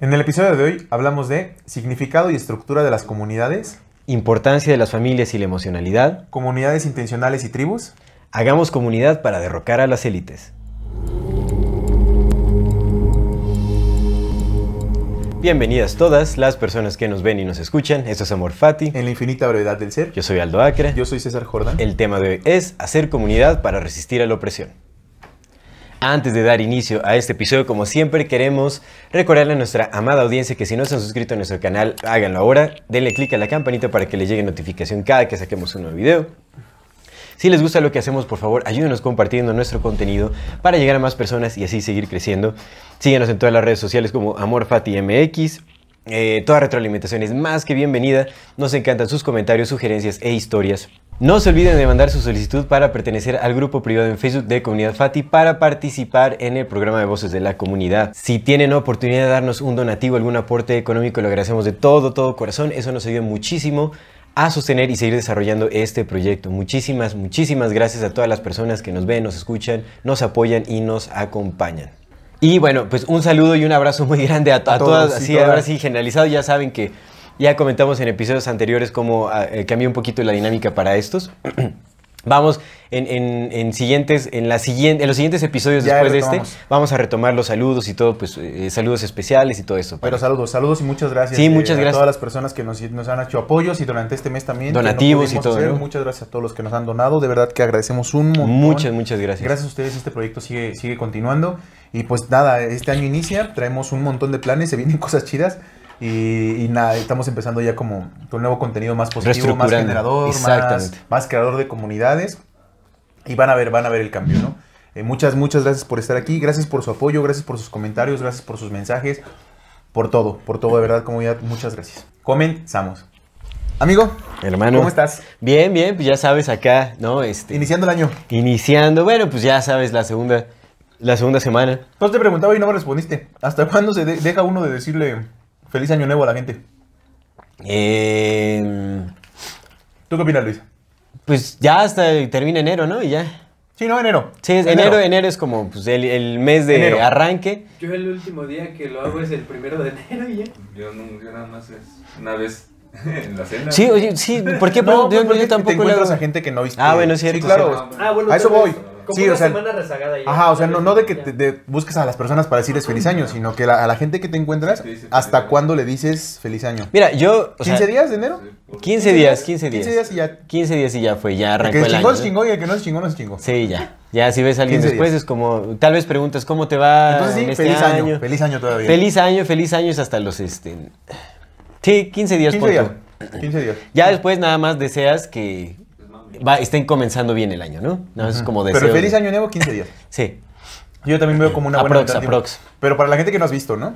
En el episodio de hoy hablamos de significado y estructura de las comunidades, importancia de las familias y la emocionalidad, comunidades intencionales y tribus, hagamos comunidad para derrocar a las élites. Bienvenidas todas las personas que nos ven y nos escuchan. Esto es Amor Fati, en la infinita brevedad del ser. Yo soy Aldo Acre. Yo soy César Jordán. El tema de hoy es hacer comunidad para resistir a la opresión. Antes de dar inicio a este episodio, como siempre, queremos recordarle a nuestra amada audiencia que si no se han suscrito a nuestro canal, háganlo ahora. Denle click a la campanita para que les llegue notificación cada que saquemos un nuevo video. Si les gusta lo que hacemos, por favor, ayúdenos compartiendo nuestro contenido para llegar a más personas y así seguir creciendo. Síguenos en todas las redes sociales como AmorFatiMX. Toda retroalimentación es más que bienvenida. Nos encantan sus comentarios, sugerencias e historias. No se olviden de mandar su solicitud para pertenecer al grupo privado en Facebook de Comunidad Fati para participar en el programa de Voces de la Comunidad. Si tienen oportunidad de darnos un donativo, algún aporte económico, lo agradecemos de todo corazón. Eso nos ayuda muchísimo a sostener y seguir desarrollando este proyecto. Muchísimas gracias a todas las personas que nos ven, nos escuchan, nos apoyan y nos acompañan. Y bueno, pues un saludo y un abrazo muy grande a todas. Así, ahora sí, generalizado. Ya saben que ya comentamos en episodios anteriores cómo cambió un poquito la dinámica para estos. Vamos en los siguientes episodios ya después de este. Vamos a retomar los saludos y todo, pues saludos especiales y todo eso. Pero saludos y muchas gracias. Sí, muchas gracias a todas las personas que nos han hecho apoyos y durante este mes también donativos y todo, ¿no? Muchas gracias a todos los que nos han donado. De verdad que agradecemos un montón. Muchas gracias. Gracias a ustedes este proyecto sigue continuando. Y pues nada, este año inicia, traemos un montón de planes, se vienen cosas chidas. Y nada, estamos empezando ya como con nuevo contenido más positivo, más generador, más creador de comunidades. Y van a ver el cambio, ¿no? Muchas gracias por estar aquí, gracias por su apoyo, gracias por sus comentarios, gracias por sus mensajes, por todo, de verdad, comunidad, muchas gracias. Comenzamos. Amigo, hermano, ¿cómo estás? Bien, pues ya sabes acá, ¿no? Iniciando el año. Bueno, pues ya sabes, la segunda semana. No te preguntaba y no me respondiste. ¿Hasta cuándo se deja uno de decirle feliz año nuevo a la gente? ¿Tú qué opinas, Luis? Pues ya hasta termina enero, ¿no? Y ya. Sí, no, enero. Sí, enero es como pues, el mes de enero. Arranque. Yo el último día que lo hago es el 1 de enero y ya. Yo nada más es una vez en la cena. Sí, oye, sí, ¿por qué? No, yo porque tampoco te encuentras a gente que no viste. Ah, bueno, cierto. Sí, claro. Ah, bueno, a eso voy. Como sí, una semana rezagada ya. Ajá, o sea, no de que te busques a las personas para decirles feliz año, sino que a la gente que te encuentras, ¿hasta cuándo le dices feliz año? Mira, yo... O ¿15 sea, días de enero? 15 días. 15 días y ya fue, ya arrancó el año. El que chingó es chingó y el que no es chingó no es chingó. Sí, ya. Ya si ves a alguien después días. Es como... Tal vez preguntas cómo te va. Entonces sí, en este feliz año. Feliz año todavía. Feliz año es hasta los... Sí, 15 días. 15 días. Ya después nada más deseas que... estén comenzando bien el año, ¿no? No, eso es como deseo. Pero feliz año nuevo, 15 días. Sí. Yo también veo como una buena aprox. Pero para la gente que no has visto, ¿no?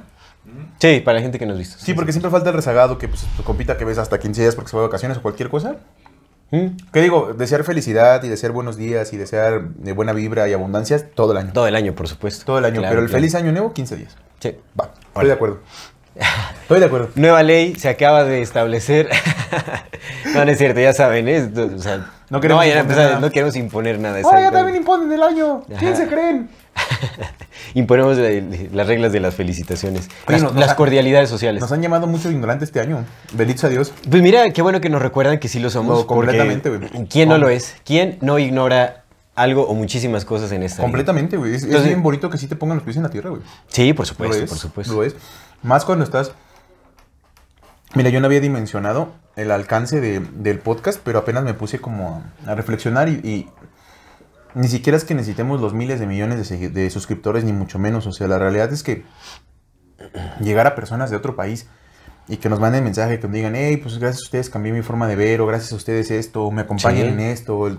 Sí, para la gente que no has visto. Sí, porque siempre falta el rezagado que pues, tu compita que ves hasta 15 días porque se va de vacaciones o cualquier cosa. ¿Qué digo? Desear felicidad y desear buenos días y desear buena vibra y abundancia todo el año. Todo el año, por supuesto. Todo el año, claro, pero el feliz año nuevo, 15 días. Sí. Va, estoy de acuerdo. Estoy de acuerdo. Nueva ley se acaba de establecer. No, no es cierto, ya saben, o sea, no queremos imponer nada. Oh, ya también imponen el año. Ajá. ¿Quién se creen? Imponemos las reglas de las felicitaciones. Oye, las cordialidades sociales. Nos han llamado muchos ignorantes este año. Bendito a Dios. Pues mira, qué bueno que nos recuerdan que sí lo somos. No, completamente, güey. ¿Quién no lo es? ¿Quién no ignora algo o muchísimas cosas en esta completamente, güey? Es bien bonito que sí te pongan los pies en la tierra, güey. Sí, por supuesto, por supuesto. Lo es. Más cuando estás... Mira, yo no había dimensionado el alcance del podcast, pero apenas me puse como a reflexionar y ni siquiera es que necesitemos los miles de millones de suscriptores, ni mucho menos. O sea, la realidad es que llegar a personas de otro país y que nos manden mensaje, que nos digan, hey, pues gracias a ustedes cambié mi forma de ver, o gracias a ustedes esto, o me acompañen en esto.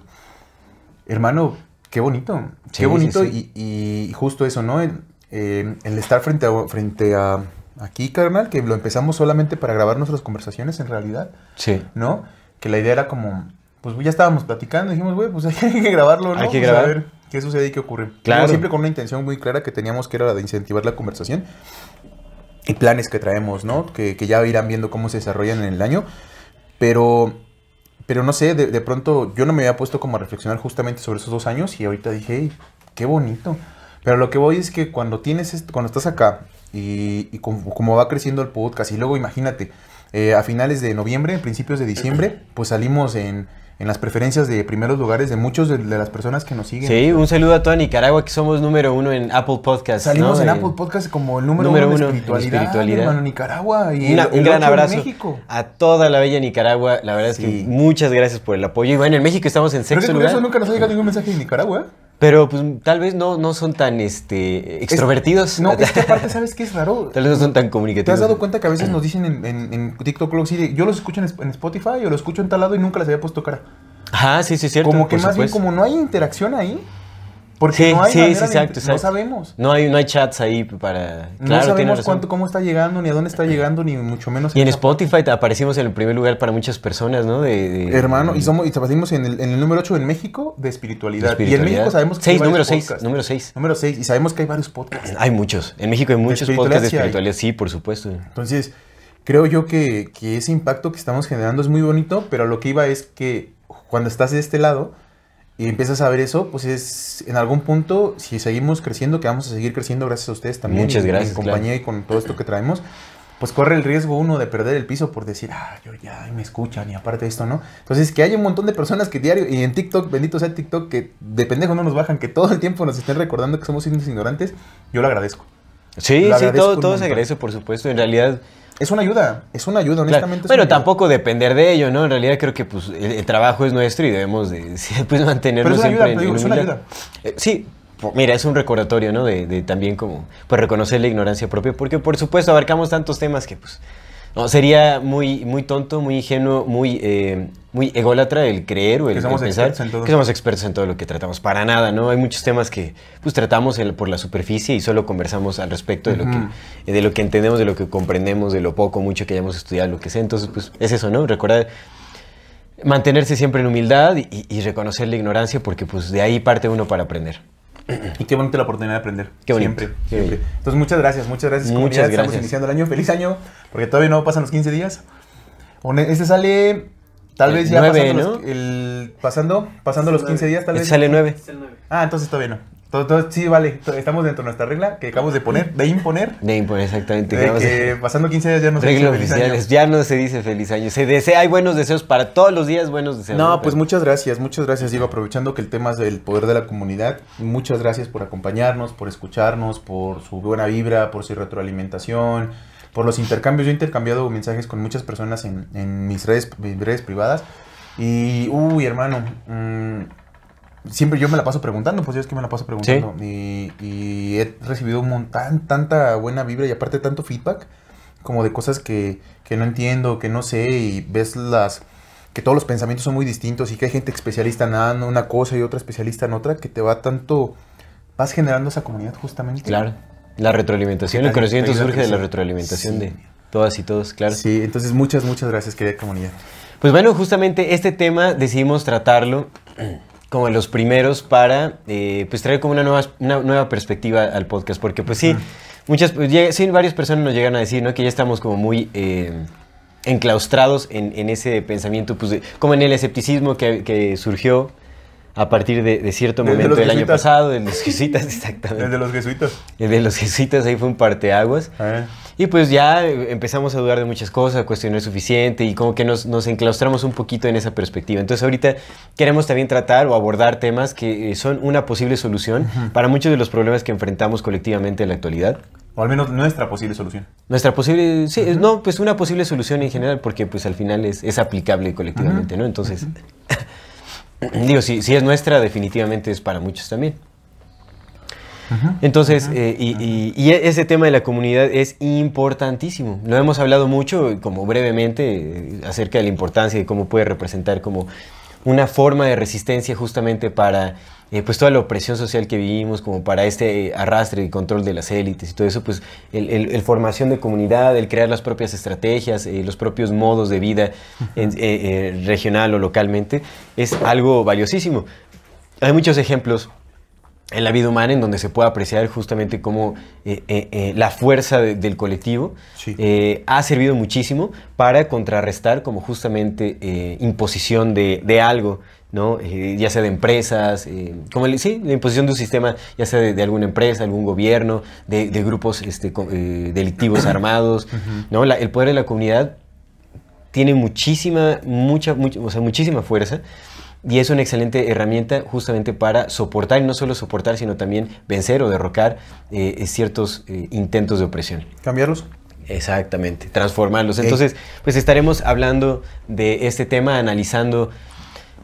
Hermano, qué bonito. Sí, qué bonito sí. Y justo eso, ¿no? El estar frente a aquí, carnal, que lo empezamos solamente para grabar nuestras conversaciones en realidad. Sí. ¿No? Que la idea era como, pues ya estábamos platicando, dijimos, güey, pues hay que grabarlo, ¿no? Hay que grabar. A ver qué sucede y qué ocurre. Claro. Pero siempre con una intención muy clara que teníamos, que era la de incentivar la conversación. Y planes que traemos, ¿no? Que ya irán viendo cómo se desarrollan en el año. Pero no sé, de pronto yo no me había puesto como a reflexionar justamente sobre esos 2 años y ahorita dije, hey, qué bonito. Pero lo que voy es que cuando estás acá y como va creciendo el podcast. Y luego imagínate, a finales de noviembre, principios de diciembre, pues salimos en las preferencias de primeros lugares de muchos de las personas que nos siguen. Sí, un saludo a toda Nicaragua, que somos número 1 en Apple Podcast. Salimos, ¿no?, en Apple Podcast como el número uno en espiritualidad. Hermano, Nicaragua. Y un gran abrazo a toda la bella Nicaragua. La verdad es que muchas gracias por el apoyo. Y bueno, en México estamos en 6º lugar. Eso nunca nos ha llegado ningún mensaje de Nicaragua. Pero pues tal vez no son tan extrovertidos. No, es que aparte, ¿sabes qué es raro? Tal vez no son tan comunicativos. ¿Te has dado cuenta que a veces nos dicen en TikTok, yo los escucho en Spotify o los escucho en tal lado y nunca les había puesto cara? Ah, sí, cierto. Como que más bien como no hay interacción ahí. Porque sí, no hay manera, exacto. No sabemos. No hay chats ahí para... Claro, no sabemos cómo está llegando, ni a dónde está llegando, ni mucho menos... Y en Spotify aparecimos en el primer lugar para muchas personas, ¿no? Hermano, y aparecimos en el número 8 en México de espiritualidad. Y en México sabemos que número 6. Y sabemos que hay varios podcasts. Hay muchos. En México hay muchos podcasts de espiritualidad. Sí, por supuesto. Entonces, creo yo que ese impacto que estamos generando es muy bonito, pero lo que iba es que cuando estás de este lado... y empiezas a ver eso, pues es en algún punto, si seguimos creciendo, que vamos a seguir creciendo gracias a ustedes también. Muchas gracias. En compañía y con todo esto que traemos, pues corre el riesgo uno de perder el piso por decir, yo ya me escuchan y aparte de esto, ¿no? Entonces, que hay un montón de personas que diario, y en TikTok, bendito sea TikTok, que de pendejo no nos bajan, que todo el tiempo nos estén recordando que somos ignorantes, yo lo agradezco. Sí, todo se agradece, por supuesto, en realidad... Es una ayuda, honestamente. Claro. Pero tampoco depender de ello, ¿no? En realidad creo que pues, el trabajo es nuestro y debemos pues, mantenernos siempre en humildad. Pero es una ayuda. Sí, mira, es un recordatorio, ¿no? De también como pues, reconocer la ignorancia propia, porque por supuesto abarcamos tantos temas que pues no, sería muy, muy tonto, muy ingenuo, muy ególatra el creer o el pensar que somos expertos en todo lo que tratamos. Para nada, ¿no? Hay muchos temas que pues tratamos por la superficie y solo conversamos al respecto de lo que entendemos, de lo que comprendemos, de lo poco o mucho que hayamos estudiado, lo que sea. Entonces, pues es eso, ¿no? Recordar mantenerse siempre en humildad y reconocer la ignorancia, porque pues de ahí parte uno para aprender. Y qué bonita la oportunidad de aprender. Qué bonito. Siempre. Entonces, muchas gracias, comunidad. Estamos iniciando el año. Feliz año, porque todavía no pasan los 15 días. Este sale, tal vez ya 9, pasando, ¿no? Pasando los 15 días, tal vez. Sale 9. Entonces todavía no. Todo, sí, vale. Estamos dentro de nuestra regla que acabamos de poner, de imponer, exactamente. Que pasando 15 días ya no se dice feliz año. Ya no se dice feliz año. Hay buenos deseos para todos los días, buenos deseos. No, pues muchas gracias. Digo, aprovechando que el tema es el poder de la comunidad, muchas gracias por acompañarnos, por escucharnos, por su buena vibra, por su retroalimentación, por los intercambios. Yo he intercambiado mensajes con muchas personas en mis redes privadas y, hermano... siempre yo me la paso preguntando, pues yo es que me la paso preguntando. ¿Sí? Y he recibido un montón, tanta buena vibra y aparte tanto feedback, como de cosas que no entiendo, que no sé, y ves que todos los pensamientos son muy distintos y que hay gente especialista en una cosa y otra especialista en otra, que te va tanto, vas generando esa comunidad justamente. Claro, la retroalimentación, el conocimiento surge de la retroalimentación de todas y todos, claro. Sí, entonces muchas gracias, querida comunidad. Pues bueno, justamente este tema decidimos tratarlo como los primeros para pues traer como una nueva perspectiva al podcast, porque pues varias personas nos llegan a decir, ¿no?, que ya estamos como muy enclaustrados en ese pensamiento, pues como en el escepticismo que surgió a partir de cierto momento del año pasado, de los jesuitas, exactamente. El de los jesuitas, ahí fue un parteaguas. Y pues ya empezamos a dudar de muchas cosas, a cuestionar suficiente y como que nos enclaustramos un poquito en esa perspectiva. Entonces ahorita queremos también tratar o abordar temas que son una posible solución para muchos de los problemas que enfrentamos colectivamente en la actualidad. O al menos nuestra posible solución. Pues una posible solución en general, porque pues al final es aplicable colectivamente, ¿no? Entonces, digo, si es nuestra, definitivamente es para muchos también. Entonces, y ese tema de la comunidad es importantísimo. Lo hemos hablado mucho, como brevemente, acerca de la importancia y cómo puede representar como una forma de resistencia justamente para pues toda la opresión social que vivimos, como para este arrastre y control de las élites y todo eso, pues el formación de comunidad, el crear las propias estrategias, los propios modos de vida regional o localmente, es algo valiosísimo. Hay muchos ejemplos en la vida humana en donde se puede apreciar justamente cómo la fuerza del colectivo ha servido muchísimo para contrarrestar como justamente imposición de algo ¿no? Ya sea de empresas, como la imposición de un sistema, ya sea de alguna empresa, algún gobierno, de grupos delictivos armados, ¿no? El poder de la comunidad tiene muchísima fuerza y es una excelente herramienta justamente para soportar, y no solo soportar, sino también vencer o derrocar ciertos intentos de opresión. ¿Cambiarlos? Exactamente, transformarlos. Entonces, pues estaremos hablando de este tema, analizando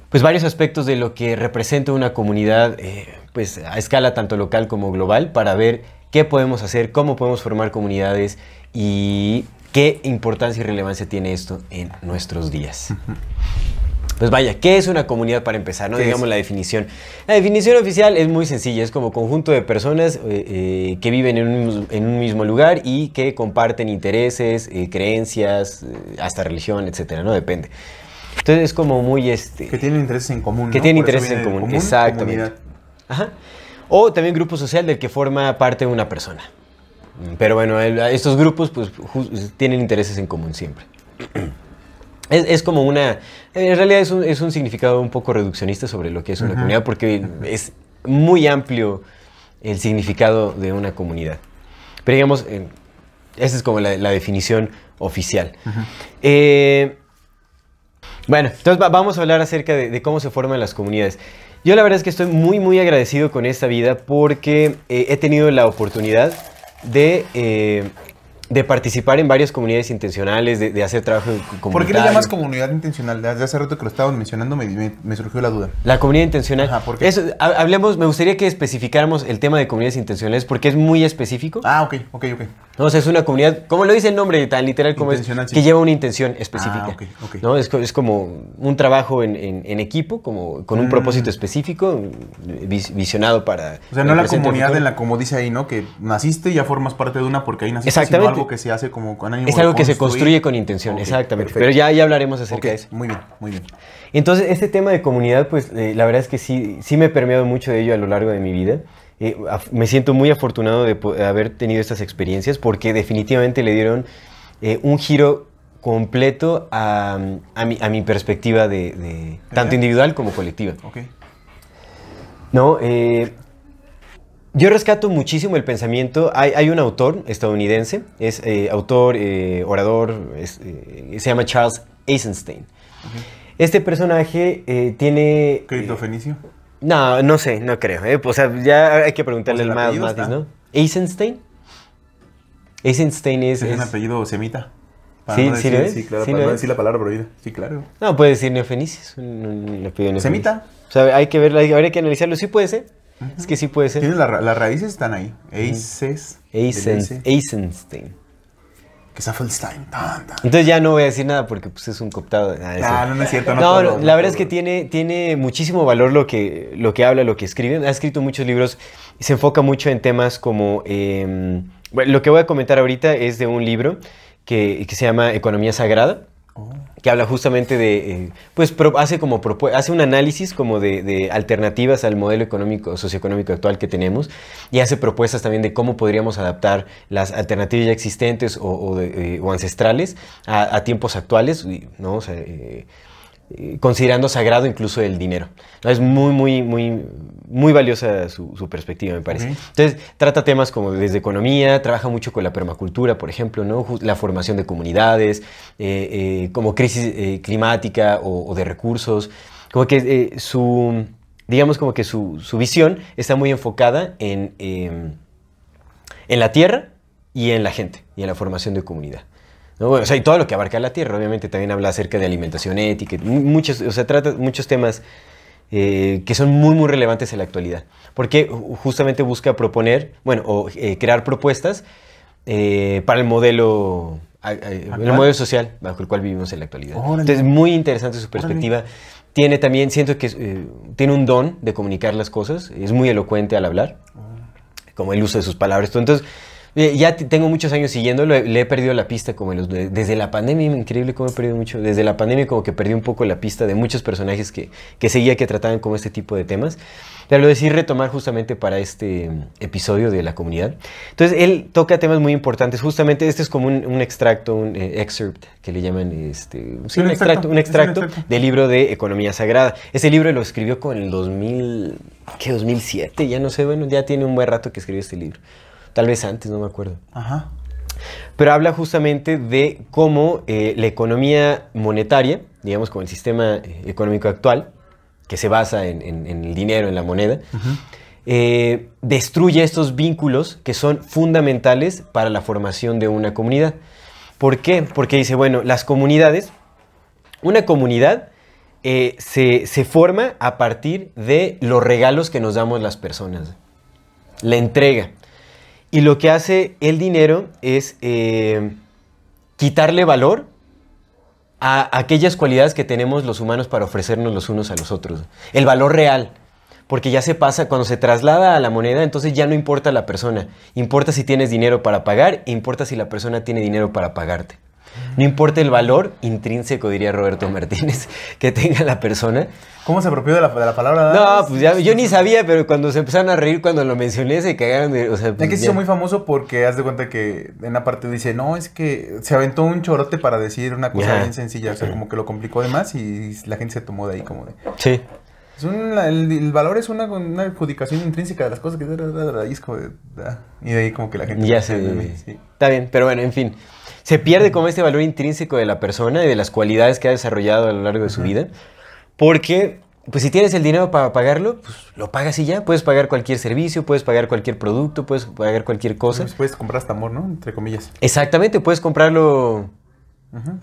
pues varios aspectos de lo que representa una comunidad pues a escala tanto local como global, para ver qué podemos hacer, cómo podemos formar comunidades y qué importancia y relevancia tiene esto en nuestros días. Pues vaya, ¿qué es una comunidad para empezar? ¿No? Digamos la definición. La definición oficial es muy sencilla, es como conjunto de personas que viven en un mismo lugar y que comparten intereses, creencias, hasta religión, etcétera, ¿no? Depende. Entonces es como muy que tienen intereses en común, ¿no? Que tienen intereses en común, exactamente. Ajá. O también grupo social del que forma parte una persona. Pero bueno, estos grupos pues tienen intereses en común siempre. Es como una... En realidad es un significado un poco reduccionista sobre lo que es una comunidad, porque es muy amplio el significado de una comunidad. Pero digamos, esa es como la definición oficial. Bueno, entonces vamos a hablar acerca de cómo se forman las comunidades. Yo la verdad es que estoy muy, muy agradecido con esta vida, porque he tenido la oportunidad de participar en varias comunidades intencionales, de hacer trabajo comunitario. ¿Por qué le llamas comunidad intencional? Desde hace rato que lo estaban mencionando me surgió la duda. La comunidad intencional. Ajá, ¿por qué? Eso, me gustaría que especificáramos el tema de comunidades intencionales, porque es muy específico. Ah, ok. No, o sea, es una comunidad, como lo dice el nombre, tan literal como es, sí, que lleva una intención específica. Ah, ok. ¿No? Es como un trabajo en equipo, como con un propósito específico, visionado para... O sea, no la comunidad en la, como dice ahí, ¿no? Que naciste y ya formas parte de una porque ahí naciste. Exactamente. Algo que se hace como con ánimo. Es algo que se construye con intención, exactamente. Perfecto. Pero ya hablaremos acerca de eso. Muy bien. Entonces, este tema de comunidad, pues la verdad es que sí me he permeado mucho de ello a lo largo de mi vida. Me siento muy afortunado de haber tenido estas experiencias, porque definitivamente le dieron un giro completo a mi perspectiva de tanto individual como colectiva. Okay. No, yo rescato muchísimo el pensamiento. Hay un autor estadounidense, es autor, orador, se llama Charles Eisenstein. Okay. Este personaje tiene... ¿Criptofenicio? No sé, no creo. O sea, ya hay que preguntarle al más, ¿no? ¿Eisenstein? Eisenstein es un apellido semita. Sí, no decir, sí, claro, sí, para no decir la palabra prohibida. Sí, claro. No, puede decir neofenicio. Un apellido neofenicio. ¿Semita? O sea, hay que verlo, habría que analizarlo. Sí puede ser. Es que sí puede ser. Las raíces están ahí. Eisenstein. Que es Apfelstein. Entonces ya no voy a decir nada porque pues, es un cooptado. No es cierto. No, la verdad es que tiene muchísimo valor lo que habla, lo que escribe. Ha escrito muchos libros. Se enfoca mucho en temas como... bueno, lo que voy a comentar ahorita es de un libro que se llama Economía Sagrada. Que habla justamente de, pues hace un análisis como de alternativas al modelo económico, socioeconómico actual que tenemos, y hace propuestas también de cómo podríamos adaptar las alternativas ya existentes o ancestrales a tiempos actuales, ¿no? O sea, considerando sagrado incluso el dinero. Es muy, muy, muy, muy valiosa su perspectiva, me parece. Entonces, trata temas como desde economía, trabaja mucho con la permacultura, por ejemplo, ¿no? La formación de comunidades, como crisis climática o de recursos. Como que su visión está muy enfocada en la tierra y en la gente, y en la formación de comunidad. ¿No? Bueno, o sea, y todo lo que abarca la tierra, obviamente también habla acerca de alimentación ética, trata muchos temas que son muy, muy relevantes en la actualidad, porque justamente busca proponer, crear propuestas para el modelo social bajo el cual vivimos en la actualidad. ¡Órale! Entonces, muy interesante su perspectiva. ¡Órale! Tiene también, siento que tiene un don de comunicar las cosas, es muy elocuente al hablar, como el uso de sus palabras. Entonces, Ya tengo muchos años siguiéndolo, le he perdido la pista como desde la pandemia, increíble cómo he perdido mucho, desde la pandemia como que perdí un poco la pista de muchos personajes que seguía, que trataban como este tipo de temas, pero lo decidí retomar justamente para este episodio de La Comunidad. Entonces él toca temas muy importantes, justamente este es como un extracto, un excerpt que le llaman, sí, un extracto del libro de Economía Sagrada. Ese libro lo escribió con el 2007, ya no sé, bueno, ya tiene un buen rato que escribió este libro. Tal vez antes, no me acuerdo. Ajá. Pero habla justamente de cómo la economía monetaria, digamos como el sistema económico actual, que se basa en el dinero, en la moneda, uh-huh, destruye estos vínculos que son fundamentales para la formación de una comunidad. ¿Por qué? Porque dice, bueno, las comunidades, una comunidad se forma a partir de los regalos que nos damos las personas, la entrega. Y lo que hace el dinero es quitarle valor a aquellas cualidades que tenemos los humanos para ofrecernos los unos a los otros. El valor real, porque ya se pasa, cuando se traslada a la moneda, entonces ya no importa la persona. Importa si tienes dinero para pagar, e importa si la persona tiene dinero para pagarte. No importa el valor intrínseco, diría Roberto Martínez, que tenga la persona. ¿Cómo se apropió de la palabra? No, pues ya, yo ni sabía, pero cuando se empezaron a reír cuando lo mencioné, se cagaron. O sea, pues, es que se hizo muy famoso porque haz de cuenta que en la parte dice, no, es que se aventó un chorote para decir una cosa bien sencilla. O sea, como que lo complicó de más y la gente se tomó de ahí como de... Sí. Es el valor es una adjudicación intrínseca de las cosas que... Y de ahí como que la gente... Ya se... Sí. Está bien, pero bueno, en fin. Se pierde como este valor intrínseco de la persona y de las cualidades que ha desarrollado a lo largo de su vida. Porque, pues si tienes el dinero para pagarlo, pues lo pagas y ya. Puedes pagar cualquier servicio, puedes pagar cualquier producto, puedes pagar cualquier cosa. Pues puedes comprar hasta amor, ¿no? Entre comillas. Exactamente, puedes comprarlo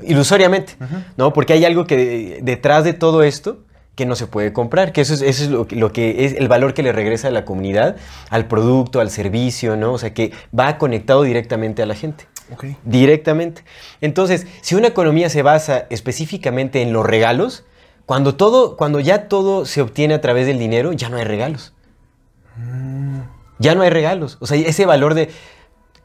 ilusoriamente, ¿no? Porque hay algo que detrás de todo esto que no se puede comprar. Que eso es lo que es el valor que le regresa a la comunidad, al producto, al servicio, ¿no? O sea, que va conectado directamente a la gente. Okay. Directamente. Entonces, si una economía se basa específicamente en los regalos, cuando ya todo se obtiene a través del dinero, ya no hay regalos. Ya no hay regalos. O sea, ese valor de...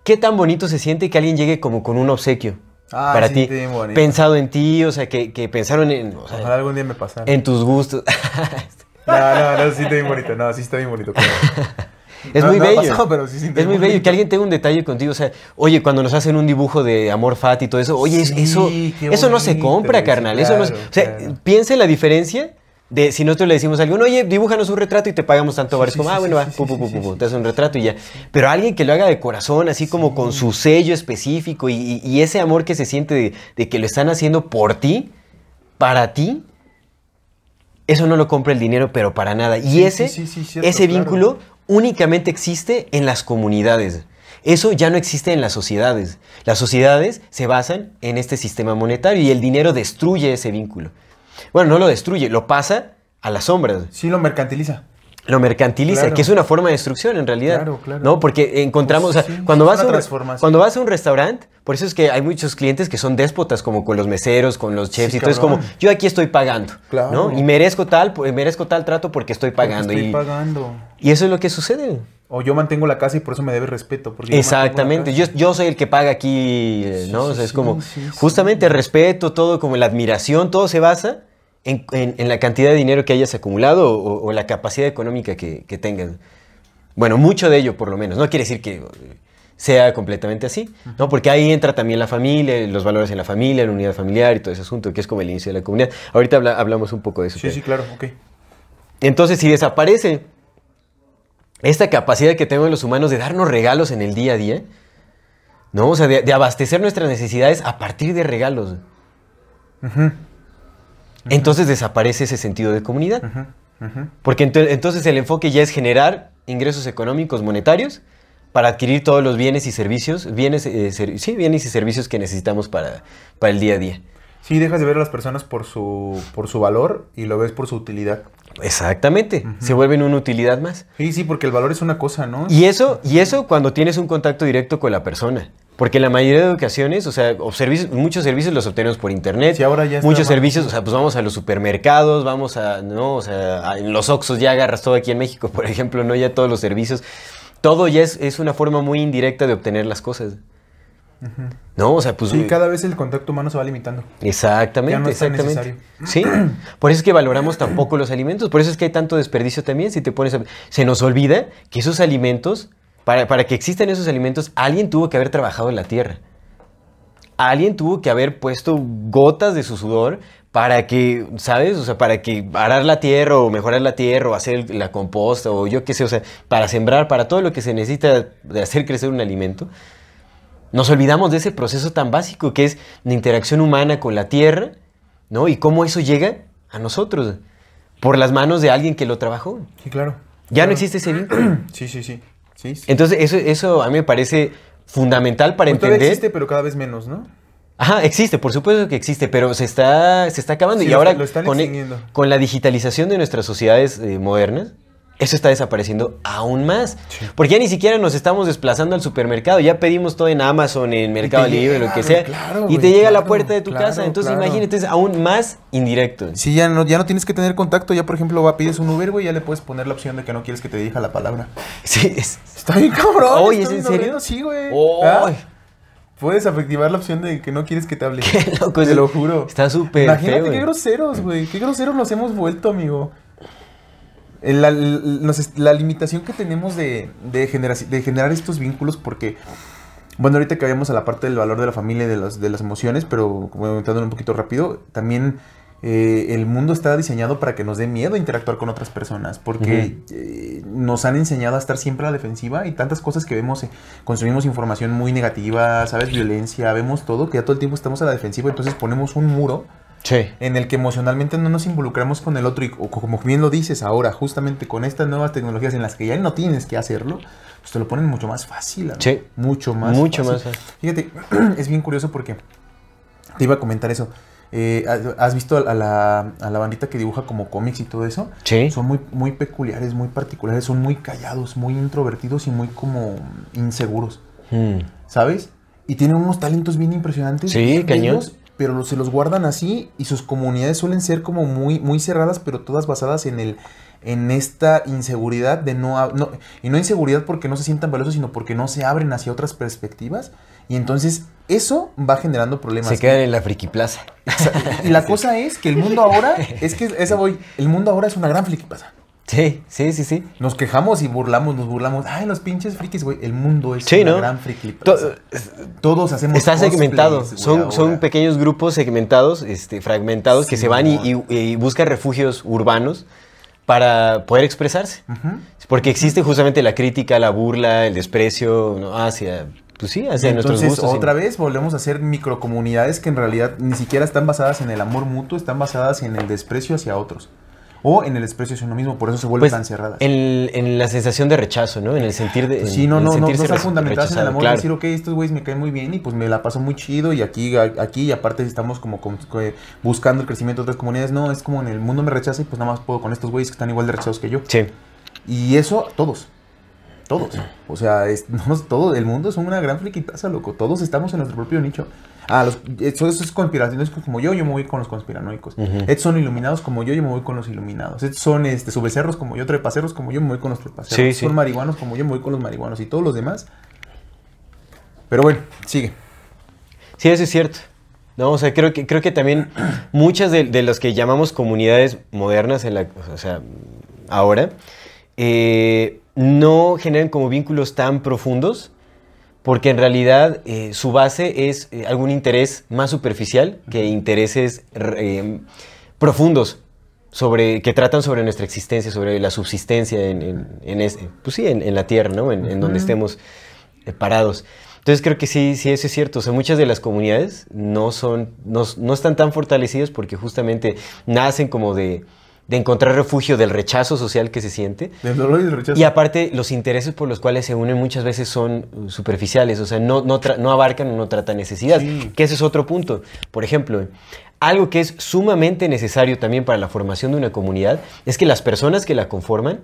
¿Qué tan bonito se siente que alguien llegue como con un obsequio? Ah, para ti, pensado en ti, o sea, que pensaron en... O sea, ojalá algún día me pasara. En tus gustos. No, sí está bien bonito. No, sí está bien bonito. Claro. Es muy bello, pasado, pero sí, es muy bello que alguien tenga un detalle contigo, o sea, oye, cuando nos hacen un dibujo de AmorFati y todo eso, oye, sí, eso no se compra, carnal, claro, eso no es, o sea, claro. Piensa en la diferencia de si nosotros le decimos a alguien, oye, dibújanos un retrato y te pagamos tanto bares, como, bueno, va, te haces un retrato y ya, pero alguien que lo haga de corazón, así como con su sello específico y ese amor que se siente de que lo están haciendo por ti, para ti, eso no lo compra el dinero, pero para nada, y ese vínculo... Claro. Únicamente existe en las comunidades. Eso ya no existe en las sociedades. Las sociedades se basan en este sistema monetario y el dinero destruye ese vínculo. Bueno, no lo destruye, lo pasa a las sombras. Sí, lo mercantiliza. Lo mercantiliza, claro. Que es una forma de destrucción en realidad. Claro, claro. ¿No? Porque encontramos, pues, o sea, sí, cuando vas a un restaurante, por eso es que hay muchos clientes que son déspotas, como con los meseros, con los chefs, sí, y todo. Es como, yo aquí estoy pagando, claro, ¿no? Y merezco tal trato porque estoy pagando. Porque estoy pagando. Y eso es lo que sucede. O yo mantengo la casa y por eso me debes respeto. Porque exactamente. Yo soy el que paga aquí, ¿no? Sí, o sea, es como, justamente el respeto, todo, como la admiración, todo se basa en la cantidad de dinero que hayas acumulado o la capacidad económica que tengas. Bueno, mucho de ello, por lo menos. No quiere decir que sea completamente así, ¿no? Porque ahí entra también la familia, los valores en la familia, la unidad familiar y todo ese asunto, que es como el inicio de la comunidad. Ahorita hablamos un poco de eso. Sí, pero... sí, claro, ok. Entonces, si desaparece esta capacidad que tenemos los humanos de darnos regalos en el día a día, ¿no? O sea, de abastecer nuestras necesidades a partir de regalos. Ajá. Entonces desaparece ese sentido de comunidad. Porque entonces el enfoque ya es generar ingresos económicos monetarios para adquirir todos los bienes y servicios que necesitamos para el día a día. Sí, dejas de ver a las personas por su valor y lo ves por su utilidad. Exactamente, se vuelven una utilidad más. Sí, porque el valor es una cosa, ¿no? Y eso cuando tienes un contacto directo con la persona. Porque la mayoría de ocasiones, o sea, muchos servicios los obtenemos por internet. Sí, ahora ya está muchos servicios, o sea, pues vamos a los supermercados, vamos a, ¿no? O sea, en los Oxxos ya agarras todo aquí en México, por ejemplo, ¿no? Ya todos los servicios todo ya es una forma muy indirecta de obtener las cosas. Uh-huh. No, o sea, pues... Sí, cada vez el contacto humano se va limitando. Exactamente, ya no es tan necesario. Sí, por eso es que valoramos tan poco los alimentos, por eso es que hay tanto desperdicio también, si te pones a... Se nos olvida que esos alimentos, para que existan esos alimentos, alguien tuvo que haber trabajado en la tierra. Alguien tuvo que haber puesto gotas de su sudor para que, ¿sabes? O sea, para que arar la tierra o mejorar la tierra o hacer la composta o yo qué sé, o sea, para sembrar, para todo lo que se necesita de hacer crecer un alimento. Nos olvidamos de ese proceso tan básico que es la interacción humana con la tierra, ¿no? Y cómo eso llega a nosotros por las manos de alguien que lo trabajó. Sí, claro. Ya no existe ese vínculo. Sí, sí, sí. Sí, sí. Entonces, eso a mí me parece fundamental para entender. Todavía existe, pero cada vez menos, ¿no? Ajá, existe, por supuesto que existe, pero se está acabando. Sí, y ahora con la digitalización de nuestras sociedades modernas, eso está desapareciendo aún más. Sí. Porque ya ni siquiera nos estamos desplazando al supermercado. Ya pedimos todo en Amazon, en Mercado Libre, lo que sea. Claro, y te llega a la puerta de tu casa. Entonces, imagínate, es aún más indirecto. Sí, ya no tienes que tener contacto. Ya, por ejemplo, pides un Uber, güey, ya le puedes poner la opción de que no quieres que te dirija la palabra. Sí. Está bien, cabrón. Oye, ¿es en serio? Sí, güey. Oh. ¿Ah? Puedes activar la opción de que no quieres que te hable. Qué loco. Te lo juro. Está súper feo. Imagínate qué groseros, güey. Qué groseros nos hemos vuelto, amigo. La limitación que tenemos de generar estos vínculos, porque, bueno, ahorita que vayamos a la parte del valor de la familia y de las emociones, pero comentándolo un poquito rápido, también el mundo está diseñado para que nos dé miedo interactuar con otras personas, porque uh-huh. Nos han enseñado a estar siempre a la defensiva y tantas cosas que vemos, consumimos información muy negativa, ¿sabes? Violencia, vemos todo, que ya todo el tiempo estamos a la defensiva, entonces ponemos un muro. Sí. En el que emocionalmente no nos involucramos con el otro y como bien lo dices ahora, justamente con estas nuevas tecnologías en las que ya no tienes que hacerlo, pues te lo ponen mucho más fácil, ¿no? Sí. Mucho más fácil. Fíjate, es bien curioso porque te iba a comentar eso. ¿Has visto a la bandita que dibuja como cómics y todo eso? Sí. Son muy, muy peculiares, muy particulares, son muy callados, muy introvertidos y muy como inseguros, ¿sabes? Y tienen unos talentos bien impresionantes. Sí, cañón. Pero se los guardan así y sus comunidades suelen ser como muy, muy cerradas, pero todas basadas en esta inseguridad de no inseguridad porque no se sientan valiosos, sino porque no se abren hacia otras perspectivas. Y entonces eso va generando problemas. Se quedan en la friki plaza. Y la cosa es que el mundo ahora, el mundo ahora es una gran friki plaza. Sí, sí, sí, sí. Nos quejamos y nos burlamos. Ay, los pinches frikis, güey. El mundo es una gran friki. Todos hacemos cosplays. Está segmentado. Son pequeños grupos segmentados, fragmentados, sí, que se van y buscan refugios urbanos para poder expresarse. Uh-huh. Porque existe justamente la crítica, la burla, el desprecio, ¿no? hacia... Pues sí, hacia nuestros gustos. Entonces, otra vez volvemos a hacer microcomunidades que en realidad ni siquiera están basadas en el amor mutuo, están basadas en el desprecio hacia otros. O en el desprecio es uno mismo, por eso se vuelven tan cerradas. En la sensación de rechazo, ¿no? En el sentir de... Sí, no está fundamentado en el amor, claro. Decir, ok, estos güeyes me caen muy bien y pues me la paso muy chido y aquí y aparte estamos como buscando el crecimiento de otras comunidades. No, es como en el mundo me rechaza y pues nada más puedo con estos güeyes que están igual de rechazados que yo. Sí. Y eso, todos. O sea, todo el mundo es una gran friquitaza, loco. Todos estamos en nuestro propio nicho. Esos conspiranoicos como yo me voy con los conspiranoicos. Uh-huh. Estos son iluminados como yo me voy con los iluminados. Estos son subbecerros como yo, trepaceros como yo, me voy con los trepaceros. Sí, sí. Son marihuanos como yo, me voy con los marihuanos y todos los demás. Pero bueno, sigue. Sí, eso es cierto. No, o sea, creo que también muchas de las que llamamos comunidades modernas ahora, no generan como vínculos tan profundos. Porque en realidad su base es algún interés más superficial que intereses profundos que tratan sobre nuestra existencia, sobre la subsistencia en la tierra, ¿no? En donde estemos parados. Entonces creo que sí, eso es cierto. O sea, muchas de las comunidades no están tan fortalecidas porque justamente nacen como de encontrar refugio del rechazo social que se siente. Del dolor y del rechazo. Y aparte, los intereses por los cuales se unen muchas veces son superficiales, o sea, no abarcan o no tratan necesidades, sí. Que ese es otro punto. Por ejemplo, algo que es sumamente necesario también para la formación de una comunidad es que las personas que la conforman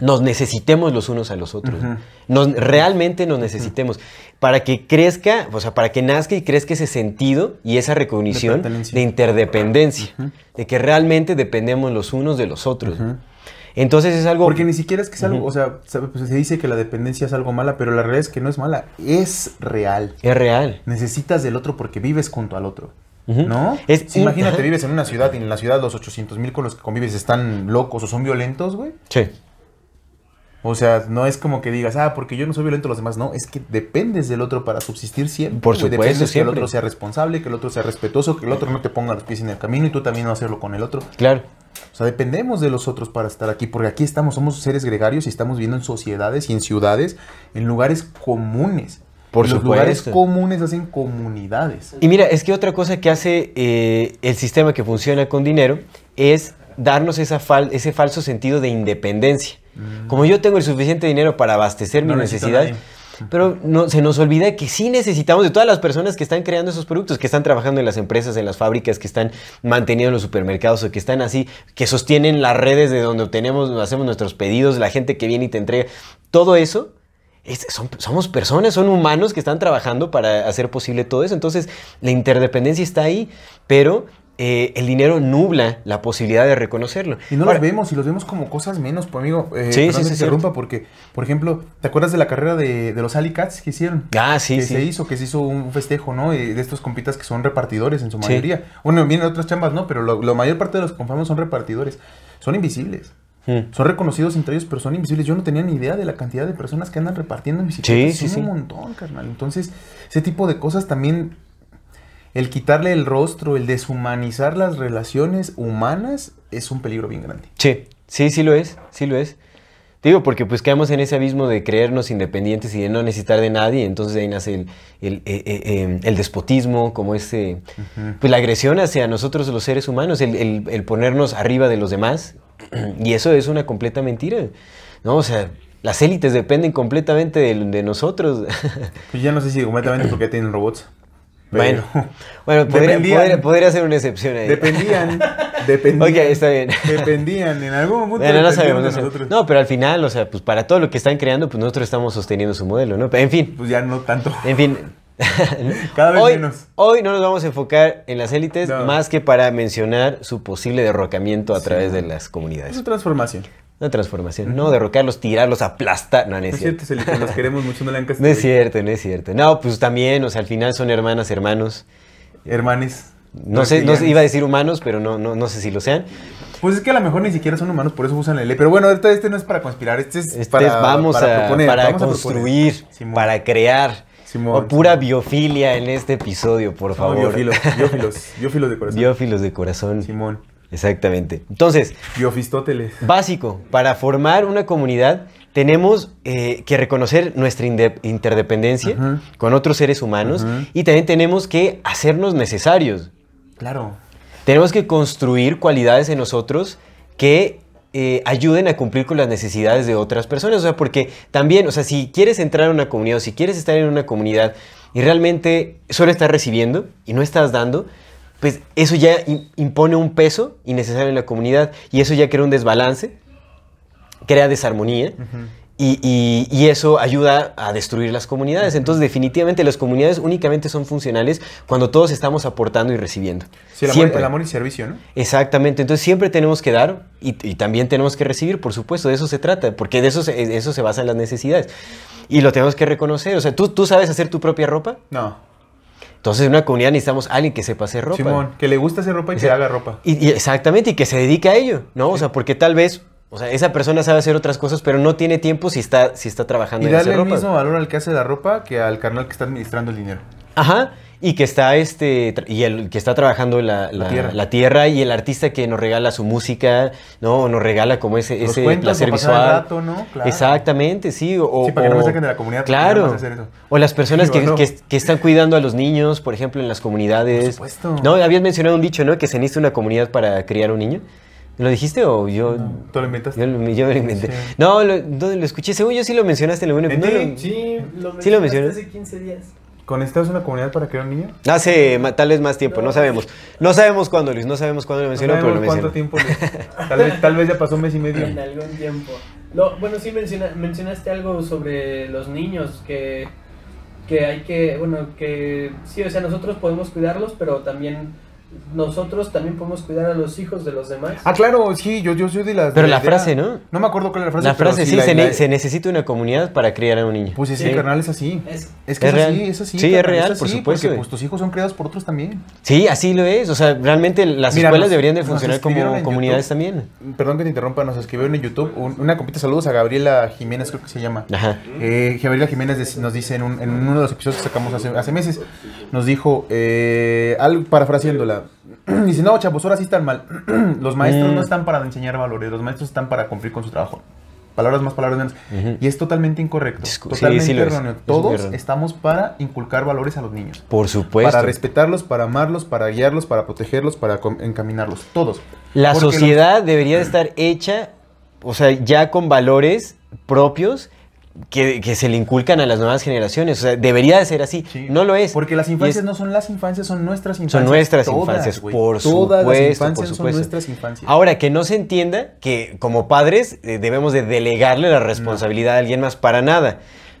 nos necesitemos los unos a los otros. Uh-huh. Realmente nos necesitemos. Uh-huh. Para que crezca, o sea, para que nazca y crezca ese sentido y esa recognición de interdependencia. Uh-huh. De que realmente dependemos los unos de los otros. Uh-huh. Entonces es algo... Porque ni siquiera es que es algo, o sea, pues se dice que la dependencia es algo mala, pero la realidad es que no es mala, es real. Es real. Necesitas del otro porque vives junto al otro, ¿no? Imagínate, vives en una ciudad y en la ciudad los 800,000 con los que convives están locos o son violentos, güey. Sí. O sea, no es como que digas, ah, porque yo no soy violento, los demás no. Es que dependes del otro para subsistir siempre. Por supuesto, dependes siempre. Que el otro sea responsable, que el otro sea respetuoso, que el otro no te ponga los pies en el camino y tú también no hacerlo con el otro. Claro. O sea, dependemos de los otros para estar aquí, porque aquí estamos, somos seres gregarios y estamos viviendo en sociedades y en ciudades, en lugares comunes. Por supuesto. Los lugares comunes hacen comunidades. Y mira, es que otra cosa que hace el sistema que funciona con dinero es darnos ese falso sentido de independencia. Como yo tengo el suficiente dinero para abastecer mis necesidades, pero no, se nos olvida que sí necesitamos de todas las personas que están creando esos productos, que están trabajando en las empresas, en las fábricas, que están manteniendo los supermercados o que están así, que sostienen las redes de donde hacemos nuestros pedidos, la gente que viene y te entrega. Todo eso, somos personas, son humanos que están trabajando para hacer posible todo eso. Entonces, la interdependencia está ahí, pero... el dinero nubla la posibilidad de reconocerlo. Y no los vemos, y los vemos como cosas menos, pues, amigo. Sí, sí, se interrumpa porque, por ejemplo, ¿te acuerdas de la carrera de los Alley Cats que hicieron? Ah, sí, sí. Se hizo un festejo, ¿no? De estos compitas que son repartidores en su mayoría. Sí. Bueno, vienen otras chambas, ¿no? Pero la mayor parte de los confanos son repartidores. Son invisibles. Son reconocidos entre ellos, pero son invisibles. Yo no tenía ni idea de la cantidad de personas que andan repartiendo en bicicletas. Sí, sí, sí. Un montón, carnal. Entonces, ese tipo de cosas también... El quitarle el rostro, el deshumanizar las relaciones humanas es un peligro bien grande. Sí, sí, sí lo es, sí lo es. Te digo, porque pues quedamos en ese abismo de creernos independientes y de no necesitar de nadie, entonces ahí nace el despotismo, como ese, pues la agresión hacia nosotros los seres humanos, el ponernos arriba de los demás, y eso es una completa mentira, ¿no? O sea... Las élites dependen completamente de nosotros. Pues ya no sé si completamente porque tienen robots. Pero, bueno, podría ser una excepción ahí. Dependían. Ok, está bien. Dependían, en algún momento. Bueno, no sabemos, de nosotros. No, pero al final, o sea, pues para todo lo que están creando, pues nosotros estamos sosteniendo su modelo, ¿no? Pero, en fin. Pues ya no tanto. En fin. Cada vez menos. Hoy no nos vamos a enfocar en las élites más que para mencionar su posible derrocamiento a través de las comunidades. Es una transformación. Una transformación, no derrocarlos, tirarlos, aplastar. No, no es cierto. Es cierto, los queremos mucho, no le han castigado. No es cierto, no es cierto. No, pues también, o sea, al final son hermanas, hermanos. Hermanes. No sé, iba a decir humanos, pero no sé si lo sean. Pues es que a lo mejor ni siquiera son humanos, por eso usan la ley. Pero bueno, ahorita este no es para conspirar, para construir, para crear. Simón, o pura biofilia en este episodio, por favor. No, biófilos de corazón. Biófilos de corazón. Simón. Exactamente. Entonces, Biofistoteles. Básico, para formar una comunidad tenemos que reconocer nuestra interdependencia con otros seres humanos y también tenemos que hacernos necesarios. Claro. Tenemos que construir cualidades en nosotros que ayuden a cumplir con las necesidades de otras personas. O sea, porque también, o sea, si quieres entrar a una comunidad o si quieres estar en una comunidad y realmente solo estás recibiendo y no estás dando, pues eso ya impone un peso innecesario en la comunidad y eso ya crea un desbalance, crea desarmonía y eso ayuda a destruir las comunidades. Entonces, definitivamente, las comunidades únicamente son funcionales cuando todos estamos aportando y recibiendo. Sí, el amor y servicio, ¿no? Exactamente. Entonces, siempre tenemos que dar y también tenemos que recibir, por supuesto. De eso se trata, porque de eso se basan las necesidades. Y lo tenemos que reconocer. O sea, ¿tú sabes hacer tu propia ropa? No. Entonces, en una comunidad necesitamos a alguien que sepa hacer ropa. Simón, que le gusta hacer ropa y que haga ropa. Exactamente, y que se dedique a ello, ¿no? Sí. O sea, porque tal vez, o sea, esa persona sabe hacer otras cosas, pero no tiene tiempo si está trabajando en hacer ropa. Y darle el mismo valor al que hace la ropa que al carnal que está administrando el dinero. Ajá, y que está trabajando la tierra y el artista que nos regala su música, ¿no? O nos regala como ese cuentos, placer visual. Rato, ¿no? Claro. Exactamente, sí. Sí, para que no me saquen de la comunidad. Claro. No hacer eso. O las personas que están cuidando a los niños, por ejemplo, en las comunidades. Por supuesto. No, habías mencionado un dicho, ¿no? Que se necesita una comunidad para criar un niño. ¿Lo dijiste o yo...? No, ¿tú lo inventaste? Yo me lo inventé. Sí. No, lo escuché. Según yo sí lo mencionaste en algún episodio. Sí, lo mencionaste hace 15 días. ¿Conectas una comunidad para crear un niño? Hace tal vez más tiempo, no sabemos. No sabemos cuándo, Luis, no sabemos cuándo lo mencionó, pero lo mencionó. ¿Cuánto tiempo, Luis? Tal vez ya pasó un mes y medio. En algún tiempo. Bueno, sí mencionaste algo sobre los niños, que hay que, bueno, que sí, o sea, nosotros podemos cuidarlos, pero también nosotros también podemos cuidar a los hijos de los demás. Ah, claro, sí, yo soy de las... Pero de la frase, ¿no? No me acuerdo cuál era la frase. La frase, sí, se necesita una comunidad para criar a un niño. Pues sí, carnal, es así. Es que es así, es así. Sí, es real, por supuesto. Porque pues tus hijos son creados por otros también. Sí, así lo es. O sea, realmente las escuelas deberían de funcionar como comunidades también. Perdón que te interrumpa, nos escribieron en YouTube una compita. Saludos a Gabriela Jiménez, creo que se llama. Ajá. Gabriela Jiménez nos dice en uno de los episodios que sacamos hace meses, nos dijo, algo parafraseándola, dice, no, chavos, ahora sí están mal. Los maestros no están para enseñar valores, los maestros están para cumplir con su trabajo. Palabras más, palabras menos. Y es totalmente incorrecto. Totalmente erróneo. Todos estamos para inculcar valores a los niños. Por supuesto. Para respetarlos, para amarlos, para guiarlos, para protegerlos, para encaminarlos. Todos. La sociedad debería de estar hecha, o sea, ya con valores propios que se le inculcan a las nuevas generaciones. O sea, debería de ser así. Sí, no lo es. Porque las infancias no son las infancias, son nuestras infancias. Son nuestras infancias, por supuesto. Son nuestras infancias. Ahora, que no se entienda que como padres debemos de delegarle la responsabilidad a alguien más, para nada.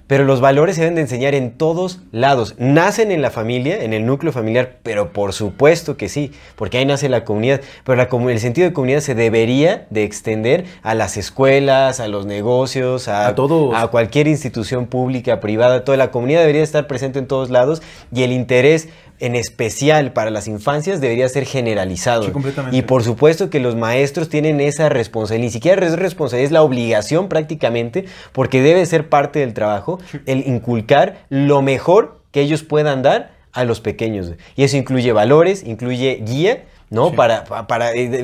Pero los valores se deben de enseñar en todos lados. Nacen en la familia, en el núcleo familiar, pero por supuesto que sí, porque ahí nace la comunidad. Pero el sentido de comunidad se debería de extender a las escuelas, a los negocios, a todos, a cualquier institución pública, privada. Toda la comunidad debería estar presente en todos lados, y el interés en especial para las infancias debería ser generalizado. Sí, completamente. Y por supuesto que los maestros tienen esa responsabilidad, ni siquiera es responsabilidad, es la obligación prácticamente, porque debe ser parte del trabajo el inculcar lo mejor que ellos puedan dar a los pequeños. Y eso incluye valores, incluye guía, ¿no? Sí. Para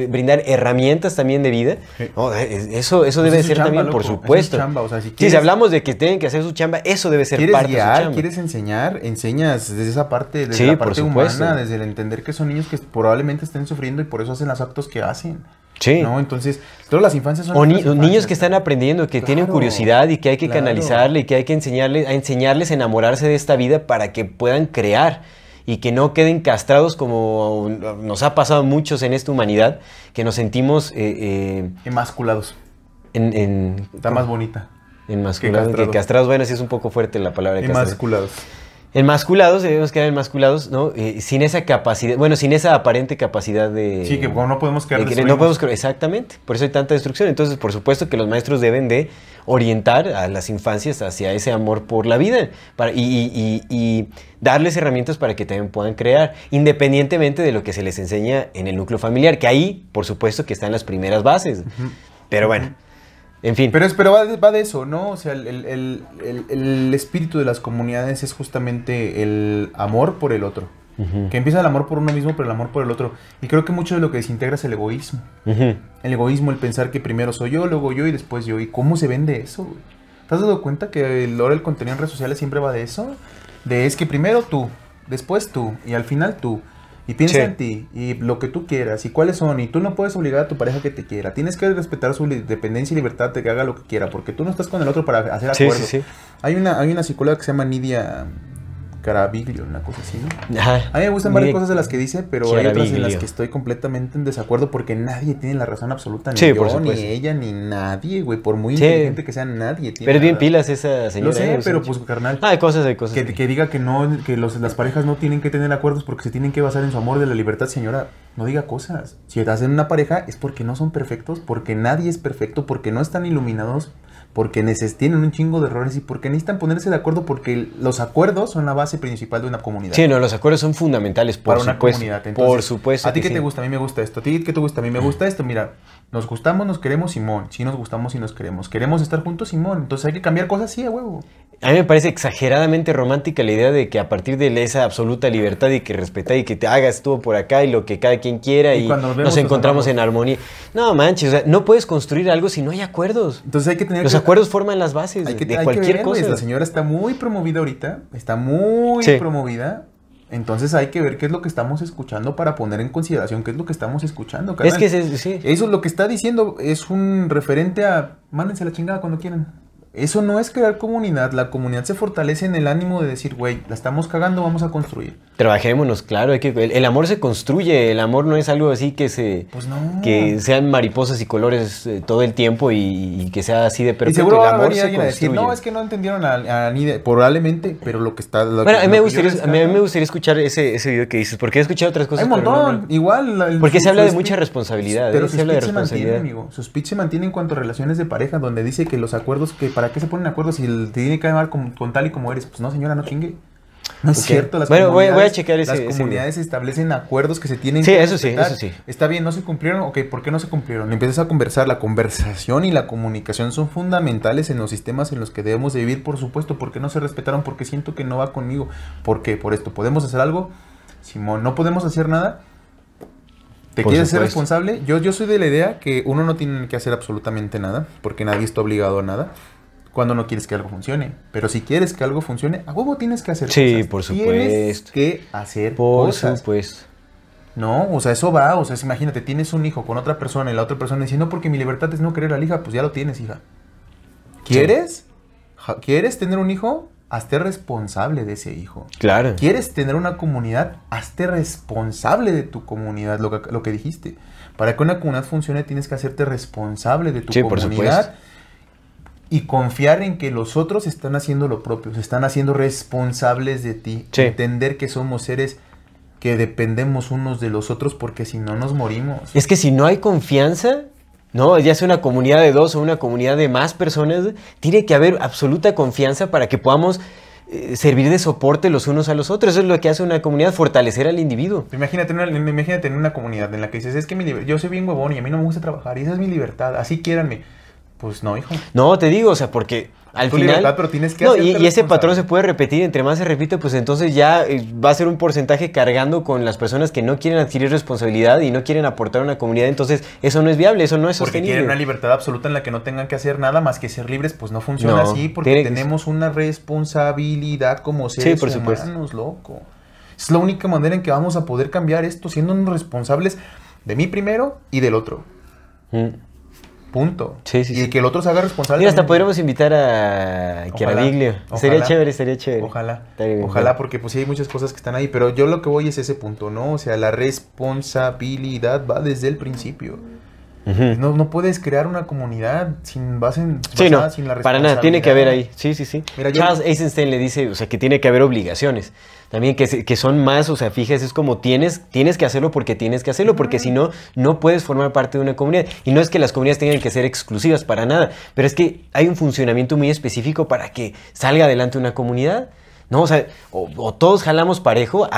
brindar herramientas también de vida. Sí. No, eso debe ser chamba, también, loco, por supuesto. Chamba, o sea, si hablamos de que tienen que hacer su chamba, eso debe ser parte guiar, de su chamba. ¿Quieres enseñar? Enseñas desde esa parte, desde la parte humana, desde el entender que son niños que probablemente estén sufriendo y por eso hacen los actos que hacen. Sí. ¿No? Entonces, todas las infancias son... O niños que están aprendiendo, que tienen curiosidad y que hay que canalizarle y que hay que enseñarles a enamorarse de esta vida para que puedan crear. Y que no queden castrados, como nos ha pasado a muchos en esta humanidad, que nos sentimos... emasculados. Está más bonita. Emasculados que castrados. Bueno, sí es un poco fuerte la palabra castrados. Emasculados. Emasculados, debemos quedar emasculados, ¿no? Sin esa capacidad, bueno, sin esa aparente capacidad de... Sí, que no podemos quedar destruidos. No podemos, exactamente, por eso hay tanta destrucción. Entonces, por supuesto que los maestros deben de orientar a las infancias hacia ese amor por la vida y darles herramientas para que también puedan crear, independientemente de lo que se les enseña en el núcleo familiar, que ahí, por supuesto, que están las primeras bases. Pero bueno... En fin. Pero va de eso, ¿no? O sea, el espíritu de las comunidades es justamente el amor por el otro. Que empieza el amor por uno mismo, pero el amor por el otro. Y creo que mucho de lo que desintegra es el egoísmo. El egoísmo, el pensar que primero soy yo, luego yo y después yo. ¿Y cómo se vende eso, güey? ¿Te has dado cuenta que ahora el contenido en redes sociales siempre va de eso? De es que primero tú, después tú y al final tú. Y piensa en ti, y lo que tú quieras, y cuáles son, y tú no puedes obligar a tu pareja que te quiera. Tienes que respetar su independencia y libertad de que haga lo que quiera, porque tú no estás con el otro para hacer acuerdos. Sí, sí, sí. Hay una psicóloga que se llama Nidia Caraviglio, una cosa así, ¿no? Ajá. A mí me gustan varias cosas de las que dice, pero hay otras en las que estoy completamente en desacuerdo, porque nadie tiene la razón absoluta, ni yo, ni ella, ni nadie, güey. Por muy inteligente que sea, nadie tiene. Pero es bien pilas esa señora. Lo sé, pero pues, carnal. Hay cosas. Que diga que no, que las parejas no tienen que tener acuerdos porque se tienen que basar en su amor de la libertad, señora. No diga cosas. Si hacen una pareja es porque no son perfectos, porque nadie es perfecto, porque no están iluminados, porque tienen un chingo de errores y porque necesitan ponerse de acuerdo, porque los acuerdos son la base principal de una comunidad. Sí, no, los acuerdos son fundamentales para una comunidad. Entonces, por supuesto. ¿A ti qué te gusta? A mí me gusta esto. ¿A ti qué te gusta? A mí me gusta esto. Mira, nos gustamos, nos queremos, Simón. Sí, nos gustamos y nos queremos. Queremos estar juntos, Simón. Entonces hay que cambiar cosas, sí, a huevo. A mí me parece exageradamente romántica la idea de que a partir de esa absoluta libertad y que respetar y que te hagas tú por acá y lo que cada quien quiera y nos encontramos en armonía. No manches, o sea, no puedes construir algo si no hay acuerdos. Entonces hay que tener... Los acuerdos forman las bases de cualquier cosa. La señora está muy promovida ahorita, está muy promovida. Entonces hay que ver qué es lo que estamos escuchando para poner en consideración qué es lo que estamos escuchando, carnal. Es que eso es lo que está diciendo, es un referente a mándense la chingada cuando quieran. Eso no es crear comunidad. La comunidad se fortalece en el ánimo de decir, güey, la estamos cagando, vamos a construir. Trabajémonos, claro. Hay que, el amor se construye. El amor no es algo así que se... Pues no. Que sean mariposas y colores todo el tiempo y que sea así de perfecto. Y seguro el amor habría alguien a decir, no, es que no entendieron a Nidia. Probablemente, pero lo que está... Lo bueno, que, a mí me gustaría escuchar ese video que dices. Porque he escuchado otras cosas. Hay un montón. No, igual. Porque se habla de mucha responsabilidad. Pero su speech se mantiene, amigo. Su speech se mantiene en cuanto a relaciones de pareja, donde dice que los acuerdos que... ¿Para qué se ponen acuerdos si te tiene que llamar con tal y como eres? Pues no, señora, no chingue. No es cierto. Las voy a checar ese. Las comunidades establecen acuerdos que se tienen que respetar. Sí, eso sí. Está bien, no se cumplieron. Ok, ¿por qué no se cumplieron? Empiezas a conversar. La conversación y la comunicación son fundamentales en los sistemas en los que debemos de vivir, por supuesto. ¿Por qué no se respetaron? Porque siento que no va conmigo. ¿Por qué? Por esto. ¿Podemos hacer algo? Simón, ¿no podemos hacer nada? ¿Te quieres ser responsable? Yo soy de la idea que uno no tiene que hacer absolutamente nada, porque nadie está obligado a nada, cuando no quieres que algo funcione. Pero si quieres que algo funcione, a huevo tienes que hacer cosas. Sí, por supuesto. Tienes que hacer cosas. Por supuesto. No, o sea, eso va, o sea, imagínate, tienes un hijo con otra persona y la otra persona dice, no, porque mi libertad es no querer a la hija, pues ya lo tienes, hija. ¿Quieres? Sí. ¿Quieres tener un hijo? Hazte responsable de ese hijo. Claro. ¿Quieres tener una comunidad? Hazte responsable de tu comunidad, lo que dijiste. Para que una comunidad funcione tienes que hacerte responsable de tu comunidad y confiar en que los otros están haciendo lo propio, se están haciendo responsables de ti. Sí. Entender que somos seres que dependemos unos de los otros porque si no nos morimos. Es que si no hay confianza... No, ya sea una comunidad de dos o una comunidad de más personas, tiene que haber absoluta confianza para que podamos servir de soporte los unos a los otros. Eso es lo que hace una comunidad, fortalecer al individuo. Imagínate en una comunidad en la que dices, es que yo soy bien huevón y a mí no me gusta trabajar y esa es mi libertad, así quiéranme. Pues no, hijo. No, te digo, o sea, porque... al final, libertad, pero tienes que y ese patrón se puede repetir, entre más se repite, pues entonces ya va a ser un porcentaje cargando con las personas que no quieren adquirir responsabilidad y no quieren aportar a una comunidad, entonces eso no es viable, eso no es sostenible. Porque quieren una libertad absoluta en la que no tengan que hacer nada más que ser libres, pues no funciona así, porque tenemos una responsabilidad como seres humanos, loco. Es la única manera en que vamos a poder cambiar esto, siendo responsables de mí primero y del otro. Punto. Sí, que el otro se haga responsable. Mira, hasta podríamos invitar a Caraviglio. Sería chévere. Ojalá, porque pues sí hay muchas cosas que están ahí, pero yo lo que voy es ese punto, ¿no? O sea, la responsabilidad va desde el principio. Uh-huh. No puedes crear una comunidad sin base sin la responsabilidad. Para nada, tiene que haber ahí. Sí. Mira, Charles Eisenstein le dice, o sea, que tiene que haber obligaciones. También que son más, o sea, fíjese, es como tienes que hacerlo porque si no, no puedes formar parte de una comunidad. Y no es que las comunidades tengan que ser exclusivas para nada, pero es que hay un funcionamiento muy específico para que salga adelante una comunidad. No, o sea, o todos jalamos parejo,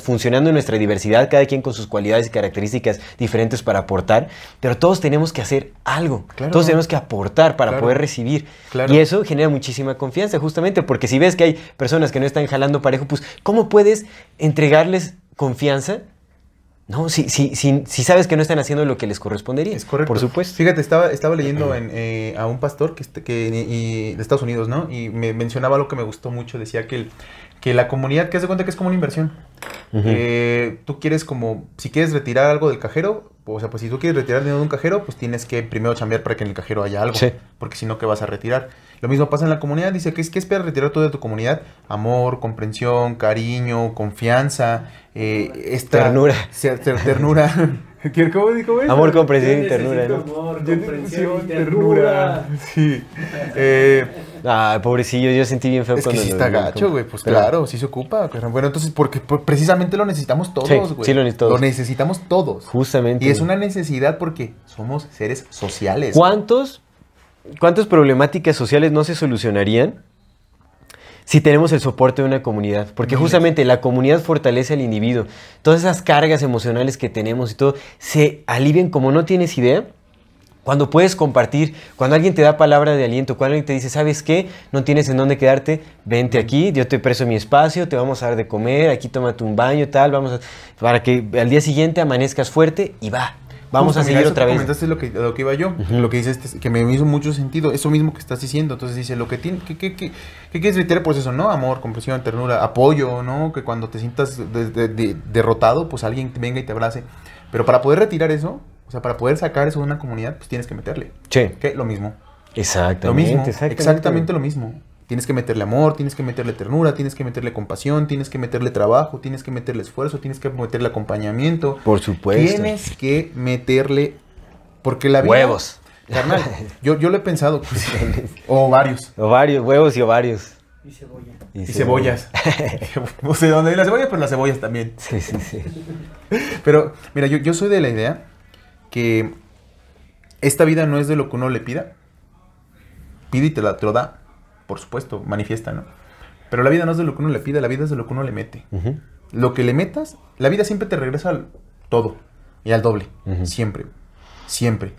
funcionando en nuestra diversidad, cada quien con sus cualidades y características diferentes para aportar, pero todos tenemos que hacer algo, claro. Todos tenemos que aportar para poder recibir, y eso genera muchísima confianza justamente, porque si ves que hay personas que no están jalando parejo, pues ¿cómo puedes entregarles confianza? No, si sabes que no están haciendo lo que les correspondería. Es correcto. Por supuesto. Fíjate, estaba leyendo a un pastor de Estados Unidos, ¿no? Y me mencionaba algo que me gustó mucho. Decía que la comunidad, que haz de cuenta que es como una inversión. Uh-huh. Tú quieres si quieres retirar algo del cajero, o sea, pues si tú quieres retirar dinero de un cajero, pues tienes que primero chambear para que en el cajero haya algo. Sí. Porque si no, ¿qué vas a retirar? Lo mismo pasa en la comunidad. Dice, ¿qué esperas retirar todo de tu comunidad? Amor, comprensión, cariño, confianza, ternura. ¿Cómo dijo eso? Amor, comprensión y ternura, ¿no? Amor, comprensión, ternura. Sí. Pobrecillo, yo sentí bien feo cuando... Es que sí está gacho, güey. Pues claro, sí se ocupa. Bueno, entonces, porque precisamente lo necesitamos todos, güey. Sí, lo necesitamos todos. Justamente. Y es una necesidad porque somos seres sociales. ¿Cuántas problemáticas sociales no se solucionarían si tenemos el soporte de una comunidad? Porque justamente la comunidad fortalece al individuo. Todas esas cargas emocionales que tenemos y todo se alivian como no tienes idea. Cuando puedes compartir, cuando alguien te da palabra de aliento, cuando alguien te dice, ¿sabes qué? No tienes en dónde quedarte, vente aquí, yo te presto mi espacio, te vamos a dar de comer, aquí tómate un baño, tal, para que al día siguiente amanezcas fuerte y vamos a seguir otra vez. Comentaste lo que iba yo, lo que dices que me hizo mucho sentido, eso mismo que estás diciendo. Entonces dice, lo que tiene, ¿qué quieres reiterar por eso? ¿No? Amor, comprensión, ternura, apoyo, ¿no? Que cuando te sientas derrotado, pues alguien venga y te abrace. Pero para poder retirar eso, o sea, para poder sacar eso de una comunidad, pues tienes que meterle. Sí. Que lo mismo. Exactamente lo mismo. Tienes que meterle amor, tienes que meterle ternura, tienes que meterle compasión, tienes que meterle trabajo, tienes que meterle esfuerzo, tienes que meterle acompañamiento. Por supuesto. Tienes que meterle... Porque la vida... Huevos. Carnal, yo lo he pensado. Pues, ovarios. Huevos y ovarios. Y cebolla. Y cebollas. No sé dónde hay las cebollas, pero las cebollas también. Sí, sí, sí. Pero, mira, yo soy de la idea que esta vida no es de lo que uno le pida. Pide y te lo da. Por supuesto, manifiesta, ¿no? Pero la vida no es de lo que uno le pide, la vida es de lo que uno le mete. Uh-huh. Lo que le metas, la vida siempre te regresa al todo y al doble. Uh-huh. Siempre, siempre.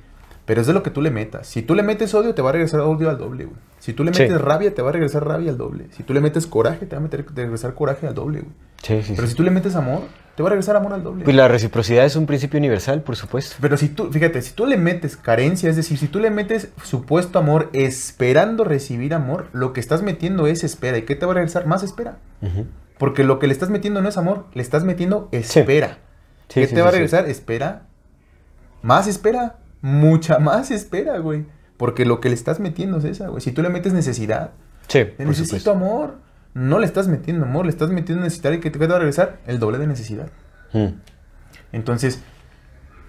Pero es de lo que tú le metas. Si tú le metes odio, te va a regresar odio al doble, güey. Si tú le metes rabia, te va a regresar rabia al doble. Si tú le metes coraje, te va a regresar coraje al doble, güey. Sí, sí, pero si tú le metes amor, te va a regresar amor al doble. Pues la reciprocidad es un principio universal, por supuesto. Pero si tú, fíjate, si tú le metes carencia, es decir, si tú le metes supuesto amor esperando recibir amor, lo que estás metiendo es espera. ¿Y qué te va a regresar? Más espera. Uh-huh. Porque lo que le estás metiendo no es amor, le estás metiendo espera. Sí. Sí, ¿Qué te va a regresar? Sí. Espera. Más espera. Mucha más espera, güey. Porque lo que le estás metiendo es esa, güey. Si tú le metes necesidad, necesito amor. No le estás metiendo amor, le estás metiendo necesidad. ¿Y que te va a regresar? El doble de necesidad. Entonces,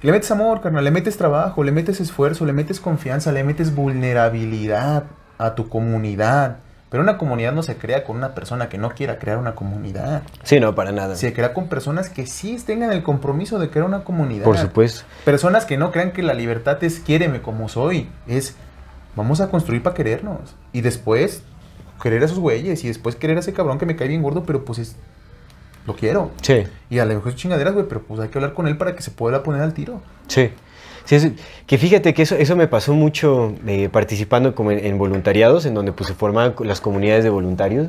le metes amor, carnal. Le metes trabajo, le metes esfuerzo, le metes confianza, le metes vulnerabilidad a tu comunidad. Pero una comunidad no se crea con una persona que no quiera crear una comunidad. Sí, no, para nada. Se crea con personas que sí tengan el compromiso de crear una comunidad. Por supuesto. Personas que no crean que la libertad es quiéreme como soy. Es vamos a construir para querernos. Y después querer a esos güeyes. Y después querer a ese cabrón que me cae bien gordo, pero pues es... Lo quiero. Sí. Y a lo mejor es chingaderas, güey, pero pues hay que hablar con él para que se pueda poner al tiro. Sí. Sí, que fíjate que eso me pasó mucho participando como en voluntariados, en donde pues se formaban las comunidades de voluntarios.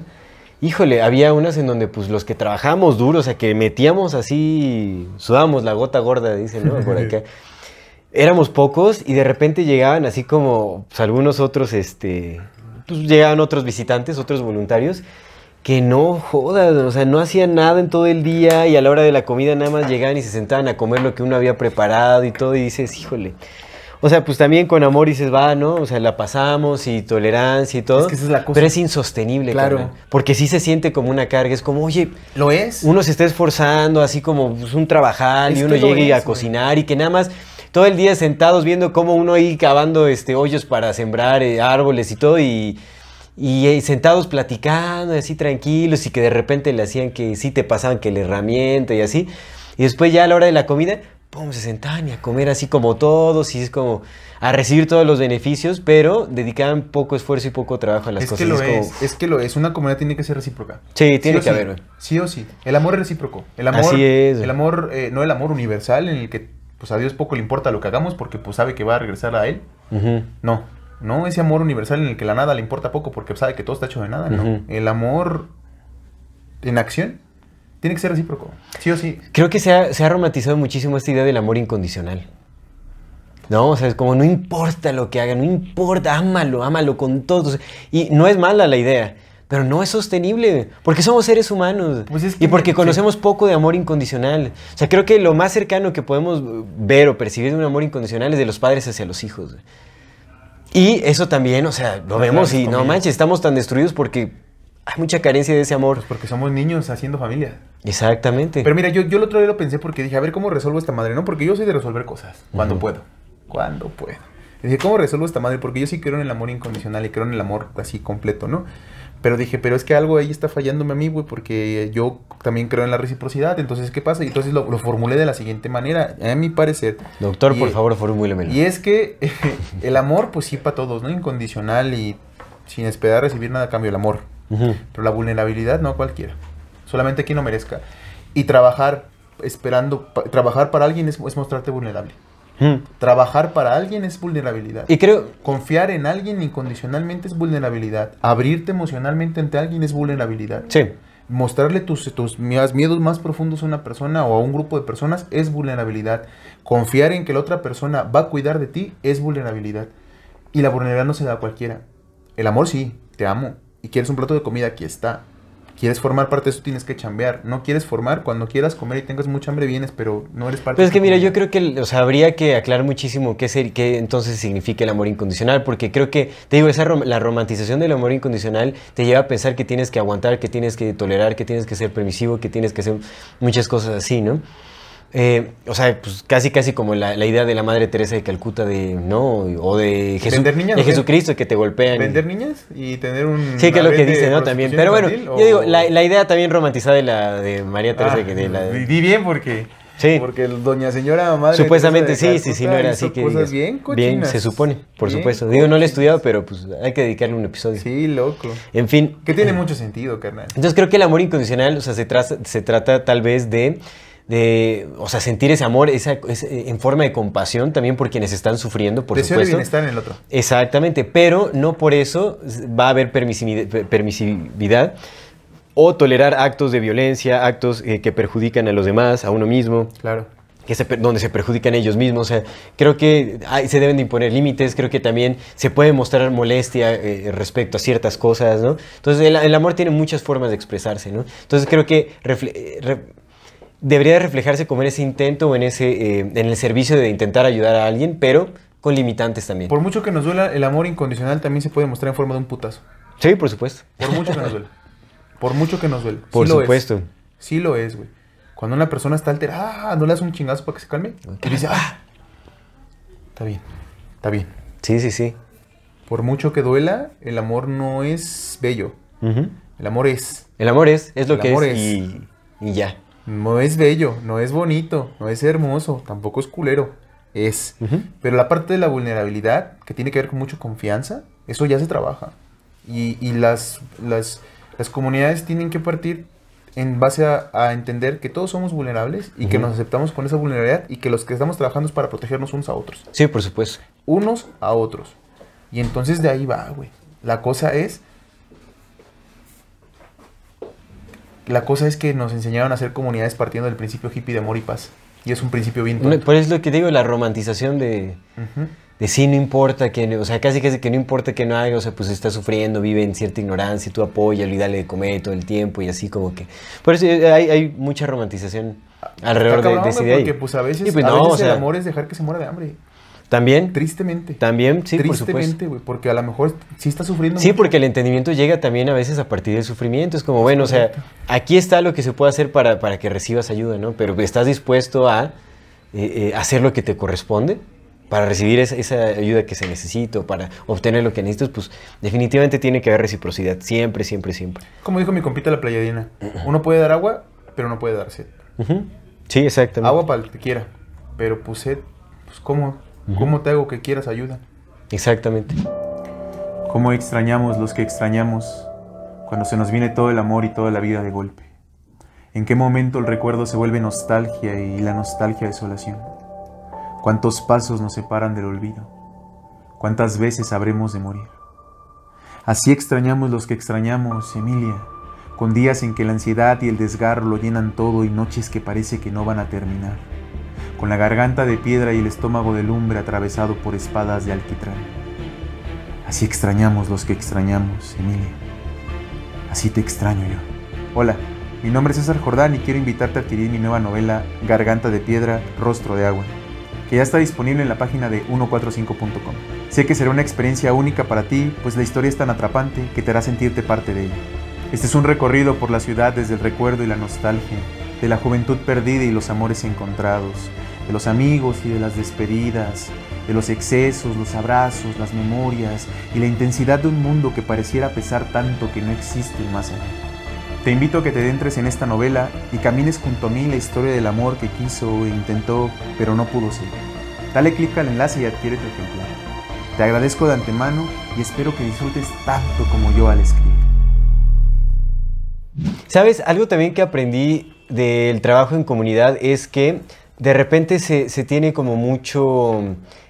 Híjole, había unas en donde pues los que trabajamos duro, o sea, que metíamos así, sudábamos la gota gorda, dicen, ¿no? Por acá. Éramos pocos y de repente llegaban así como pues, algunos otros, pues llegaban otros visitantes, otros voluntarios, que no jodas, o sea, no hacían nada en todo el día y a la hora de la comida nada más llegaban y se sentaban a comer lo que uno había preparado y todo y dices, híjole. O sea, pues también con amor dices, va, ¿no? O sea, la pasamos y tolerancia y todo. Es que esa es la cosa. Pero es insostenible, claro. Carnal, porque sí se siente como una carga, es como, oye... ¿Lo es? Uno se está esforzando así como pues, un trabajar es y uno llega a cocinar y que nada más... Todo el día sentados viendo cómo uno ahí cavando hoyos para sembrar árboles y todo y sentados platicando, así tranquilos, y que de repente le hacían que sí te pasaban que la herramienta y así, y después ya a la hora de la comida, pum, se sentaban y a comer así como todos, y es como a recibir todos los beneficios, pero dedicaban poco esfuerzo y poco trabajo a las cosas. Es que una comunidad tiene que ser recíproca. Sí, tiene que haber. Sí o sí, el amor es recíproco. El amor, así es. El amor, no el amor universal en el que pues a Dios poco le importa lo que hagamos porque pues sabe que va a regresar a Él, No, ese amor universal en el que la nada le importa poco porque sabe que todo está hecho de nada, no. Uh-huh. El amor en acción tiene que ser recíproco, sí o sí. Creo que se ha romantizado muchísimo esta idea del amor incondicional. No, o sea, es como no importa lo que haga, no importa, ámalo con todos. Y no es mala la idea, pero no es sostenible, porque somos seres humanos pues es que y porque conocemos poco de amor incondicional. O sea, creo que lo más cercano que podemos ver o percibir de un amor incondicional es de los padres hacia los hijos. Y eso también, o sea, lo vemos y no manches, estamos tan destruidos porque hay mucha carencia de ese amor. Pues porque somos niños haciendo familia. Exactamente. Pero mira, yo el otro día lo pensé porque dije, a ver, ¿cómo resuelvo esta madre? No, porque yo soy de resolver cosas cuando puedo. Cuando puedo. Y dije, ¿cómo resuelvo esta madre? Porque yo sí creo en el amor incondicional y creo en el amor así completo, ¿no? Pero dije, pero es que algo ahí está fallándome a mí, güey, porque yo también creo en la reciprocidad. Entonces, ¿qué pasa? Y entonces lo formulé de la siguiente manera, a mi parecer. Doctor, por favor, formúlemelo. Y es que el amor, pues sí, para todos, ¿no? Incondicional y sin esperar recibir nada a cambio, el amor. Uh-huh. Pero la vulnerabilidad, no cualquiera. Solamente quien no merezca. Y trabajar esperando, trabajar para alguien es mostrarte vulnerable. Trabajar para alguien es vulnerabilidad. Y creo... Confiar en alguien incondicionalmente es vulnerabilidad. Abrirte emocionalmente ante alguien es vulnerabilidad. Sí. Mostrarle tus miedos más profundos a una persona o a un grupo de personas es vulnerabilidad. Confiar en que la otra persona va a cuidar de ti es vulnerabilidad. Y la vulnerabilidad no se da a cualquiera. El amor sí, te amo. Y quieres un plato de comida, aquí está. quieres formar parte de eso, tienes que chambear. No quieres formar, cuando quieras comer y tengas mucha hambre vienes, pero no eres parte. Pero es que mira, yo creo que, o sea, habría que aclarar muchísimo qué entonces significa el amor incondicional, porque creo que, te digo, la romantización del amor incondicional te lleva a pensar que tienes que aguantar, que tienes que tolerar, que tienes que ser permisivo, que tienes que hacer muchas cosas así, ¿no? O sea, pues casi como la idea de la Madre Teresa de Calcuta, de ¿no? O de Jesucristo, que te golpean. Vender niñas y tener un... Sí, que es lo que dice, ¿no? También. Pero bueno, yo digo, la idea también romantizada de la de María Teresa. Viví bien porque... Sí. Porque doña señora madre... Supuestamente sí, Calcuta, sí, no era así que... Cosas bien cochinas. Bien, se supone, por bien supuesto. Digo, no lo he estudiado, pero pues hay que dedicarle un episodio. Sí, loco. En fin. Que tiene mucho sentido, carnal. Entonces creo que el amor incondicional, o sea, se trata tal vez de, o sea, sentir ese amor en forma de compasión también por quienes están sufriendo, por supuesto. Deseo de bienestar en el otro. Exactamente, pero no por eso va a haber permisividad o tolerar actos de violencia, actos que perjudican a los demás, a uno mismo. Claro. Donde se perjudican ellos mismos. O sea, creo que se deben de imponer límites. Creo que también se puede mostrar molestia respecto a ciertas cosas, ¿no? Entonces, el amor tiene muchas formas de expresarse, ¿no? Entonces, creo que... debería reflejarse como en ese intento o en el servicio de intentar ayudar a alguien, pero con limitantes también. Por mucho que nos duela, el amor incondicional también se puede mostrar en forma de un putazo. Sí, por supuesto. Por mucho que nos duela. Por mucho que nos duela. Por supuesto. Sí lo es, güey. Cuando una persona está alterada, no le das un chingazo para que se calme. Y dice, está bien, está bien. Sí, sí, sí. Por mucho que duela, el amor no es bello. Uh-huh. El amor es. El amor es lo que es. Y ya. No es bello, no es bonito, no es hermoso, tampoco es culero, es. Uh-huh. Pero la parte de la vulnerabilidad, que tiene que ver con mucha confianza, eso ya se trabaja. Y las comunidades tienen que partir en base a entender que todos somos vulnerables y uh-huh. que nos aceptamos con esa vulnerabilidad y que los que estamos trabajando es para protegernos unos a otros. Sí, por supuesto. Unos a otros. Y entonces de ahí va, güey. La cosa es que nos enseñaron a hacer comunidades partiendo del principio hippie de amor y paz. Y es un principio bien tonto. Por eso es lo que digo, la romantización de... Uh-huh. De sí, no importa que... O sea, casi que no importa que no haga. O sea, pues está sufriendo, vive en cierta ignorancia. Y tú apóyalo y dale de comer todo el tiempo. Y así como que... Por eso hay mucha romantización alrededor de esa idea. Porque pues a veces el amor es dejar que se muera de hambre. También. Tristemente. También, sí, por supuesto. Tristemente, güey, porque a lo mejor sí está sufriendo. Sí, mucho. Porque el entendimiento llega también a veces a partir del sufrimiento. Es como, bueno, correcto. O sea, aquí está lo que se puede hacer para que recibas ayuda, ¿no? Pero estás dispuesto a hacer lo que te corresponde para recibir esa ayuda que se necesita, para obtener lo que necesitas, pues definitivamente tiene que haber reciprocidad. Siempre, siempre, siempre. Como dijo mi compita la playadina, uno puede dar agua, pero no puede dar sed. Uh-huh. Sí, exactamente. Agua para el que quiera, pero pues sed, pues cómo... ¿Cómo te hago que quieras ayuda? Exactamente. ¿Cómo extrañamos los que extrañamos cuando se nos viene todo el amor y toda la vida de golpe? ¿En qué momento el recuerdo se vuelve nostalgia y la nostalgia desolación? ¿Cuántos pasos nos separan del olvido? ¿Cuántas veces habremos de morir? Así extrañamos los que extrañamos, Emilia, con días en que la ansiedad y el desgarro lo llenan todo y noches que parece que no van a terminar. Con la garganta de piedra y el estómago de lumbre atravesado por espadas de alquitrán. Así extrañamos los que extrañamos, Emilia. Así te extraño yo. Hola, mi nombre es César Jordán y quiero invitarte a adquirir mi nueva novela Garganta de Piedra, Rostro de Agua, que ya está disponible en la página de 145.com. Sé que será una experiencia única para ti, pues la historia es tan atrapante que te hará sentirte parte de ella. Este es un recorrido por la ciudad desde el recuerdo y la nostalgia, de la juventud perdida y los amores encontrados, de los amigos y de las despedidas, de los excesos, los abrazos, las memorias y la intensidad de un mundo que pareciera pesar tanto que no existe más allá. Te invito a que te adentres en esta novela y camines junto a mí la historia del amor que quiso e intentó, pero no pudo ser. Dale clic al enlace y adquiere tu ejemplar. Te agradezco de antemano y espero que disfrutes tanto como yo al escribir. ¿Sabes? Algo también que aprendí del trabajo en comunidad es que de repente se tiene como mucho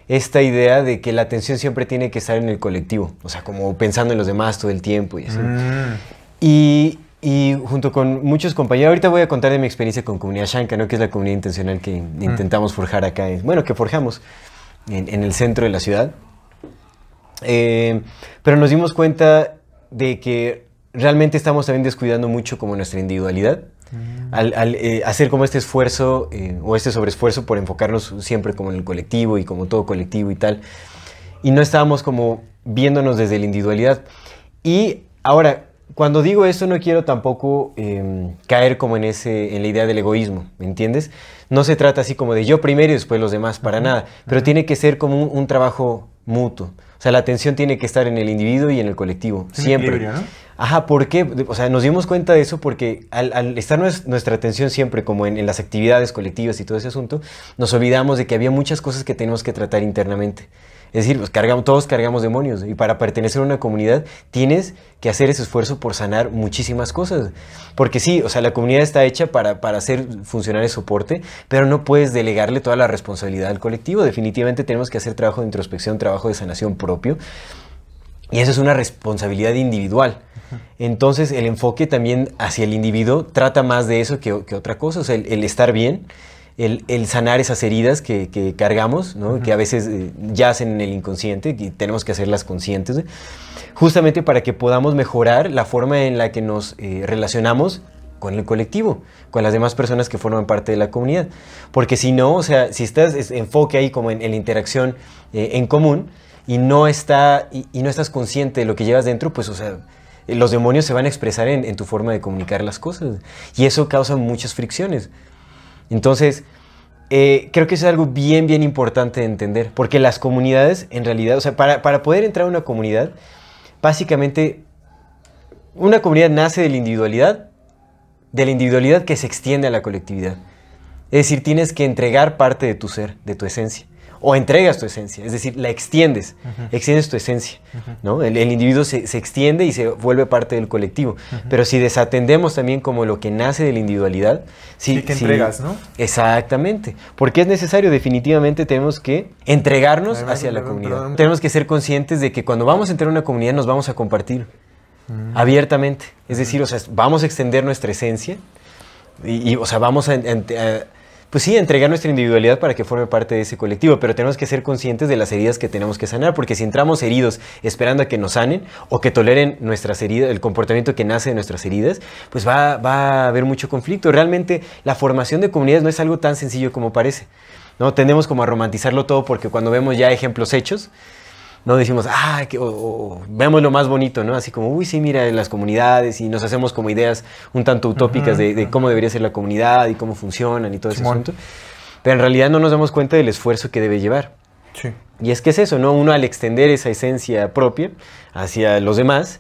esta idea de que la atención siempre tiene que estar en el colectivo, o sea, como pensando en los demás todo el tiempo y así. Y junto con muchos compañeros, ahorita voy a contar de mi experiencia con Comunidad Shanka, ¿no? Que es la comunidad intencional que intentamos forjar acá, bueno, que forjamos en el centro de la ciudad. Pero nos dimos cuenta de que realmente estamos también descuidando mucho como nuestra individualidad. Al hacer como este esfuerzo o este sobreesfuerzo por enfocarnos siempre como en el colectivo y como todo colectivo y tal. Y no estábamos como viéndonos desde la individualidad. Y ahora, cuando digo esto no quiero tampoco caer como en, en la idea del egoísmo, ¿me entiendes? No se trata así como de yo primero y después los demás, para nada. Pero tiene que ser como un trabajo mutuo. O sea, la atención tiene que estar en el individuo y en el colectivo, siempre. Equilibrio, ¿no? Ajá, ¿por qué? O sea, nos dimos cuenta de eso porque al estar nuestra atención siempre como en las actividades colectivas y todo ese asunto, nos olvidamos de que había muchas cosas que tenemos que tratar internamente. Es decir, pues todos cargamos demonios y para pertenecer a una comunidad tienes que hacer ese esfuerzo por sanar muchísimas cosas. Porque sí, o sea, la comunidad está hecha para hacer funcionar el soporte, pero no puedes delegarle toda la responsabilidad al colectivo. Definitivamente tenemos que hacer trabajo de introspección, trabajo de sanación propio. Y eso es una responsabilidad individual. Entonces, el enfoque también hacia el individuo trata más de eso que otra cosa. O sea, el estar bien. El sanar esas heridas que cargamos, ¿no? Que a veces yacen en el inconsciente y tenemos que hacerlas conscientes, ¿eh? Justamente para que podamos mejorar la forma en la que nos relacionamos con el colectivo, con las demás personas que forman parte de la comunidad. Porque si no, o sea, si estás enfoque ahí como en la interacción en común y no estás consciente de lo que llevas dentro, pues, o sea, los demonios se van a expresar en tu forma de comunicar las cosas. Y eso causa muchas fricciones. Entonces, creo que eso es algo bien, bien importante de entender. Porque las comunidades, en realidad, o sea, para poder entrar a una comunidad, básicamente, una comunidad nace de la individualidad que se extiende a la colectividad. Es decir, tienes que entregar parte de tu ser, de tu esencia. O entregas tu esencia, es decir, la extiendes, extiendes tu esencia, ¿no? El individuo se extiende y se vuelve parte del colectivo. Pero si desatendemos también como lo que nace de la individualidad... Sí, entregas, ¿no? Exactamente. Porque es necesario, definitivamente tenemos que entregarnos hacia la comunidad. Tenemos que ser conscientes de que cuando vamos a entrar a una comunidad nos vamos a compartir abiertamente. Es decir, o sea, vamos a extender nuestra esencia y o sea, vamos a pues sí, entregar nuestra individualidad para que forme parte de ese colectivo, pero tenemos que ser conscientes de las heridas que tenemos que sanar, porque si entramos heridos esperando a que nos sanen o que toleren nuestras heridas, el comportamiento que nace de nuestras heridas, pues va a haber mucho conflicto. Realmente la formación de comunidades no es algo tan sencillo como parece, ¿no? Tendemos como a romantizarlo todo porque cuando vemos ya ejemplos hechos, no decimos, ah, o vemos lo más bonito, ¿no? Así como, uy, sí, mira, en las comunidades y nos hacemos como ideas un tanto utópicas de cómo debería ser la comunidad y cómo funcionan y todo ese asunto. Pero en realidad no nos damos cuenta del esfuerzo que debe llevar. Sí. Y es que es eso, ¿no? Uno al extender esa esencia propia hacia los demás,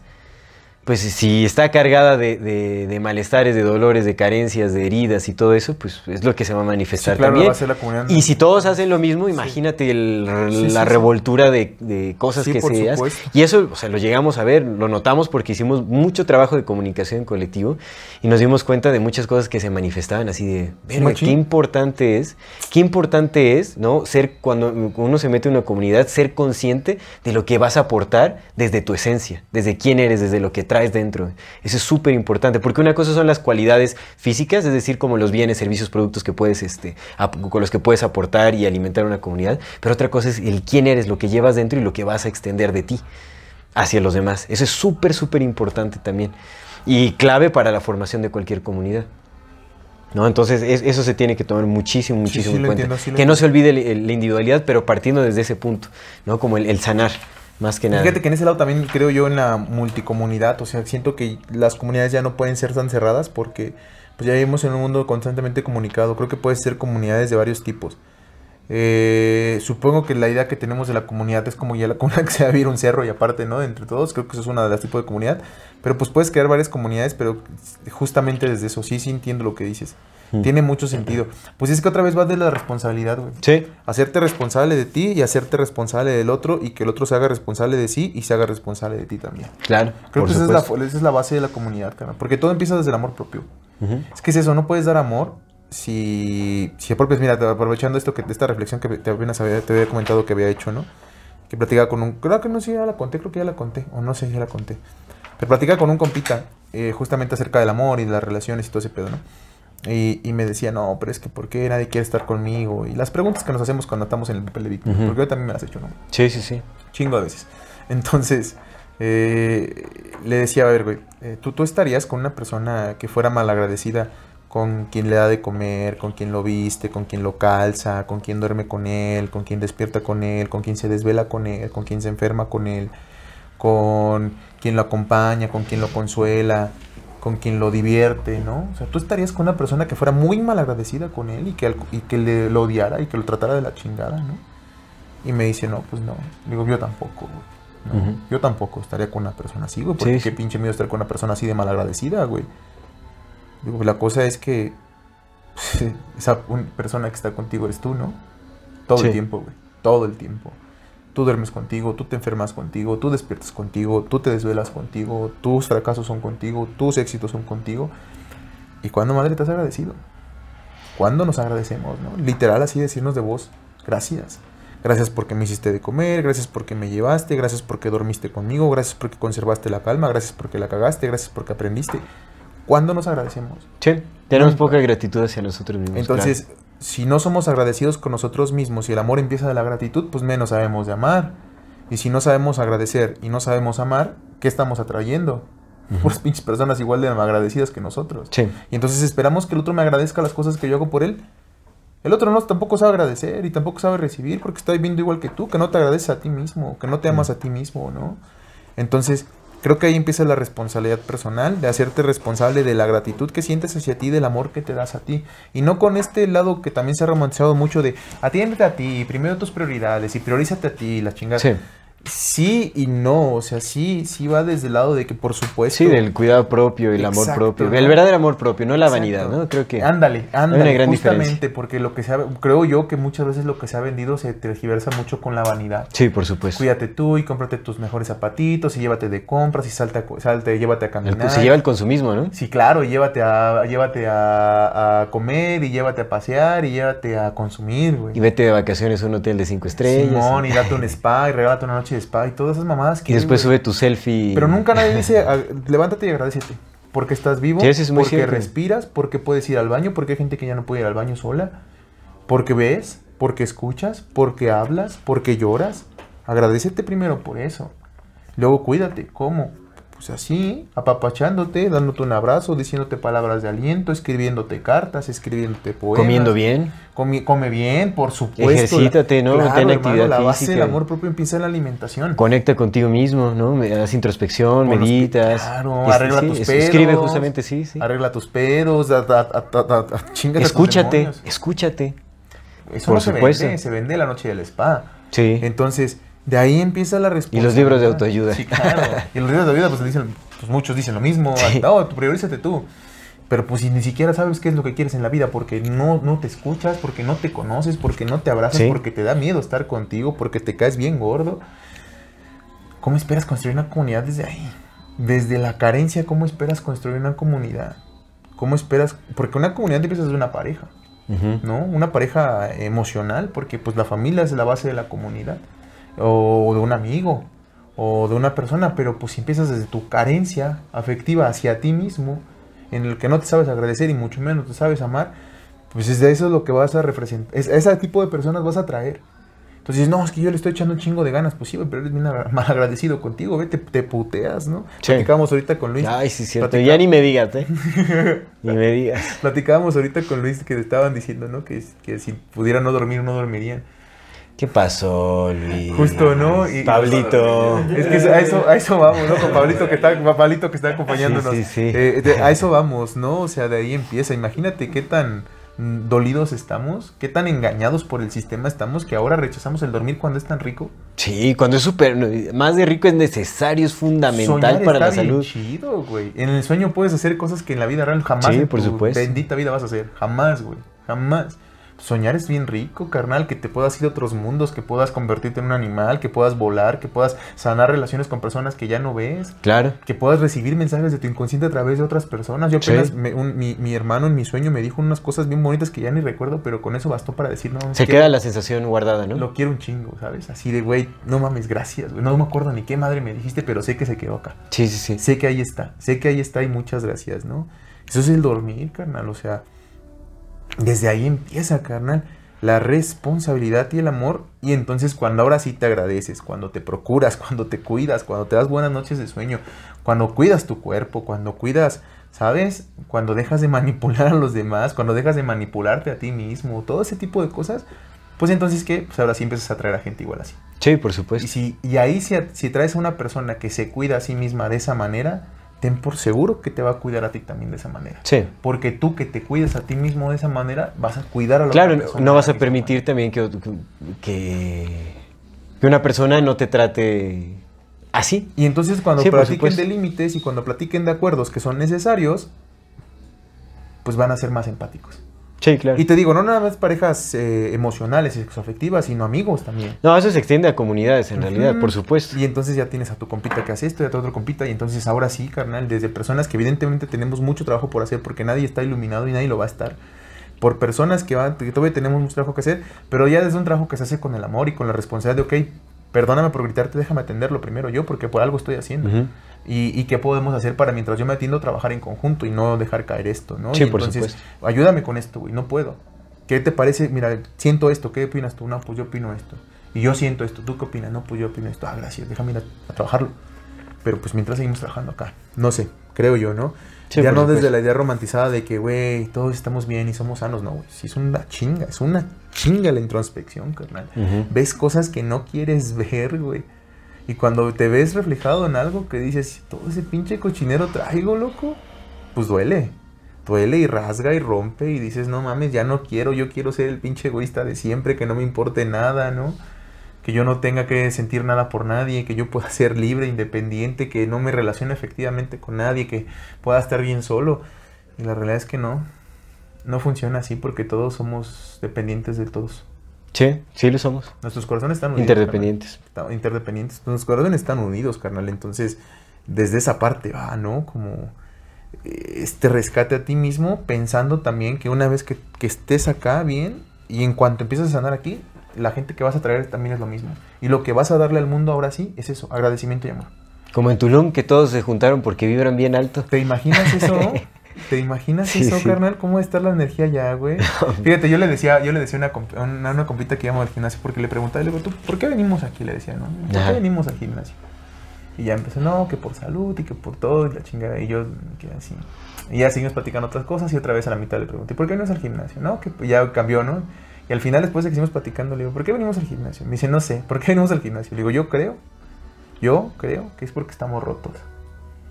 pues si está cargada de malestares, de dolores, de carencias, de heridas y todo eso, pues es lo que se va a manifestar, sí, claro, también. Lo va a hacer la comunidad. Y si todos hacen lo mismo, imagínate la revoltura de cosas que se hacen. Y eso, o sea, lo llegamos a ver, lo notamos porque hicimos mucho trabajo de comunicación en colectivo y nos dimos cuenta de muchas cosas que se manifestaban así de, verga, qué importante es, ¿no? Ser, cuando uno se mete en una comunidad, ser consciente de lo que vas a aportar desde tu esencia, desde quién eres, desde lo que traes dentro. Eso es súper importante, porque una cosa son las cualidades físicas, es decir, como los bienes, servicios, productos que puedes, con los que puedes aportar y alimentar una comunidad, pero otra cosa es el quién eres, lo que llevas dentro y lo que vas a extender de ti hacia los demás. Eso es súper, súper importante también y clave para la formación de cualquier comunidad, ¿no? Entonces, eso se tiene que tomar muchísimo, muchísimo en cuenta. Que no se olvide la individualidad, pero partiendo desde ese punto, ¿no? Como el sanar. Más que nada. Fíjate que en ese lado también creo yo en la multicomunidad, o sea, siento que las comunidades ya no pueden ser tan cerradas porque pues ya vivimos en un mundo constantemente comunicado, creo que puede ser comunidades de varios tipos. Supongo que la idea que tenemos de la comunidad es como ya la comunidad que se va a vivir un cerro y aparte, ¿no? Entre todos, creo que eso es una de las tipos de comunidad, pero pues puedes crear varias comunidades, pero justamente desde eso, sí entiendo lo que dices. Tiene mucho sentido. Pues es que otra vez vas de la responsabilidad, güey. Sí. Hacerte responsable de ti y hacerte responsable del otro y que el otro se haga responsable de sí y se haga responsable de ti también. Claro. Creo que esa es la base de la comunidad, cara. Porque todo empieza desde el amor propio. Es que es eso, no puedes dar amor si mira, aprovechando esta reflexión que te había comentado que había hecho, ¿no? Que platicaba con creo que ya la conté. Pero platicaba con un compita justamente acerca del amor y de las relaciones y todo ese pedo, ¿no? Y me decía, no, pero es que ¿por qué nadie quiere estar conmigo? Y las preguntas que nos hacemos cuando estamos en el papel de víctima, porque yo también me las he hecho, ¿no? Sí. Chingo de veces. Entonces, le decía, a ver, güey, ¿tú estarías con una persona que fuera malagradecida con quien le da de comer, con quien lo viste, con quien lo calza, con quien duerme con él, con quien despierta con él, con quien se desvela con él, con quien se enferma con él, con quien lo acompaña, con quien lo consuela, con quien lo divierte, ¿no? O sea, tú estarías con una persona que fuera muy malagradecida con él y que le lo odiara y que lo tratara de la chingada, ¿no? Y me dice, no, pues no. Digo, yo tampoco, güey. No, yo tampoco estaría con una persona así, güey. Porque sí, qué pinche miedo estar con una persona así de malagradecida, güey. Digo, la cosa es que pues, esa persona que está contigo eres tú, ¿no? Todo el tiempo, güey. Todo el tiempo. Tú duermes contigo, tú te enfermas contigo, tú despiertas contigo, tú te desvelas contigo, tus fracasos son contigo, tus éxitos son contigo. ¿Y cuándo, madre, te has agradecido? ¿Cuándo nos agradecemos, no? Literal, así decirnos de voz, gracias. Gracias porque me hiciste de comer, gracias porque me llevaste, gracias porque dormiste conmigo, gracias porque conservaste la calma, gracias porque la cagaste, gracias porque aprendiste. ¿Cuándo nos agradecemos? Sí, tenemos poca gratitud hacia nosotros mismos. Entonces, claro, si no somos agradecidos con nosotros mismos y el amor empieza de la gratitud, pues menos sabemos de amar. Y si no sabemos agradecer y no sabemos amar, ¿qué estamos atrayendo? Pues pinches personas igual de agradecidas que nosotros. Sí. Y entonces esperamos que el otro me agradezca las cosas que yo hago por él. El otro no, tampoco sabe agradecer y tampoco sabe recibir porque está viviendo igual que tú, que no te agradeces a ti mismo, que no te amas a ti mismo, ¿no? Entonces, creo que ahí empieza la responsabilidad personal, de hacerte responsable de la gratitud que sientes hacia ti, del amor que te das a ti. Y no con este lado que también se ha romantizado mucho de atiéndete a ti, primero tus prioridades y priorízate a ti, la chingada. Sí. Sí y no, o sea, sí va desde el lado de que por supuesto... Sí, del cuidado propio y el amor propio, el verdadero amor propio, no la vanidad, ¿no? Creo que... Ándale, hay una gran justamente diferencia, porque lo que se ha, creo yo que muchas veces lo que se ha vendido se tergiversa mucho con la vanidad. Sí, por supuesto. Cuídate tú y cómprate tus mejores zapatitos y llévate de compras y salte, llévate a caminar. Se lleva el consumismo, ¿no? Sí, claro, y llévate a comer y llévate a pasear y llévate a consumir, güey. Y vete de vacaciones a un hotel de 5 estrellas. Simón, y date un spa y regálate una noche de spa y todas esas mamadas que... Y después sube tu selfie. Pero nunca nadie dice, levántate y agradecete. Porque estás vivo, porque respiras, porque puedes ir al baño, porque hay gente que ya no puede ir al baño sola, porque ves, porque escuchas, porque hablas, porque lloras. Agradécete primero por eso. Luego cuídate. ¿Cómo? Pues así, apapachándote, dándote un abrazo, diciéndote palabras de aliento, escribiéndote cartas, escribiéndote poemas. Comiendo bien. Come bien, por supuesto. Ejercítate, ¿no? Claro, ten actividad física. La base del amor propio empieza en la alimentación. Conecta contigo mismo, ¿no? Haz introspección, meditas. Claro, arregla tus pedos. Escribe justamente, sí. Arregla tus pedos, chingate. Escúchate. Eso por supuesto. Se vende la noche del spa. Sí. Entonces... De ahí empieza la responsabilidad. Y los libros de autoayuda. Sí, claro. Y los libros de autoayuda, pues, dicen, pues muchos dicen lo mismo. Sí. No, priorízate tú. Pero pues si ni siquiera sabes qué es lo que quieres en la vida, porque no te escuchas, porque no te conoces, porque no te abrazas, porque te da miedo estar contigo, porque te caes bien gordo. ¿Cómo esperas construir una comunidad desde ahí? Desde la carencia, ¿cómo esperas construir una comunidad? ¿Cómo esperas? Porque una comunidad empieza desde una pareja, ¿no? Una pareja emocional, porque pues la familia es la base de la comunidad. O de un amigo, o de una persona, pero pues si empiezas desde tu carencia afectiva hacia ti mismo, en el que no te sabes agradecer y mucho menos te sabes amar, pues desde eso es lo que vas a representar, ese tipo de personas vas a atraer. Entonces, no, es que yo le estoy echando un chingo de ganas, pues sí, pero eres bien malagradecido contigo, ve, te puteas, ¿no? Sí. Platicábamos ahorita con Luis. Ay, sí, cierto, ya ni me digas, ¿eh? Ni me digas. Platicábamos ahorita con Luis que te estaban diciendo, ¿no? Que si pudieran no dormir, no dormirían. ¿Qué pasó, Luis? Justo, ¿no? Y Pablito. Es que a eso vamos, ¿no? Con Pablito que está acompañándonos. Sí. A eso vamos, ¿no? O sea, de ahí empieza. Imagínate qué tan dolidos estamos, qué tan engañados por el sistema estamos, que ahora rechazamos el dormir cuando es tan rico. Sí, cuando es súper... Más de rico es necesario, es fundamental. Soñar para la salud. Soñar está bien chido, güey. En el sueño puedes hacer cosas que en la vida real jamás en tu bendita vida vas a hacer. Jamás, güey. Jamás. Soñar es bien rico, carnal, que te puedas ir a otros mundos, que puedas convertirte en un animal, que puedas volar, que puedas sanar relaciones con personas que ya no ves. Claro. Que puedas recibir mensajes de tu inconsciente a través de otras personas. Yo apenas, mi hermano en mi sueño me dijo unas cosas bien bonitas que ya ni recuerdo, pero con eso bastó para decir, no. Se queda la sensación guardada, ¿no? Lo quiero un chingo, ¿sabes? Así de, güey, no mames, gracias, güey. No me acuerdo ni qué madre me dijiste, pero sé que se quedó acá. Sí. Sé que ahí está y muchas gracias, ¿no? Eso es el dormir, carnal, o sea... Desde ahí empieza, carnal. la responsabilidad y el amor. Y entonces cuando ahora sí te agradeces, cuando te procuras, cuando te cuidas, cuando te das buenas noches de sueño, cuando cuidas tu cuerpo, cuando cuidas, ¿sabes? Cuando dejas de manipular a los demás, cuando dejas de manipularte a ti mismo, todo ese tipo de cosas, pues entonces ¿qué? Pues ahora sí empiezas a atraer a gente igual así. Sí, por supuesto. Y ahí si traes a una persona que se cuida a sí misma de esa manera, ten por seguro que te va a cuidar a ti también de esa manera. Sí. Porque tú que te cuidas a ti mismo de esa manera, vas a cuidar a la otra persona. Claro, no vas a permitir también que una persona no te trate así. Y entonces cuando platiquen de límites y cuando platiquen de acuerdos que son necesarios, pues van a ser más empáticos. Sí, claro. Y te digo, no nada más parejas emocionales y sexoafectivas, sino amigos también. No, eso se extiende a comunidades en realidad, por supuesto. Y entonces ya tienes a tu compita que hace esto y a tu otro compita. Y entonces ahora sí, carnal, desde personas que evidentemente tenemos mucho trabajo por hacer porque nadie está iluminado y nadie lo va a estar. Por personas que todavía tenemos mucho trabajo que hacer, pero ya desde un trabajo que se hace con el amor y con la responsabilidad de, ok, perdóname por gritarte, déjame atenderlo primero yo porque por algo estoy haciendo. Uh-huh. Y qué podemos hacer para mientras yo me atiendo trabajar en conjunto y no dejar caer esto, ¿no? Sí, y por entonces, supuesto. Ayúdame con esto, güey, no puedo. ¿Qué te parece? Mira, siento esto, ¿qué opinas tú? No, pues yo opino esto. Y yo siento esto, ¿tú qué opinas? No, pues yo opino esto. Ah, gracias, déjame ir a trabajarlo. Pero pues mientras seguimos trabajando acá, no sé, creo yo, ¿no? Sí, ya no desde la idea romantizada de que, güey, todos estamos bien y somos sanos, no, güey. Sí, es una chinga la introspección, carnal. Uh-huh. Ves cosas que no quieres ver, güey. Y cuando te ves reflejado en algo que dices, todo ese pinche cochinero traigo, loco, pues duele. Duele y rasga y rompe y dices, no mames, ya no quiero, yo quiero ser el pinche egoísta de siempre, que no me importe nada, ¿no? Que yo no tenga que sentir nada por nadie, que yo pueda ser libre, independiente, que no me relacione efectivamente con nadie, que pueda estar bien solo. Y la realidad es que no funciona así porque todos somos dependientes de todos. Sí, sí lo somos. Nuestros corazones están unidos. Interdependientes. Carnal. Interdependientes. Nuestros corazones están unidos, carnal. Entonces, desde esa parte va, ¿no? Como este rescate a ti mismo, pensando también que una vez que estés acá bien, y en cuanto empiezas a sanar aquí, la gente que vas a traer también es lo mismo. Y lo que vas a darle al mundo ahora sí es eso, agradecimiento y amor. Como en Tulum, que todos se juntaron porque vibran bien alto. ¿Te imaginas eso? ¿Te imaginas eso, carnal? ¿Cómo está la energía ya, güey? Fíjate, yo le decía a una compita que íbamos al gimnasio porque le preguntaba, le digo, ¿tú por qué venimos aquí? Le decía, ¿no? ¿Por qué venimos al gimnasio? Y ya empezó, no, que por salud y que por todo y la chingada. Y yo me quedé así. Y ya seguimos platicando otras cosas y otra vez a la mitad le pregunté, ¿por qué venimos al gimnasio? No, que ya cambió, ¿no? Y al final, después de que seguimos platicando, le digo, ¿por qué venimos al gimnasio? Me dice, no sé, ¿por qué venimos al gimnasio? Le digo, yo creo que es porque estamos rotos.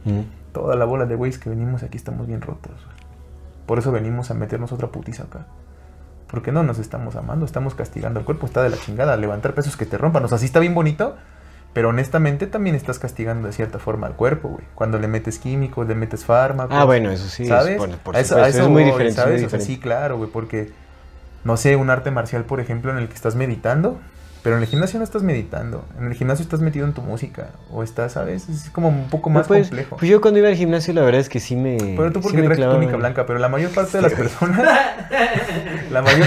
¿Mm? Toda la bola de güeyes que venimos aquí estamos bien rotos, güey. Por eso venimos a meternos otra putiza acá. Porque no nos estamos amando, estamos castigando. El cuerpo está de la chingada, levantar pesos que te rompan. O sea, sí está bien bonito, pero honestamente también estás castigando de cierta forma al cuerpo, güey. Cuando le metes químicos, le metes fármacos. Ah, bueno, eso sí. ¿Sabes? Por eso es muy diferente, ¿sabes? Muy diferente. O sea, sí, claro, güey, porque, no sé, un arte marcial, por ejemplo, en el que estás meditando. Pero en el gimnasio no estás meditando, en el gimnasio estás metido en tu música, o estás, ¿sabes? Es como un poco más complejo. Pues yo cuando iba al gimnasio la verdad es que sí me... Pero tú porque sí traes túnica blanca, pero la mayor parte de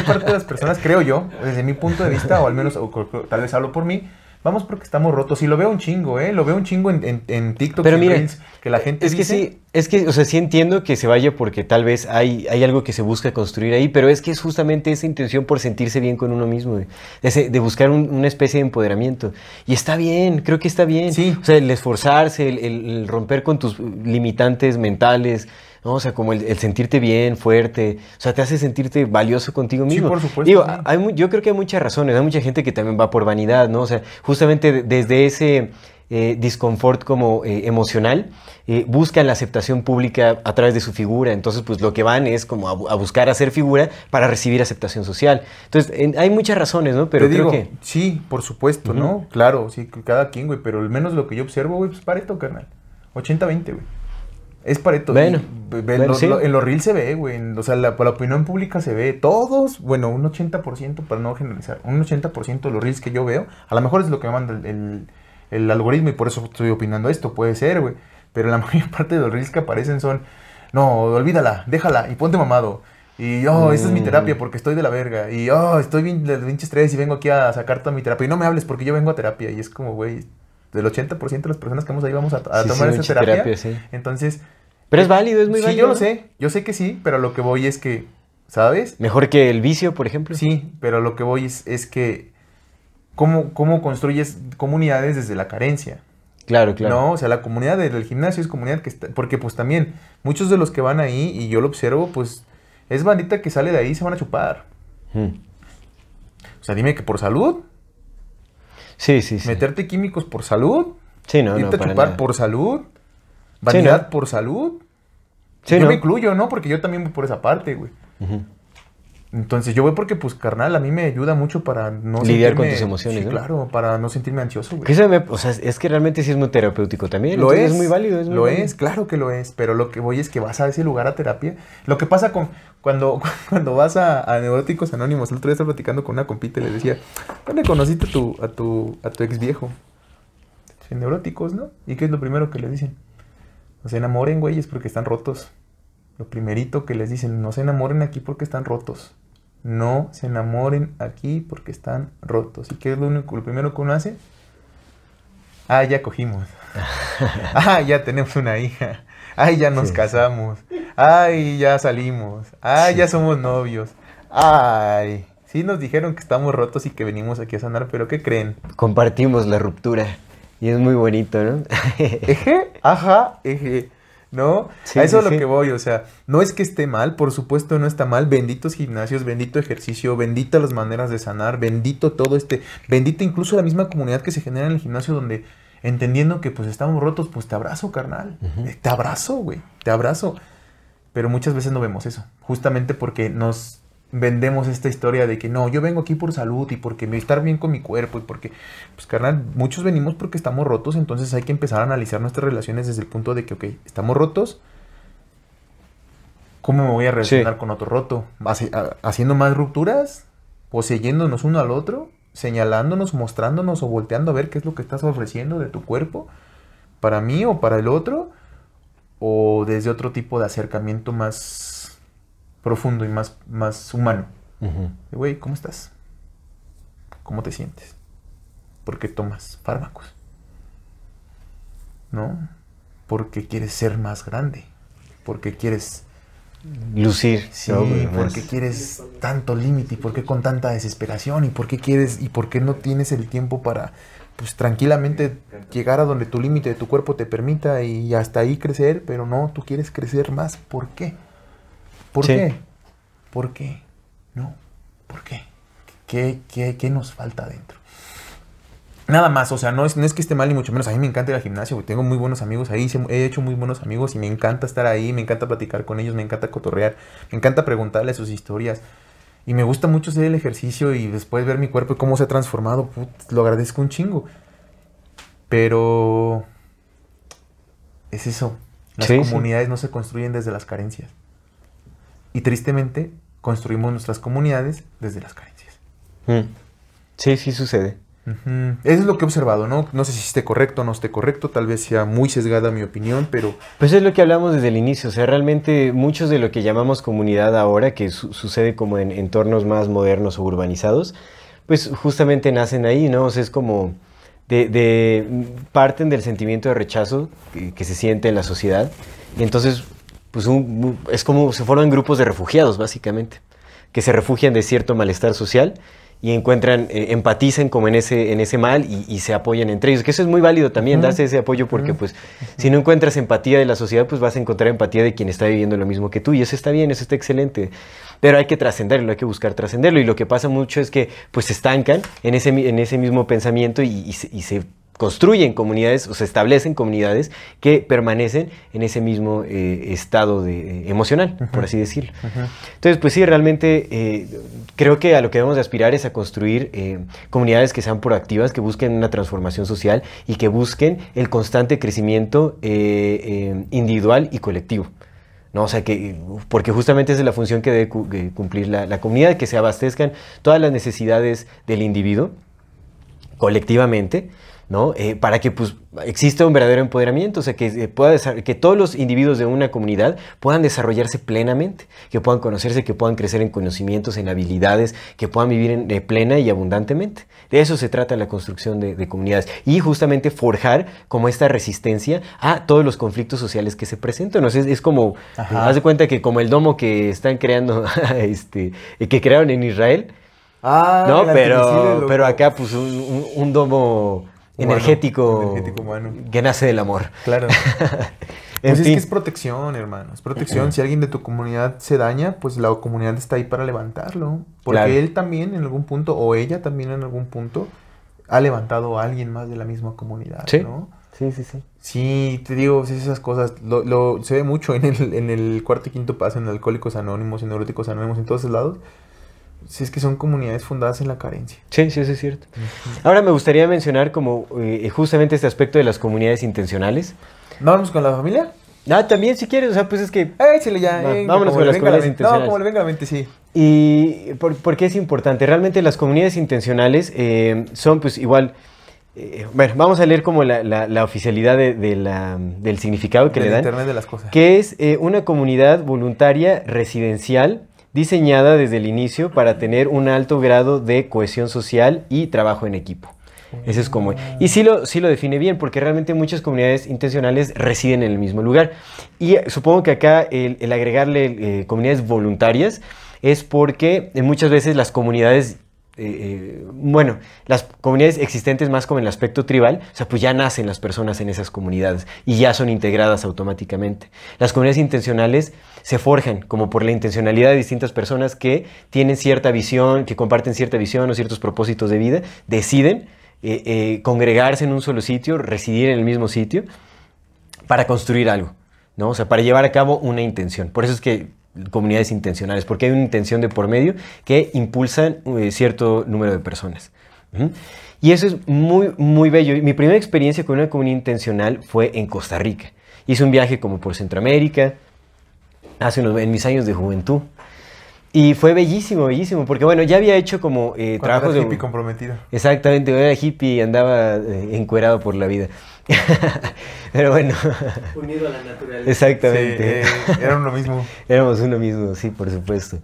las personas, creo yo, desde mi punto de vista, o al menos, o tal vez hablo por mí, vamos porque estamos rotos. Y lo veo un chingo, ¿eh? Lo veo un chingo en TikTok, pero en mira, Reels, que la gente es dice... Es que, o sea, sí entiendo que se vaya porque tal vez hay algo que se busca construir ahí, pero es que es justamente esa intención por sentirse bien con uno mismo, de buscar una especie de empoderamiento. Y está bien, creo que está bien. Sí. O sea, el esforzarse, el romper con tus limitantes mentales, ¿no? O sea, como el sentirte bien, fuerte, o sea, te hace sentirte valioso contigo mismo. Sí, por supuesto. Digo, sí. Yo creo que hay muchas razones, hay mucha gente que también va por vanidad, ¿no? O sea, justamente desde ese disconfort como emocional, buscan la aceptación pública a través de su figura. Entonces, pues lo que van es como a buscar hacer figura para recibir aceptación social. Entonces, hay muchas razones, ¿no? Pero creo que... Sí, por supuesto, uh-huh. ¿No? Claro, sí, cada quien, güey, pero al menos lo que yo observo, güey, pues Pareto, carnal. 80-20, güey. Es Pareto. Bueno, sí. En los reels se ve, güey. O sea, la opinión pública se ve. Todos, bueno, un 80%, para no generalizar, un 80% de los reels que yo veo, a lo mejor es lo que me manda el algoritmo y por eso estoy opinando esto. Puede ser, güey. Pero la mayor parte de los reels que aparecen son, no, olvídala, déjala y ponte mamado. Y, esta es mi terapia porque estoy de la verga. Y, estoy bien de pinche estrés y vengo aquí a sacar toda mi terapia. Y no me hables porque yo vengo a terapia. Y es como, güey... Del 80% de las personas que vamos ahí vamos a tomar esa terapia. Sí. Entonces... Pero es válido, es muy válido. Sí, yo lo sé. Yo sé que sí, pero lo que voy es que ¿sabes? Mejor que el vicio, por ejemplo. Sí, pero lo que voy es que ¿cómo construyes comunidades desde la carencia? Claro, claro. No, o sea, la comunidad del gimnasio es comunidad que está... Porque pues también muchos de los que van ahí, y yo lo observo, pues es bandita que sale de ahí y se van a chupar. O sea, dime que por salud. Sí, sí, sí. Meterte químicos por salud. Sí, no, irte a chupar nada. Por salud. Vanidad sí, no. Por salud. Sí, yo me incluyo, ¿no? Porque yo también voy por esa parte, güey. Entonces yo voy porque, pues, carnal, a mí me ayuda mucho para no lidiar con tus emociones, sí, ¿no? Claro, para no sentirme ansioso, güey. O sea, es que realmente sí es muy terapéutico también. Lo es. Es muy válido. Es muy lo válido. Es, claro que lo es. Pero lo que voy es que vas a ese lugar a terapia. Lo que pasa con cuando vas a Neuróticos Anónimos. El otro día estaba platicando con una compita y le decía, ¿dónde conociste a tu ex viejo? Sí, neuróticos, ¿no? ¿Y qué es lo primero que les dicen? No se enamoren, güey, es porque están rotos. Lo primerito que les dicen, no se enamoren aquí porque están rotos. No se enamoren aquí porque están rotos. ¿Y qué es lo primero que uno hace? Ah, ya cogimos. Ah, ya tenemos una hija. Ay, ya nos casamos. Ay, ya salimos. Ay, ya somos novios. Ay, sí nos dijeron que estamos rotos y que venimos aquí a sanar, pero ¿qué creen? Compartimos la ruptura. Y es muy bonito, ¿no? Eje, ajá, eje. ¿No? Sí, a eso es lo que voy, o sea, no es que esté mal, por supuesto no está mal, benditos gimnasios, bendito ejercicio, bendita las maneras de sanar, bendito todo bendita incluso la misma comunidad que se genera en el gimnasio donde, entendiendo que pues estamos rotos, pues te abrazo, carnal, te abrazo, güey, te abrazo, pero muchas veces no vemos eso, justamente porque nos vendemos esta historia de que no, yo vengo aquí por salud y porque me estar bien con mi cuerpo y porque, pues carnal, muchos venimos porque estamos rotos, entonces hay que empezar a analizar nuestras relaciones desde el punto de que, ok, estamos rotos, ¿cómo me voy a relacionar con otro roto? ¿Haciendo más rupturas? ¿Poseyéndonos uno al otro? ¿Señalándonos, mostrándonos o volteando a ver qué es lo que estás ofreciendo de tu cuerpo para mí o para el otro? ¿O desde otro tipo de acercamiento más profundo y más humano? Güey, ¿cómo estás? ¿Cómo te sientes? ¿Por qué tomas fármacos? ¿No? ¿Por qué quieres ser más grande? ¿Por qué quieres lucir? Sí, ¿por qué quieres tanto límite? ¿Y por qué con tanta desesperación? ¿Y por qué quieres? ¿Y por qué no tienes el tiempo para, pues, tranquilamente llegar a donde tu límite de tu cuerpo te permita y hasta ahí crecer? Pero no, tú quieres crecer más. ¿Por qué? ¿Por qué? ¿Por qué? No, ¿por qué? ¿Qué nos falta adentro? Nada más, o sea, no es que esté mal ni mucho menos. A mí me encanta ir al gimnasio, porque tengo muy buenos amigos ahí, he hecho muy buenos amigos y me encanta estar ahí, me encanta platicar con ellos, me encanta cotorrear, me encanta preguntarle sus historias. Y me gusta mucho hacer el ejercicio y después ver mi cuerpo y cómo se ha transformado. Putz, lo agradezco un chingo. Pero es eso, las comunidades no se construyen desde las carencias. Y tristemente, construimos nuestras comunidades desde las carencias. Sí, sí sucede. Eso es lo que he observado, ¿no? No sé si esté correcto o no esté correcto, tal vez sea muy sesgada mi opinión, pero... Pues es lo que hablamos desde el inicio, o sea, realmente muchos de lo que llamamos comunidad ahora, que sucede como en entornos más modernos o urbanizados, pues justamente nacen ahí, ¿no? O sea, es como... parten del sentimiento de rechazo que se siente en la sociedad, y entonces... Pues es como se forman grupos de refugiados, básicamente, que se refugian de cierto malestar social y encuentran, empatizan como en ese mal y se apoyan entre ellos. Que eso es muy válido también, darse ese apoyo, porque pues si no encuentras empatía de la sociedad, pues vas a encontrar empatía de quien está viviendo lo mismo que tú. Y eso está bien, eso está excelente. Pero hay que trascenderlo, hay que buscar trascenderlo. Y lo que pasa mucho es que pues se estancan en ese mismo pensamiento y se construyen comunidades o se establecen comunidades que permanecen en ese mismo estado emocional, por así decirlo. Entonces, pues sí, realmente creo que a lo que debemos de aspirar es a construir comunidades que sean proactivas, que busquen una transformación social y que busquen el constante crecimiento individual y colectivo. ¿No? O sea, porque justamente esa es la función que debe cumplir la comunidad, que se abastezcan todas las necesidades del individuo colectivamente, ¿no? Para que pues, exista un verdadero empoderamiento, o sea, que todos los individuos de una comunidad puedan desarrollarse plenamente, que puedan conocerse, que puedan crecer en conocimientos, en habilidades, que puedan vivir plena y abundantemente. De eso se trata la construcción de comunidades y justamente forjar como esta resistencia a todos los conflictos sociales que se presentan. O sea, es como, haz de cuenta que como el domo que están creando, que crearon en Israel, ¿no? Pero acá pues un domo... humano, energético humano, que nace del amor. Claro. Pues es que es protección, hermano. Es protección. Si alguien de tu comunidad se daña, pues la comunidad está ahí para levantarlo. Porque claro, él también en algún punto, o ella también en algún punto, ha levantado a alguien más de la misma comunidad, ¿sí? ¿No? Sí, sí, sí. Sí, te digo, esas cosas. Se ve mucho en el cuarto y quinto paso, en Alcohólicos Anónimos, en Neuróticos Anónimos, en todos esos lados. Si es que son comunidades fundadas en la carencia. Sí, sí, eso es cierto. Ahora me gustaría mencionar como justamente este aspecto de las comunidades intencionales. ¿Vamos con la familia? Ah, también si quieres, o sea, pues es que... échale ya. Vámonos con las comunidades intencionales. No, como le venga a la mente, sí. ¿Y por qué es importante? Realmente las comunidades intencionales son pues igual... bueno, vamos a leer como la oficialidad del significado que le dan. Internet de las cosas. Que es una comunidad voluntaria residencial diseñada desde el inicio para tener un alto grado de cohesión social y trabajo en equipo. Eso es como... Y sí lo define bien, porque realmente muchas comunidades intencionales residen en el mismo lugar. Y supongo que acá el agregarle comunidades voluntarias es porque muchas veces las comunidades... bueno, las comunidades existentes más como en el aspecto tribal, o sea, pues ya nacen las personas en esas comunidades y ya son integradas automáticamente. Las comunidades intencionales se forjan como por la intencionalidad de distintas personas que tienen cierta visión, que comparten cierta visión o ciertos propósitos de vida, deciden congregarse en un solo sitio, residir en el mismo sitio para construir algo, ¿no? O sea, para llevar a cabo una intención. Por eso es que comunidades intencionales, porque hay una intención de por medio que impulsan cierto número de personas. Y eso es muy, muy bello. Mi primera experiencia con una comunidad intencional fue en Costa Rica. Hice un viaje como por Centroamérica, en mis años de juventud. Y fue bellísimo, bellísimo, porque bueno, ya había hecho como trabajos de... hippie comprometido. Exactamente, era hippie y andaba encuerado por la vida. Pero bueno... unido a la naturaleza. Exactamente. Sí, era uno mismo. Éramos uno mismo, sí, por supuesto.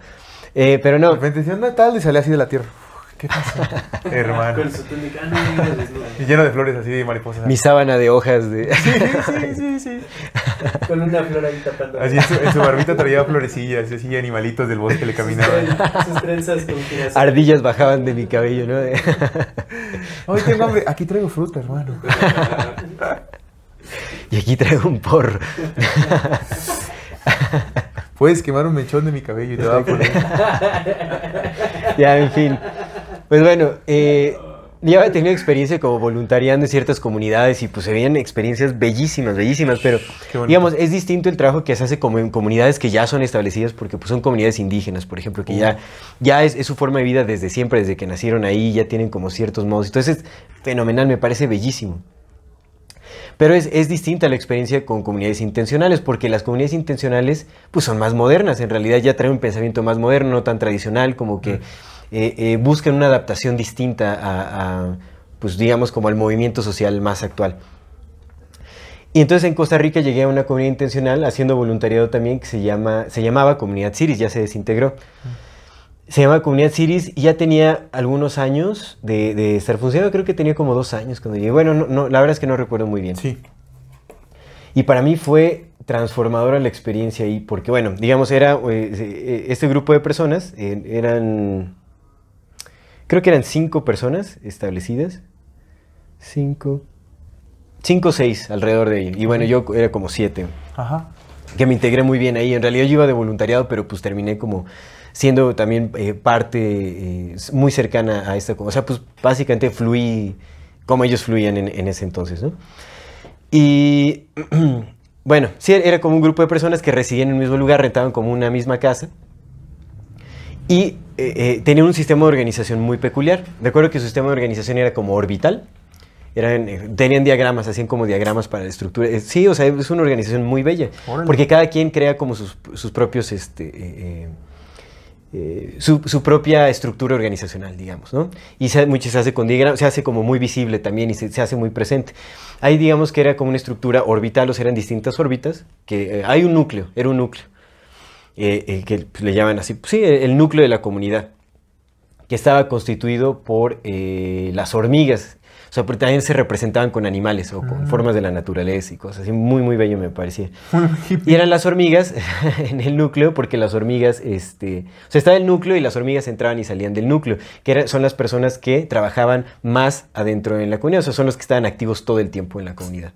Pero no... De repente decían, tal, y salía así de la tierra. ¿Qué pasa? Hermano. Con su túnica. Y lleno de flores así de mariposas. Mi sábana de hojas de... Sí, sí, sí, sí. Con una flor ahí tapando. Así en su barbita traía florecillas, así animalitos del bosque le caminaban. Sus trenzas con tiras. Ardillas bajaban de mi cabello, ¿no? Ay, tengo hambre. Aquí traigo fruta, hermano. Y aquí traigo un porro. Puedes quemar un mechón de mi cabello y te va a poner. Ya, en fin. Pues bueno, ya había tenido experiencia como voluntariando en ciertas comunidades y pues se veían experiencias bellísimas, bellísimas, pero digamos, es distinto el trabajo que se hace como en comunidades que ya son establecidas porque pues son comunidades indígenas, por ejemplo, que ya es su forma de vida desde siempre, desde que nacieron ahí, ya tienen como ciertos modos. Entonces es fenomenal, me parece bellísimo. Pero es distinta la experiencia con comunidades intencionales, porque las comunidades intencionales pues son más modernas, en realidad ya traen un pensamiento más moderno, no tan tradicional, como que buscan una adaptación distinta a pues digamos, como al movimiento social más actual. Y entonces en Costa Rica llegué a una comunidad intencional haciendo voluntariado también que se llamaba Comunidad Siris, ya se desintegró. Se llamaba Comunidad Siris y ya tenía algunos años de estar funcionando. Creo que tenía como 2 años cuando llegué. Bueno, no, la verdad es que no recuerdo muy bien. Sí. Y para mí fue transformadora la experiencia ahí, porque bueno, digamos, era este grupo de personas, creo que eran 5 personas establecidas. 5 o 6 alrededor de ahí. Y bueno, yo era como 7. Ajá. Que me integré muy bien ahí. En realidad yo iba de voluntariado, pero pues terminé como... siendo también parte muy cercana a esta... O sea, pues básicamente fluí como ellos fluían en ese entonces, ¿no? Y bueno, sí, era como un grupo de personas que residían en el mismo lugar, rentaban como una misma casa y tenían un sistema de organización muy peculiar. Recuerdo que su sistema de organización era como orbital, tenían diagramas, hacían como diagramas para la estructura. Sí, o sea, es una organización muy bella, porque cada quien crea como sus propios... su propia estructura organizacional, digamos, ¿no? Y mucho se hace con diagrama, se hace como muy visible también y se hace muy presente. Ahí digamos que era como una estructura orbital, o sea, eran distintas órbitas, que hay un núcleo, era un núcleo, que le llaman así, pues, sí, el núcleo de la comunidad, que estaba constituido por las hormigas. O sea, porque también se representaban con animales o con formas de la naturaleza y cosas así. Muy, muy bello me parecía. Y eran las hormigas en el núcleo, porque las hormigas, o sea, estaba el núcleo y las hormigas entraban y salían del núcleo, que son las personas que trabajaban más adentro en la comunidad. O sea, son los que estaban activos todo el tiempo en la comunidad.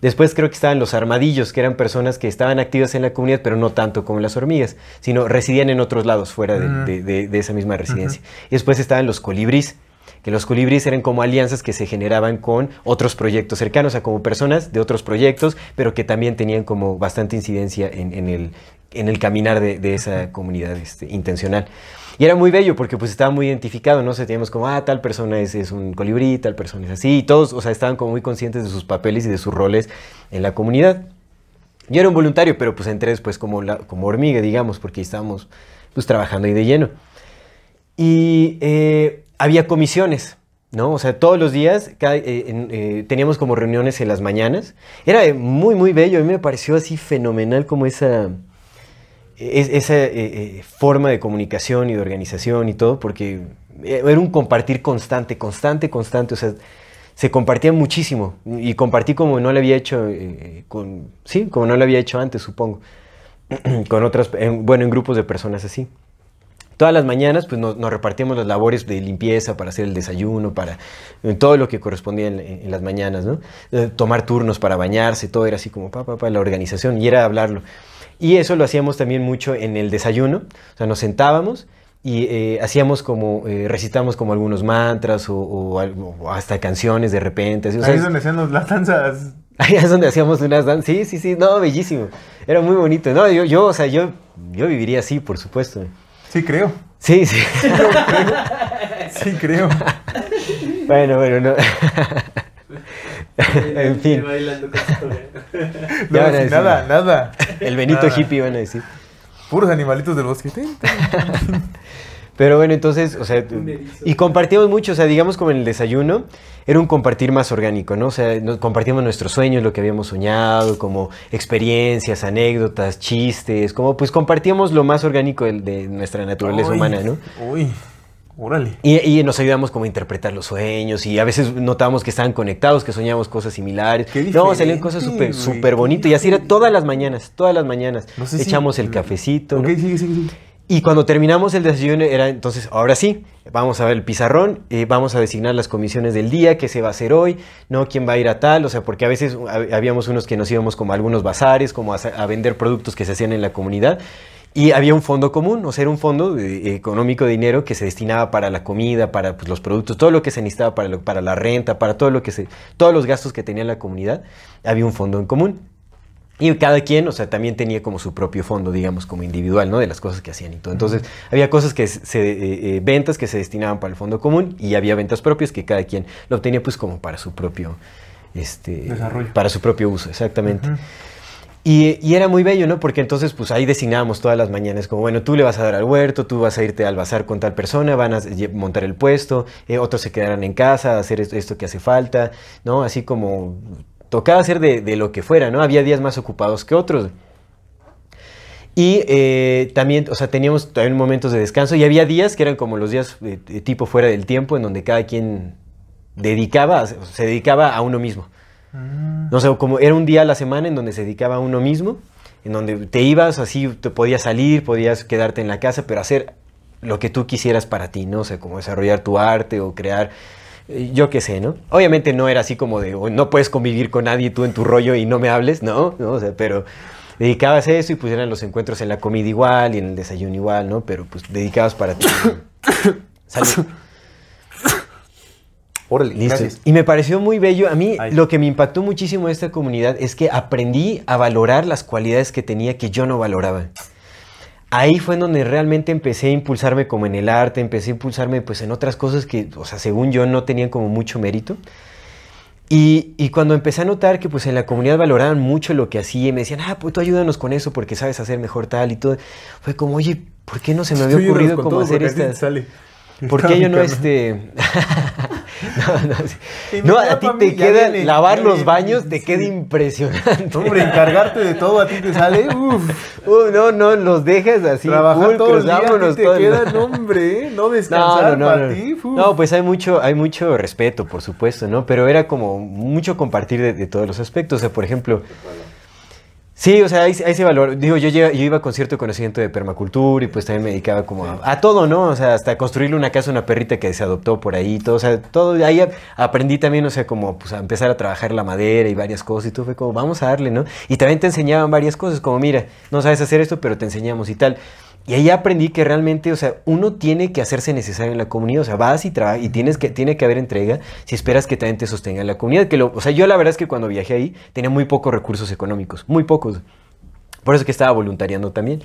Después creo que estaban los armadillos, que eran personas que estaban activas en la comunidad, pero no tanto como las hormigas, sino residían en otros lados fuera de esa misma residencia. Y después estaban los colibríes, que los colibríes eran como alianzas que se generaban con otros proyectos cercanos, o sea, como personas de otros proyectos, pero que también tenían como bastante incidencia en el caminar de esa comunidad intencional. Y era muy bello porque pues estaba muy identificado, ¿no? O sea, teníamos como, ah, tal persona es un colibrí, tal persona es así, y todos, o sea, estaban como muy conscientes de sus papeles y de sus roles en la comunidad. Yo era un voluntario, pero pues entré después como hormiga, digamos, porque estábamos pues trabajando ahí de lleno. Y... había comisiones, ¿no? O sea, todos los días teníamos como reuniones en las mañanas. Era muy, muy bello. A mí me pareció así fenomenal como esa forma de comunicación y de organización y todo, porque era un compartir constante. O sea, se compartía muchísimo. Y compartí como no lo había hecho, como no lo había hecho antes, supongo. Con otras, en grupos de personas así. Todas las mañanas pues, nos repartíamos las labores de limpieza, para hacer el desayuno, para todo lo que correspondía en las mañanas, ¿no? Tomar turnos para bañarse, todo era así como la organización, y era hablarlo. Y eso lo hacíamos también mucho en el desayuno, o sea, nos sentábamos y hacíamos como, recitamos como algunos mantras o hasta canciones de repente. Así, o sea, ahí es donde hacían las danzas. Ahí es donde hacíamos unas danzas, sí, no, bellísimo, era muy bonito. No, yo viviría así, por supuesto. Sí, creo. Sí. Sí, creo. Bueno, no. En fin. No, nada. El Benito nada. Hippie van a decir. Puros animalitos del bosque. Pero bueno, entonces, o sea, y compartíamos mucho, o sea, digamos como en el desayuno, era un compartir más orgánico, ¿no? O sea, compartíamos nuestros sueños, lo que habíamos soñado, como experiencias, anécdotas, chistes, como pues compartíamos lo más orgánico de nuestra naturaleza humana, ¿no? Uy, órale. Y nos ayudamos como a interpretar los sueños, y a veces notábamos que estaban conectados, que soñábamos cosas similares. No, salían cosas súper bonitas, y así era todas las mañanas. No sé, echamos el cafecito, ¿no? Sí. Y cuando terminamos el desayuno era entonces, ahora sí, vamos a ver el pizarrón, vamos a designar las comisiones del día, qué se va a hacer hoy, ¿no? ¿Quién va a ir a tal? O sea, porque a veces habíamos unos que nos íbamos como a algunos bazares, como a vender productos que se hacían en la comunidad. Y había un fondo común, o sea, era un fondo económico de dinero que se destinaba para la comida, para pues, los productos, todo lo que se necesitaba para la renta, para todos los gastos que tenía la comunidad, había un fondo en común. Y cada quien, o sea, también tenía como su propio fondo, digamos, como individual, ¿no? De las cosas que hacían y todo. Entonces, había cosas que ventas que se destinaban para el fondo común, y había ventas propias que cada quien lo obtenía pues como para su propio, desarrollo. Para su propio uso, exactamente. Uh-huh. Y era muy bello, ¿no? Porque entonces, pues ahí designábamos todas las mañanas, como, bueno, tú le vas a dar al huerto, tú vas a irte al bazar con tal persona, van a montar el puesto, otros se quedarán en casa a hacer esto que hace falta, ¿no? Así como... tocaba hacer de lo que fuera, ¿no? Había días más ocupados que otros. Y también, o sea, teníamos también momentos de descanso, y había días que eran como los días tipo fuera del tiempo, en donde cada quien se dedicaba a uno mismo. No sé, como era un día a la semana en donde se dedicaba a uno mismo, en donde te ibas, así te podías salir, podías quedarte en la casa, pero hacer lo que tú quisieras para ti, ¿no? O sea, como desarrollar tu arte o crear... yo qué sé, ¿no? Obviamente no era así como de, no puedes convivir con nadie tú en tu rollo y no me hables, ¿no? O sea, pero dedicabas a eso, y pues eran los encuentros en la comida igual y en el desayuno igual, ¿no? Pero pues dedicabas para ti. Salud. Órale, listo. Gracias. Y me pareció muy bello. A mí lo que me impactó muchísimo de esta comunidad es que aprendí a valorar las cualidades que tenía que yo no valoraba. Ahí fue en donde realmente empecé a impulsarme como en el arte, empecé a impulsarme pues en otras cosas que, o sea, según yo no tenían como mucho mérito. Y cuando empecé a notar que pues en la comunidad valoraban mucho lo que hacía y me decían, ah, pues tú ayúdanos con eso porque sabes hacer mejor tal y todo, fue como, oye, ¿por qué no se me había ocurrido cómo hacer estas? ¿Por qué yo no No, a ti te queda lavar los baños, te queda impresionante. Hombre, encargarte de todo a ti te sale, uff. No, los dejas así. Trabajar todo el día a ti te queda, hombre, no descansar para ti. No, pues hay mucho respeto, por supuesto, ¿no? Pero era como mucho compartir de todos los aspectos. O sea, por ejemplo... Sí, o sea, ahí se valoró. Digo, yo iba a concierto de conocimiento de permacultura y pues también me dedicaba como a todo, ¿no? O sea, hasta construirle una casa a una perrita que se adoptó por ahí y todo. O sea, todo. Ahí aprendí también, o sea, como pues, a empezar a trabajar la madera y varias cosas. Y todo fue como, vamos a darle, ¿no? Y también te enseñaban varias cosas, como, mira, no sabes hacer esto, pero te enseñamos y tal. Y ahí aprendí que realmente, o sea, uno tiene que hacerse necesario en la comunidad. O sea, vas y trabajas y tiene que haber entrega si esperas que también te sostenga la comunidad. O sea, yo la verdad es que cuando viajé ahí tenía muy pocos recursos económicos, muy pocos. Por eso que estaba voluntariando también.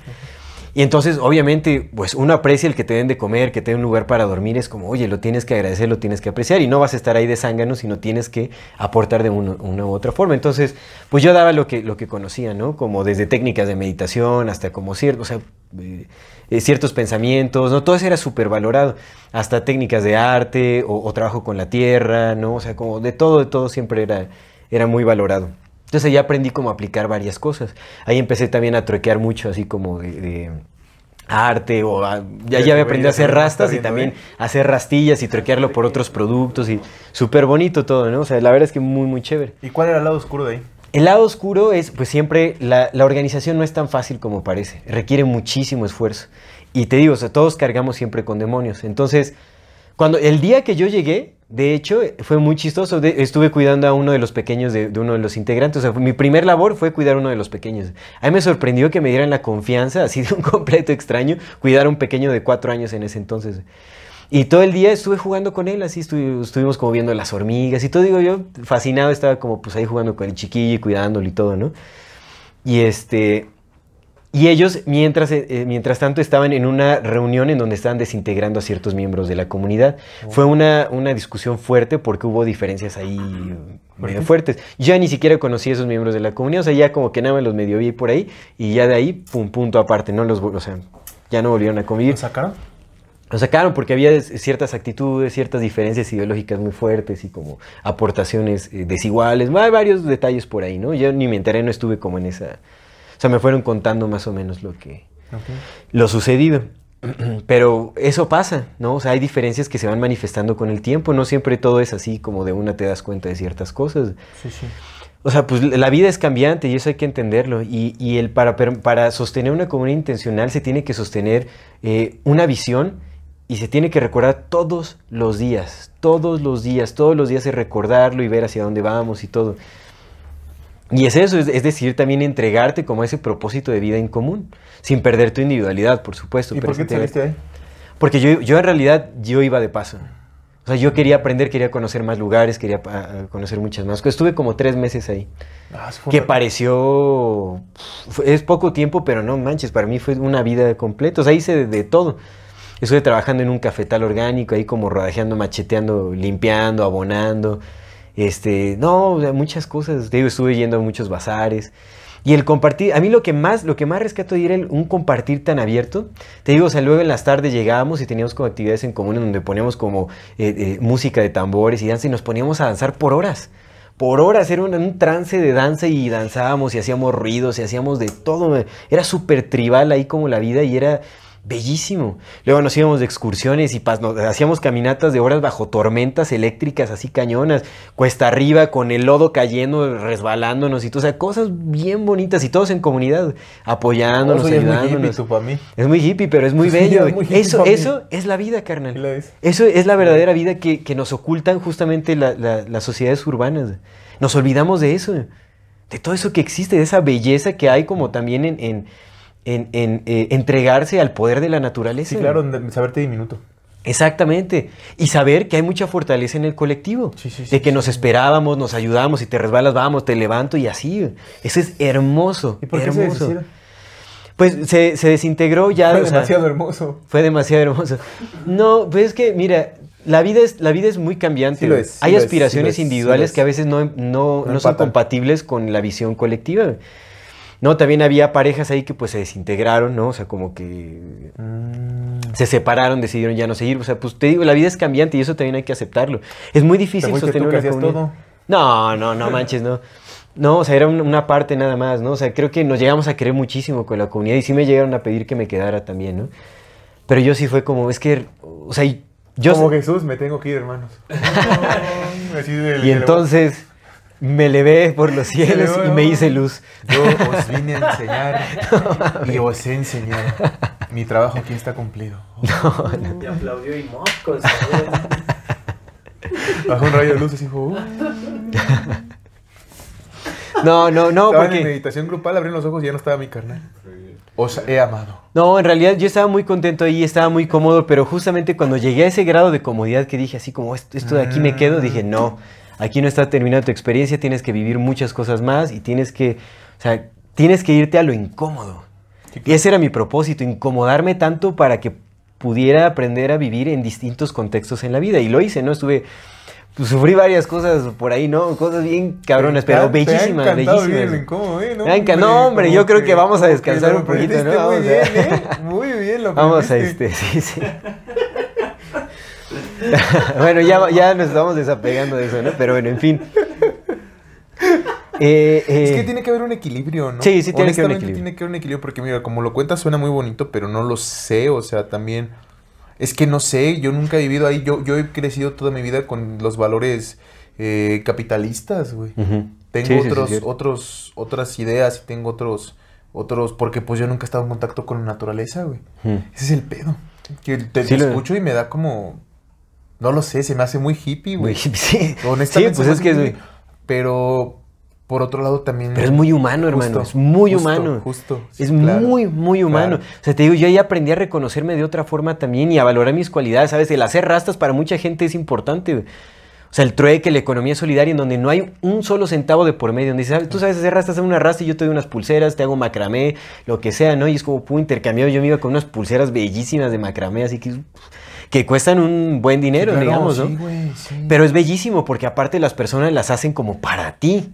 Y entonces, obviamente, pues uno aprecia el que te den de comer, que te den un lugar para dormir. Es como, oye, lo tienes que agradecer, lo tienes que apreciar. Y no vas a estar ahí de zángano, sino tienes que aportar de una u otra forma. Entonces, pues yo daba lo que conocía, ¿no? Como desde técnicas de meditación hasta como ciertos pensamientos, ¿no? Todo eso era súper valorado. Hasta técnicas de arte o trabajo con la tierra, ¿no? O sea, como de todo siempre era muy valorado. Entonces ya aprendí cómo aplicar varias cosas. Ahí empecé también a truequear mucho, así como de arte, ya había aprendido a hacer rastas y también hacer rastillas y truequearlo por otros productos y súper bonito todo, ¿no? O sea, la verdad es que muy, muy chévere. ¿Y cuál era el lado oscuro de ahí? El lado oscuro es, pues siempre, la organización no es tan fácil como parece. Requiere muchísimo esfuerzo. Y te digo, o sea, todos cargamos siempre con demonios. Entonces, el día que yo llegué, de hecho, fue muy chistoso. Estuve cuidando a uno de los pequeños de uno de los integrantes. O sea, mi primer labor fue cuidar a uno de los pequeños. A mí me sorprendió que me dieran la confianza, así de un completo extraño, cuidar a un pequeño de 4 años en ese entonces. Y todo el día estuve jugando con él, así estuvimos como viendo las hormigas y todo. Digo, yo fascinado estaba como pues ahí jugando con el chiquillo y cuidándolo y todo, ¿no? Y ellos, mientras tanto, estaban en una reunión en donde estaban desintegrando a ciertos miembros de la comunidad. Oh. Fue una discusión fuerte porque hubo diferencias ahí medio fuertes. Yo ni siquiera conocí a esos miembros de la comunidad. O sea, ya como que nada más los medio vi por ahí. Y ya de ahí, pum, punto aparte. No los, o sea, ya no volvieron a convivir. ¿Los sacaron? Los sacaron porque había ciertas actitudes, ciertas diferencias ideológicas muy fuertes y como aportaciones desiguales. Hay varios detalles por ahí, ¿no? Yo ni me enteré, no estuve como en esa... O sea, me fueron contando más o menos lo sucedido. Pero eso pasa, ¿no? O sea, hay diferencias que se van manifestando con el tiempo. No siempre todo es así, como de una te das cuenta de ciertas cosas. Sí, sí. O sea, pues la vida es cambiante y eso hay que entenderlo. Y para sostener una comunidad intencional se tiene que sostener una visión y se tiene que recordar todos los días es recordarlo y ver hacia dónde vamos y todo. Y es eso, es decir, también entregarte como a ese propósito de vida en común, sin perder tu individualidad, por supuesto. ¿Y por qué te saliste ahí? Porque yo en realidad, yo iba de paso. O sea, yo quería aprender, quería conocer más lugares, quería conocer muchas más cosas. Estuve como 3 meses ahí, que pareció... Es poco tiempo, pero no manches, para mí fue una vida completa. O sea, hice de todo. Estuve trabajando en un cafetal orgánico, ahí como rodajeando, macheteando, limpiando, abonando... no, muchas cosas. Te digo, estuve yendo a muchos bazares. Y el compartir, a mí lo que más rescato de era un compartir tan abierto. Te digo, o sea, luego en las tardes llegábamos y teníamos como actividades en común en donde poníamos como música de tambores y danza y nos poníamos a danzar por horas. Por horas, era un trance de danza y danzábamos y hacíamos ruidos y hacíamos de todo. Era súper tribal ahí como la vida y era... bellísimo. Luego nos íbamos de excursiones y hacíamos caminatas de horas bajo tormentas eléctricas así cañonas, cuesta arriba con el lodo cayendo, resbalándonos y todo, o sea, cosas bien bonitas y todos en comunidad, apoyándonos, ayudándonos. Es muy hippie para mí. Es muy hippie, pero es muy bello. Es muy eso es la vida, carnal. Eso es la verdadera vida que nos ocultan justamente las sociedades urbanas. Nos olvidamos de eso, de todo eso que existe, de esa belleza que hay como también en entregarse al poder de la naturaleza. Sí, claro, saberte diminuto. Exactamente. Y saber que hay mucha fortaleza en el colectivo. Sí, sí, de que nos esperábamos, nos ayudamos, si te resbalas, vamos, te levanto y así. Eso es hermoso. ¿Y por qué hermoso. Se deshicieron? Pues se desintegró ya. Fue demasiado hermoso. Fue demasiado hermoso. No, pues es que, mira, la vida es muy cambiante. Sí lo es, hay aspiraciones individuales que a veces no son compatibles con la visión colectiva. ¿no? También había parejas ahí que pues se desintegraron, ¿no? O sea, como que se separaron, decidieron ya no seguir. O sea, pues te digo, la vida es cambiante y eso también hay que aceptarlo. Es muy difícil sostener una comunidad. Todo. No manches, no. No, o sea, era una parte nada más, ¿no? O sea, creo que nos llegamos a querer muchísimo con la comunidad y sí me llegaron a pedir que me quedara también, ¿no? Pero yo sí fue como, es que, o sea, yo... Como Jesús, me tengo que ir, hermanos. Y entonces... Me elevé por los cielos y me hice luz. Yo os vine a enseñar y os he enseñado. Mi trabajo aquí está cumplido. No. Te aplaudió y moscos. Bajó un rayo de luces y dijo... No, estaba porque... en meditación grupal, abrí los ojos y ya no estaba mi carnal. Os he amado. No, en realidad yo estaba muy contento ahí, estaba muy cómodo, pero justamente cuando llegué a ese grado de comodidad que dije así como esto de aquí me quedo, dije no. Aquí no está terminada tu experiencia, tienes que vivir muchas cosas más y tienes que irte a lo incómodo. Y ese era mi propósito, incomodarme tanto para que pudiera aprender a vivir en distintos contextos en la vida. Y lo hice, ¿no? Sufrí varias cosas por ahí, ¿no? Cosas bien cabronas, pero bellísimas, bellísimas. No, hombre, yo creo que vamos a descansar un poquito, ¿no? Vamos muy bien, muy bien lo vamos a sí. Bueno, ya nos estamos desapegando de eso, ¿no? Pero bueno, en fin. Es que tiene que haber un equilibrio, ¿no? Sí, tiene que haber un equilibrio. Tiene que haber un equilibrio porque, mira, como lo cuentas suena muy bonito, pero no lo sé, o sea, también... Es que no sé, yo nunca he vivido ahí, yo he crecido toda mi vida con los valores capitalistas, güey. Uh-huh. Tengo otras ideas y tengo otros... Porque pues yo nunca he estado en contacto con la naturaleza, güey. Uh-huh. Ese es el pedo. Que te escucho y me da como... No lo sé, se me hace muy hippie, güey. Sí, honestamente, sí, pues es que es... Pero, por otro lado, también... Pero es muy humano, hermano. Es muy humano. Justo. Es muy, muy humano. Claro. O sea, te digo, yo ahí aprendí a reconocerme de otra forma también y a valorar mis cualidades, ¿sabes? El hacer rastas para mucha gente es importante, güey. O sea, el trueque, la economía solidaria, en donde no hay un solo centavo de por medio. Donde dices, tú sabes hacer rastas, hazme una rasta y yo te doy unas pulseras, te hago macramé, lo que sea, ¿no? Y es como, puedo intercambiar. Yo me iba con unas pulseras bellísimas de macramé, así que cuestan un buen dinero, claro, digamos, ¿no? Sí, güey, sí. Pero es bellísimo porque aparte las personas las hacen como para ti,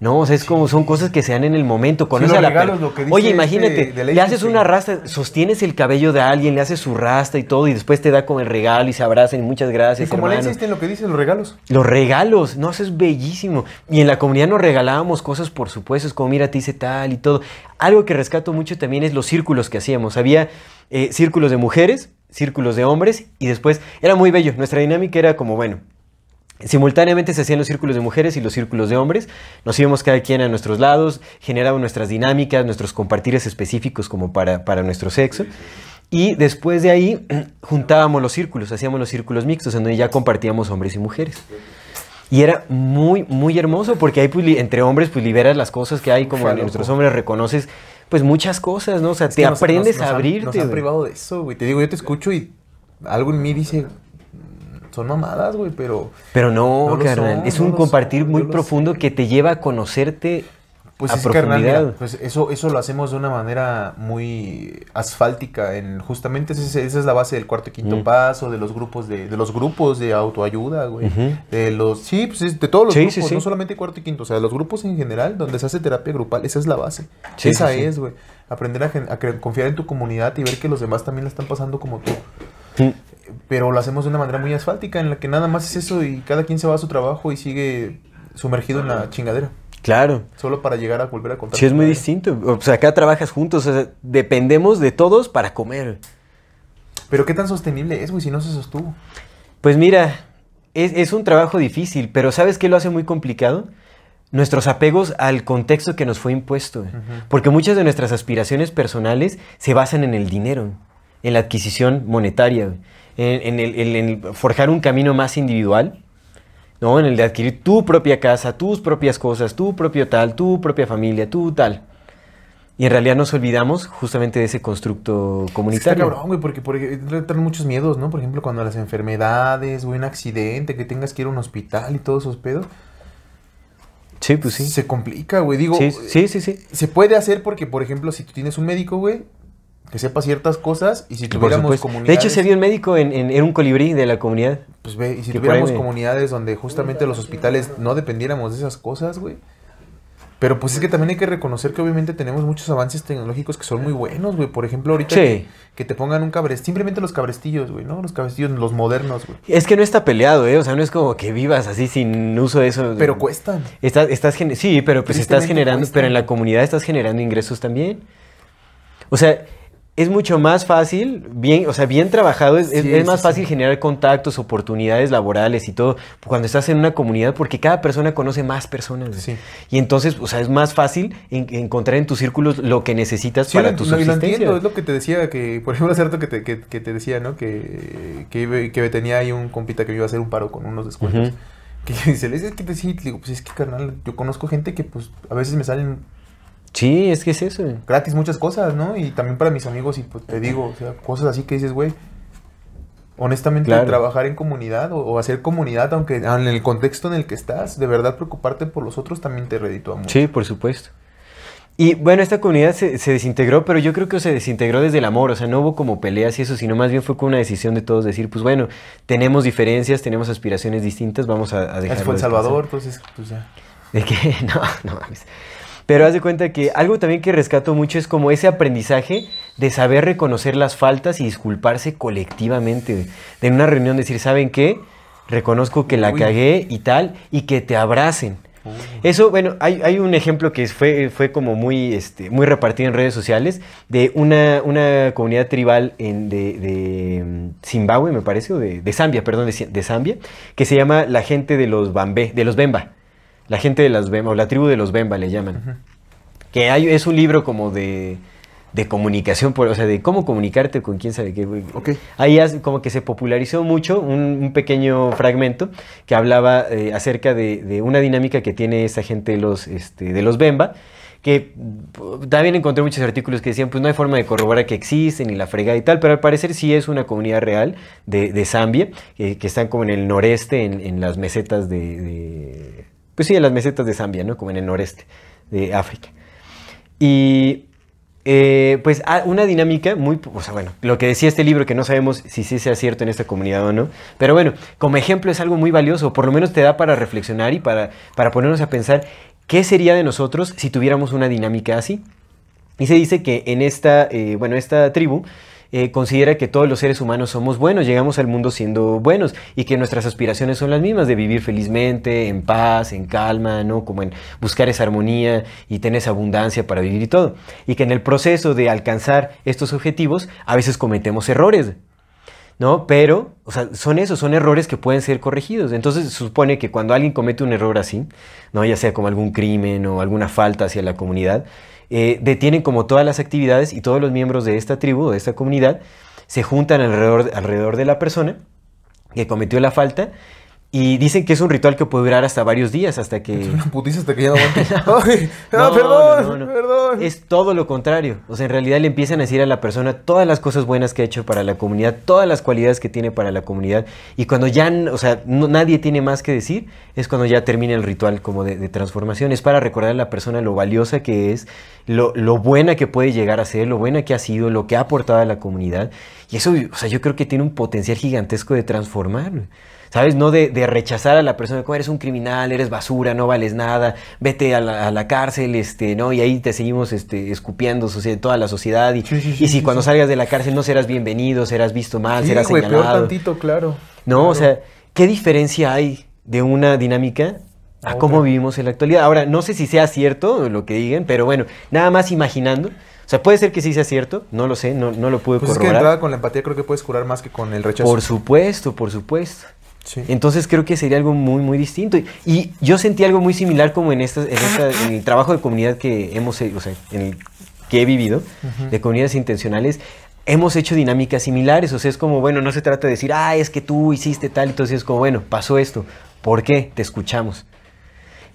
¿no? O sea, es como son cosas que se dan en el momento. Conoce a la persona. Oye, imagínate, le haces una rasta, sostienes el cabello de alguien, le haces su rasta y todo, y después te da como el regalo y se abrazan, muchas gracias, hermano. Y como le insisten lo que dicen, los regalos. Los regalos, no, eso es bellísimo. Y en la comunidad nos regalábamos cosas, por supuesto, es como, mira, te hice tal y todo. Algo que rescato mucho también es los círculos que hacíamos. Había círculos de mujeres, círculos de hombres, y después era muy bello. Nuestra dinámica era como, bueno, simultáneamente se hacían los círculos de mujeres y los círculos de hombres, nos íbamos cada quien a nuestros lados, generábamos nuestras dinámicas, nuestros compartires específicos como para nuestro sexo, y después de ahí juntábamos los círculos, hacíamos los círculos mixtos, en donde ya compartíamos hombres y mujeres. Y era muy, muy hermoso, porque ahí pues, entre hombres pues liberas las cosas que hay, como nuestros hombres reconoces pues muchas cosas, ¿no? O sea, es que aprendes a abrirte. Nos han privado de eso, güey. Te digo, yo te escucho y algo en mí dice, son mamadas, güey, pero... Pero no, carnal. Es un compartir muy profundo que te lleva a conocerte a profundidad. Pues eso lo hacemos de una manera muy asfáltica. Justamente esa es la base del cuarto y quinto paso, de los grupos de autoayuda, güey. Sí, pues de todos los grupos, no solamente cuarto y quinto. O sea, los grupos en general, donde se hace terapia grupal, esa es la base. Esa es, güey. Aprender a confiar en tu comunidad y ver que los demás también la están pasando como tú. Sí. Pero lo hacemos de una manera muy asfáltica, en la que nada más es eso y cada quien se va a su trabajo y sigue sumergido en la chingadera. Claro. Solo para llegar a volver a contar. Sí, es muy distinto. O sea, acá trabajas juntos, o sea, dependemos de todos para comer. Pero ¿qué tan sostenible es, güey, si no se sostuvo? Pues mira, es un trabajo difícil, pero ¿sabes qué lo hace muy complicado? Nuestros apegos al contexto que nos fue impuesto. Uh-huh. Porque muchas de nuestras aspiraciones personales se basan en el dinero, en la adquisición monetaria, en forjar un camino más individual, ¿no? En el de adquirir tu propia casa, tus propias cosas, tu propio tal, tu propia familia, tu tal. Y en realidad nos olvidamos justamente de ese constructo comunitario. Está cabrón, güey, porque traen muchos miedos, ¿no? Por ejemplo, cuando las enfermedades, o un accidente, que tengas que ir a un hospital y todos esos pedos. Sí, pues sí. Se complica, güey. Digo, sí. Se puede hacer porque, por ejemplo, si tú tienes un médico, güey, que sepa ciertas cosas, y si tuviéramos comunidades... De hecho, se vio un médico en un colibrí de la comunidad. Pues ve, y si tuviéramos comunidades donde justamente los hospitales no dependiéramos de esas cosas, güey, Pero pues es que también hay que reconocer que obviamente tenemos muchos avances tecnológicos que son muy buenos, güey. Por ejemplo, ahorita que te pongan un cabrestillo, simplemente los cabrestillos, güey, ¿no? Los cabrestillos, los modernos, güey. Es que no está peleado, ¿eh? O sea, no es como que vivas así sin uso de eso. Pero cuestan. Sí, pero pues estás generando, pero en la comunidad estás generando ingresos también. O sea, es mucho más fácil, bien trabajado, es más fácil generar contactos, oportunidades laborales y todo cuando estás en una comunidad, porque cada persona conoce más personas. Sí. Y entonces, o sea, es más fácil encontrar en tus círculos lo que necesitas para tu subsistencia. Lo entiendo, es lo que te decía, que por ejemplo, hace rato que te decía, ¿no? Que tenía ahí un compita que me iba a hacer un paro con unos descuentos. Uh-huh. Que se le dice, digo, pues es que carnal, yo conozco gente que pues a veces me salen... Sí, es que es eso. Gratis muchas cosas, ¿no? Y también para mis amigos, y pues, te digo, o sea, cosas así que dices, güey, honestamente, claro, trabajar en comunidad o hacer comunidad, aunque en el contexto en el que estás, de verdad preocuparte por los otros también te reditúa mucho. Sí, por supuesto. Y bueno, esta comunidad se desintegró, pero yo creo que se desintegró desde el amor, o sea, no hubo como peleas y eso, sino más bien fue como una decisión de todos decir, pues bueno, tenemos diferencias, tenemos aspiraciones distintas, vamos a dejarlo. Eso fue El Salvador, entonces, pues ya. ¿De qué? No mames. Pero haz de cuenta que algo también que rescato mucho es como ese aprendizaje de saber reconocer las faltas y disculparse colectivamente. De en una reunión decir, ¿saben qué? Reconozco que la cagué y tal, y que te abracen. Eso, bueno, hay un ejemplo que fue como muy repartido en redes sociales de una comunidad tribal de Zimbabue, me parece, o de Zambia, perdón, de Zambia, que se llama la gente de los Bemba. La gente de las Bemba, o la tribu de los Bemba le llaman. Uh-huh. Que es un libro como de comunicación, o sea, de cómo comunicarte con quién sabe qué. Okay. Ahí como que se popularizó mucho un pequeño fragmento que hablaba acerca de una dinámica que tiene esa gente de los Bemba, que también encontré muchos artículos que decían, pues no hay forma de corroborar que existen y la fregada y tal, pero al parecer sí es una comunidad real de Zambia, que están como en el noreste, en las mesetas pues sí, en las mesetas de Zambia, ¿no? Como en el noreste de África. Y pues una dinámica muy... O sea, bueno, lo que decía este libro, que no sabemos si sí sea cierto en esta comunidad o no, pero bueno, como ejemplo es algo muy valioso, por lo menos te da para reflexionar y para ponernos a pensar qué sería de nosotros si tuviéramos una dinámica así. Y se dice que en esta tribu... considera que todos los seres humanos somos buenos, llegamos al mundo siendo buenos y que nuestras aspiraciones son las mismas, de vivir felizmente, en paz, en calma, ¿no? Como en buscar esa armonía y tener esa abundancia para vivir y todo. Y que en el proceso de alcanzar estos objetivos a veces cometemos errores, ¿no? Pero, o sea, son errores que pueden ser corregidos. Entonces se supone que cuando alguien comete un error así, ¿no? Ya sea como algún crimen o alguna falta hacia la comunidad, detienen como todas las actividades y todos los miembros de esta tribu, de esta comunidad, se juntan alrededor de la persona que cometió la falta y dicen que es un ritual que puede durar hasta varios días, hasta que... Es una putiza hasta que ya no aguantes. Perdón. Es todo lo contrario. O sea, en realidad le empiezan a decir a la persona todas las cosas buenas que ha hecho para la comunidad, todas las cualidades que tiene para la comunidad. Y cuando ya, o sea, nadie tiene más que decir, es cuando ya termina el ritual como de transformación. Es para recordar a la persona lo valiosa que es, lo buena que puede llegar a ser, lo buena que ha sido, lo que ha aportado a la comunidad. Y eso, o sea, yo creo que tiene un potencial gigantesco de transformar, ¿sabes? No de rechazar a la persona como eres un criminal, eres basura, no vales nada, vete a la cárcel, ¿no? Y ahí te seguimos escupiando toda la sociedad. Y, y si cuando salgas de la cárcel no serás bienvenido, serás visto mal, serás señalado. Peor tantito, claro. No, claro. O sea, ¿qué diferencia hay de una dinámica a cómo vivimos en la actualidad? Ahora, no sé si sea cierto lo que digan, pero bueno, nada más imaginando. O sea, puede ser que sí sea cierto, no lo sé, no lo pude corroborar. Pues es que de entrada con la empatía creo que puedes curar más que con el rechazo. Por supuesto, por supuesto. Sí. Entonces creo que sería algo muy, muy distinto. Y yo sentí algo muy similar como en el trabajo de comunidad que hemos, o sea, que he vivido, uh-huh, de comunidades intencionales. Hemos hecho dinámicas similares. O sea, es como, bueno, no se trata de decir, es que tú hiciste tal. Entonces es como, bueno, pasó esto. ¿Por qué? Te escuchamos.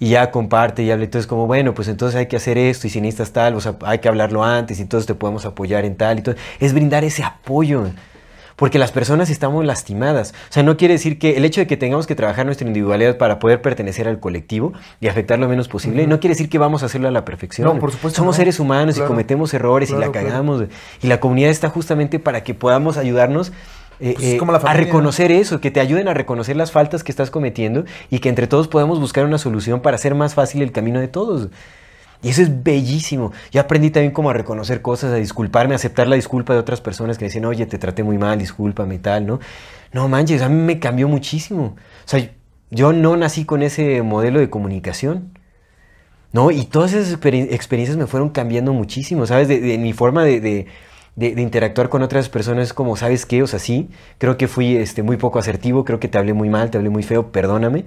Y ya comparte y habla. Entonces como, bueno, pues entonces hay que hacer esto. Y si necesitas tal, o sea, hay que hablarlo antes. Y entonces te podemos apoyar en tal. Y todo. Es brindar ese apoyo. Porque las personas estamos lastimadas. O sea, no quiere decir que el hecho de que tengamos que trabajar nuestra individualidad para poder pertenecer al colectivo y afectar lo menos posible, no quiere decir que vamos a hacerlo a la perfección. No, por supuesto. Somos seres humanos, claro, y cometemos errores, y la cagamos. Claro. Y la comunidad está justamente para que podamos ayudarnos a reconocer eso, que te ayuden a reconocer las faltas que estás cometiendo y que entre todos podamos buscar una solución para hacer más fácil el camino de todos. Y eso es bellísimo. Yo aprendí también como a reconocer cosas, a disculparme, a aceptar la disculpa de otras personas que decían, oye, te traté muy mal, discúlpame y tal, ¿no? No manches, a mí me cambió muchísimo. O sea, yo no nací con ese modelo de comunicación, ¿no? Y todas esas experiencias me fueron cambiando muchísimo, ¿sabes? De mi forma de interactuar con otras personas, como, ¿sabes qué? O sea, sí, creo que fui muy poco asertivo, creo que te hablé muy mal, te hablé muy feo, perdóname.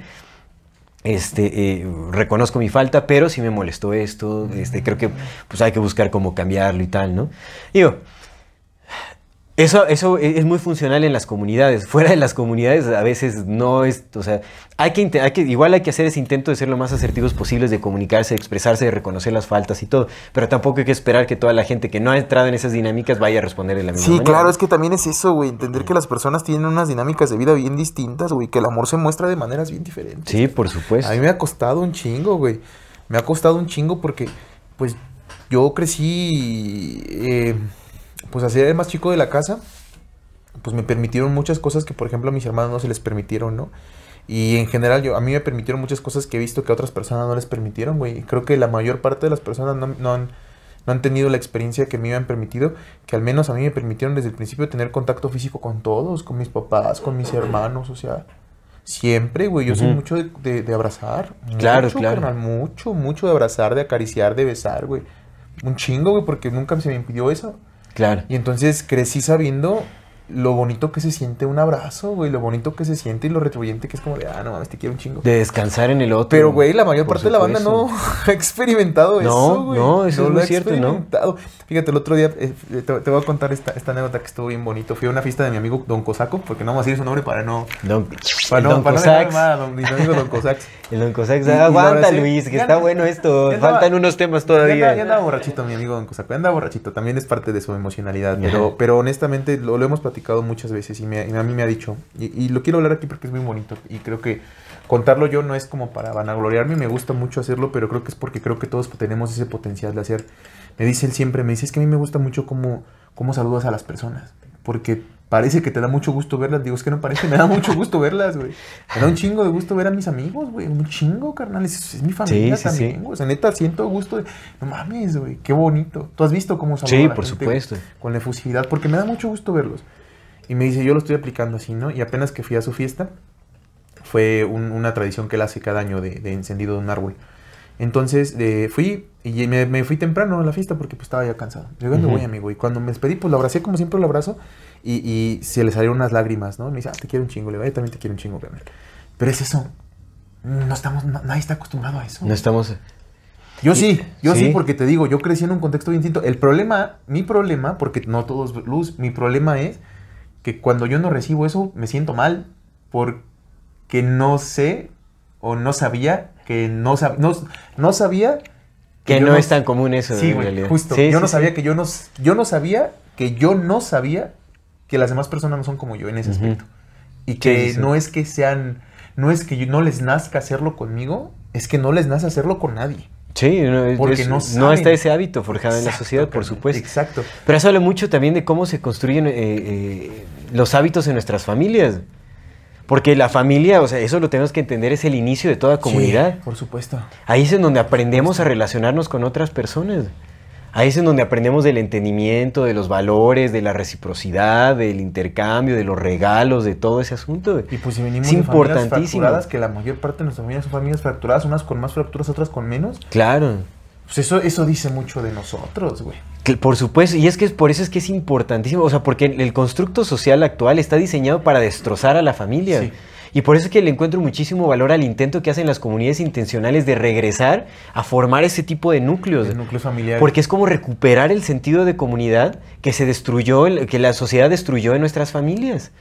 Reconozco mi falta, pero sí me molestó esto, creo que pues hay que buscar cómo cambiarlo y tal, ¿no? Digo, eso es muy funcional en las comunidades. Fuera de las comunidades a veces no es, o sea, igual hay que hacer ese intento de ser lo más asertivos posibles, de comunicarse, de expresarse, de reconocer las faltas y todo, pero tampoco hay que esperar que toda la gente que no ha entrado en esas dinámicas vaya a responder de la misma manera. Sí, claro, es que también es eso, güey, entender que las personas tienen unas dinámicas de vida bien distintas, güey, que el amor se muestra de maneras bien diferentes. Sí, por supuesto. A mí me ha costado un chingo, güey, me ha costado un chingo porque, pues, yo crecí... pues así era el más chico de la casa, pues me permitieron muchas cosas que, por ejemplo, a mis hermanos no se les permitieron, ¿no? Y en general a mí me permitieron muchas cosas que he visto que a otras personas no les permitieron, güey. Creo que la mayor parte de las personas no han tenido la experiencia que a mí me han permitido, que al menos a mí me permitieron desde el principio tener contacto físico con todos, con mis papás, con mis hermanos, o sea... Siempre, güey, yo soy mucho de abrazar. Claro, mucho, claro. Carnal, mucho de abrazar, de acariciar, de besar, güey. Un chingo, güey, porque nunca se me impidió eso. Claro. Y entonces crecí sabiendo lo bonito que se siente un abrazo, güey, lo bonito que se siente y lo retribuyente que es como de, ah, no mames, te quiero un chingo. De descansar en el otro. Pero, güey, la mayor parte de la banda no ha experimentado eso, güey. No, eso no es muy cierto, ¿no? Fíjate, el otro día, te voy a contar esta anécdota que estuvo bien bonito. Fui a una fiesta de mi amigo Don Cosaco, porque no vamos a decir su nombre para no... Mi amigo Don Cosax. El Don Cosax, aguanta, Luis, que está bueno esto. Faltan unos temas todavía. Ya anda borrachito mi amigo Don Cosaco, anda borrachito. También es parte de su emocionalidad, pero honestamente lo hemos platicado muchas veces y a mí me ha dicho, y lo quiero hablar aquí porque es muy bonito y creo que contarlo yo no es como para vanagloriarme, me gusta mucho hacerlo, pero creo que es porque creo que todos tenemos ese potencial de hacer. Me dice él siempre, me dice, es que a mí me gusta mucho cómo saludas a las personas, porque parece que te da mucho gusto verlas. Digo, es que no parece, me da mucho gusto verlas, güey. Me da un chingo de gusto ver a mis amigos, güey, un chingo, carnal, es mi familia también, güey. O sea, neta, siento gusto de, no mames, güey, qué bonito. ¿Tú has visto cómo saludan a la gente? Sí, por supuesto. Con la efusividad, porque me da mucho gusto verlos. Y me dice, yo lo estoy aplicando así, ¿no? Y apenas que fui a su fiesta, fue una tradición que él hace cada año de encendido de un árbol. Entonces, fui y me fui temprano a la fiesta porque pues estaba ya cansado. Llegando, güey, amigo. Y cuando me despedí, pues lo abracé como siempre lo abrazo y se le salieron unas lágrimas, ¿no? Me dice, ah, te quiero un chingo. Le digo, yo también te quiero un chingo, carnal. Pero es eso. Nadie está acostumbrado a eso. No estamos... Yo sí, porque te digo, yo crecí en un contexto bien distinto. Mi problema, porque no todos, Luz, mi problema es... que cuando yo no recibo eso, me siento mal, porque no sé, o no sabía, que no es tan común eso. Sí, güey, justo. Sí, yo sí, no sabía sí. Que yo no sabía que las demás personas no son como yo en ese aspecto. Y que sí. No es que sean, no es que yo no les nazca hacerlo conmigo, es que no les nace hacerlo con nadie. Sí, no está ese hábito forjado en la sociedad, por supuesto. Exacto. Pero eso habla mucho también de cómo se construyen los hábitos en nuestras familias. Porque la familia, o sea, eso lo tenemos que entender, es el inicio de toda comunidad. Sí, por supuesto. Ahí es en donde aprendemos a relacionarnos con otras personas. Ahí es en donde aprendemos del entendimiento, de los valores, de la reciprocidad, del intercambio, de los regalos, de todo ese asunto. Y pues si venimos de familias fracturadas, que la mayor parte de nuestras familias son familias fracturadas, unas con más fracturas, otras con menos. Claro. Pues eso dice mucho de nosotros, güey. Por supuesto, y es que por eso es que es importantísimo, o sea, porque el constructo social actual está diseñado para destrozar a la familia. Sí. Y por eso es que le encuentro muchísimo valor al intento que hacen las comunidades intencionales de regresar a formar ese tipo de núcleos. El núcleo familiar. Porque es como recuperar el sentido de comunidad que se destruyó, que la sociedad destruyó en nuestras familias.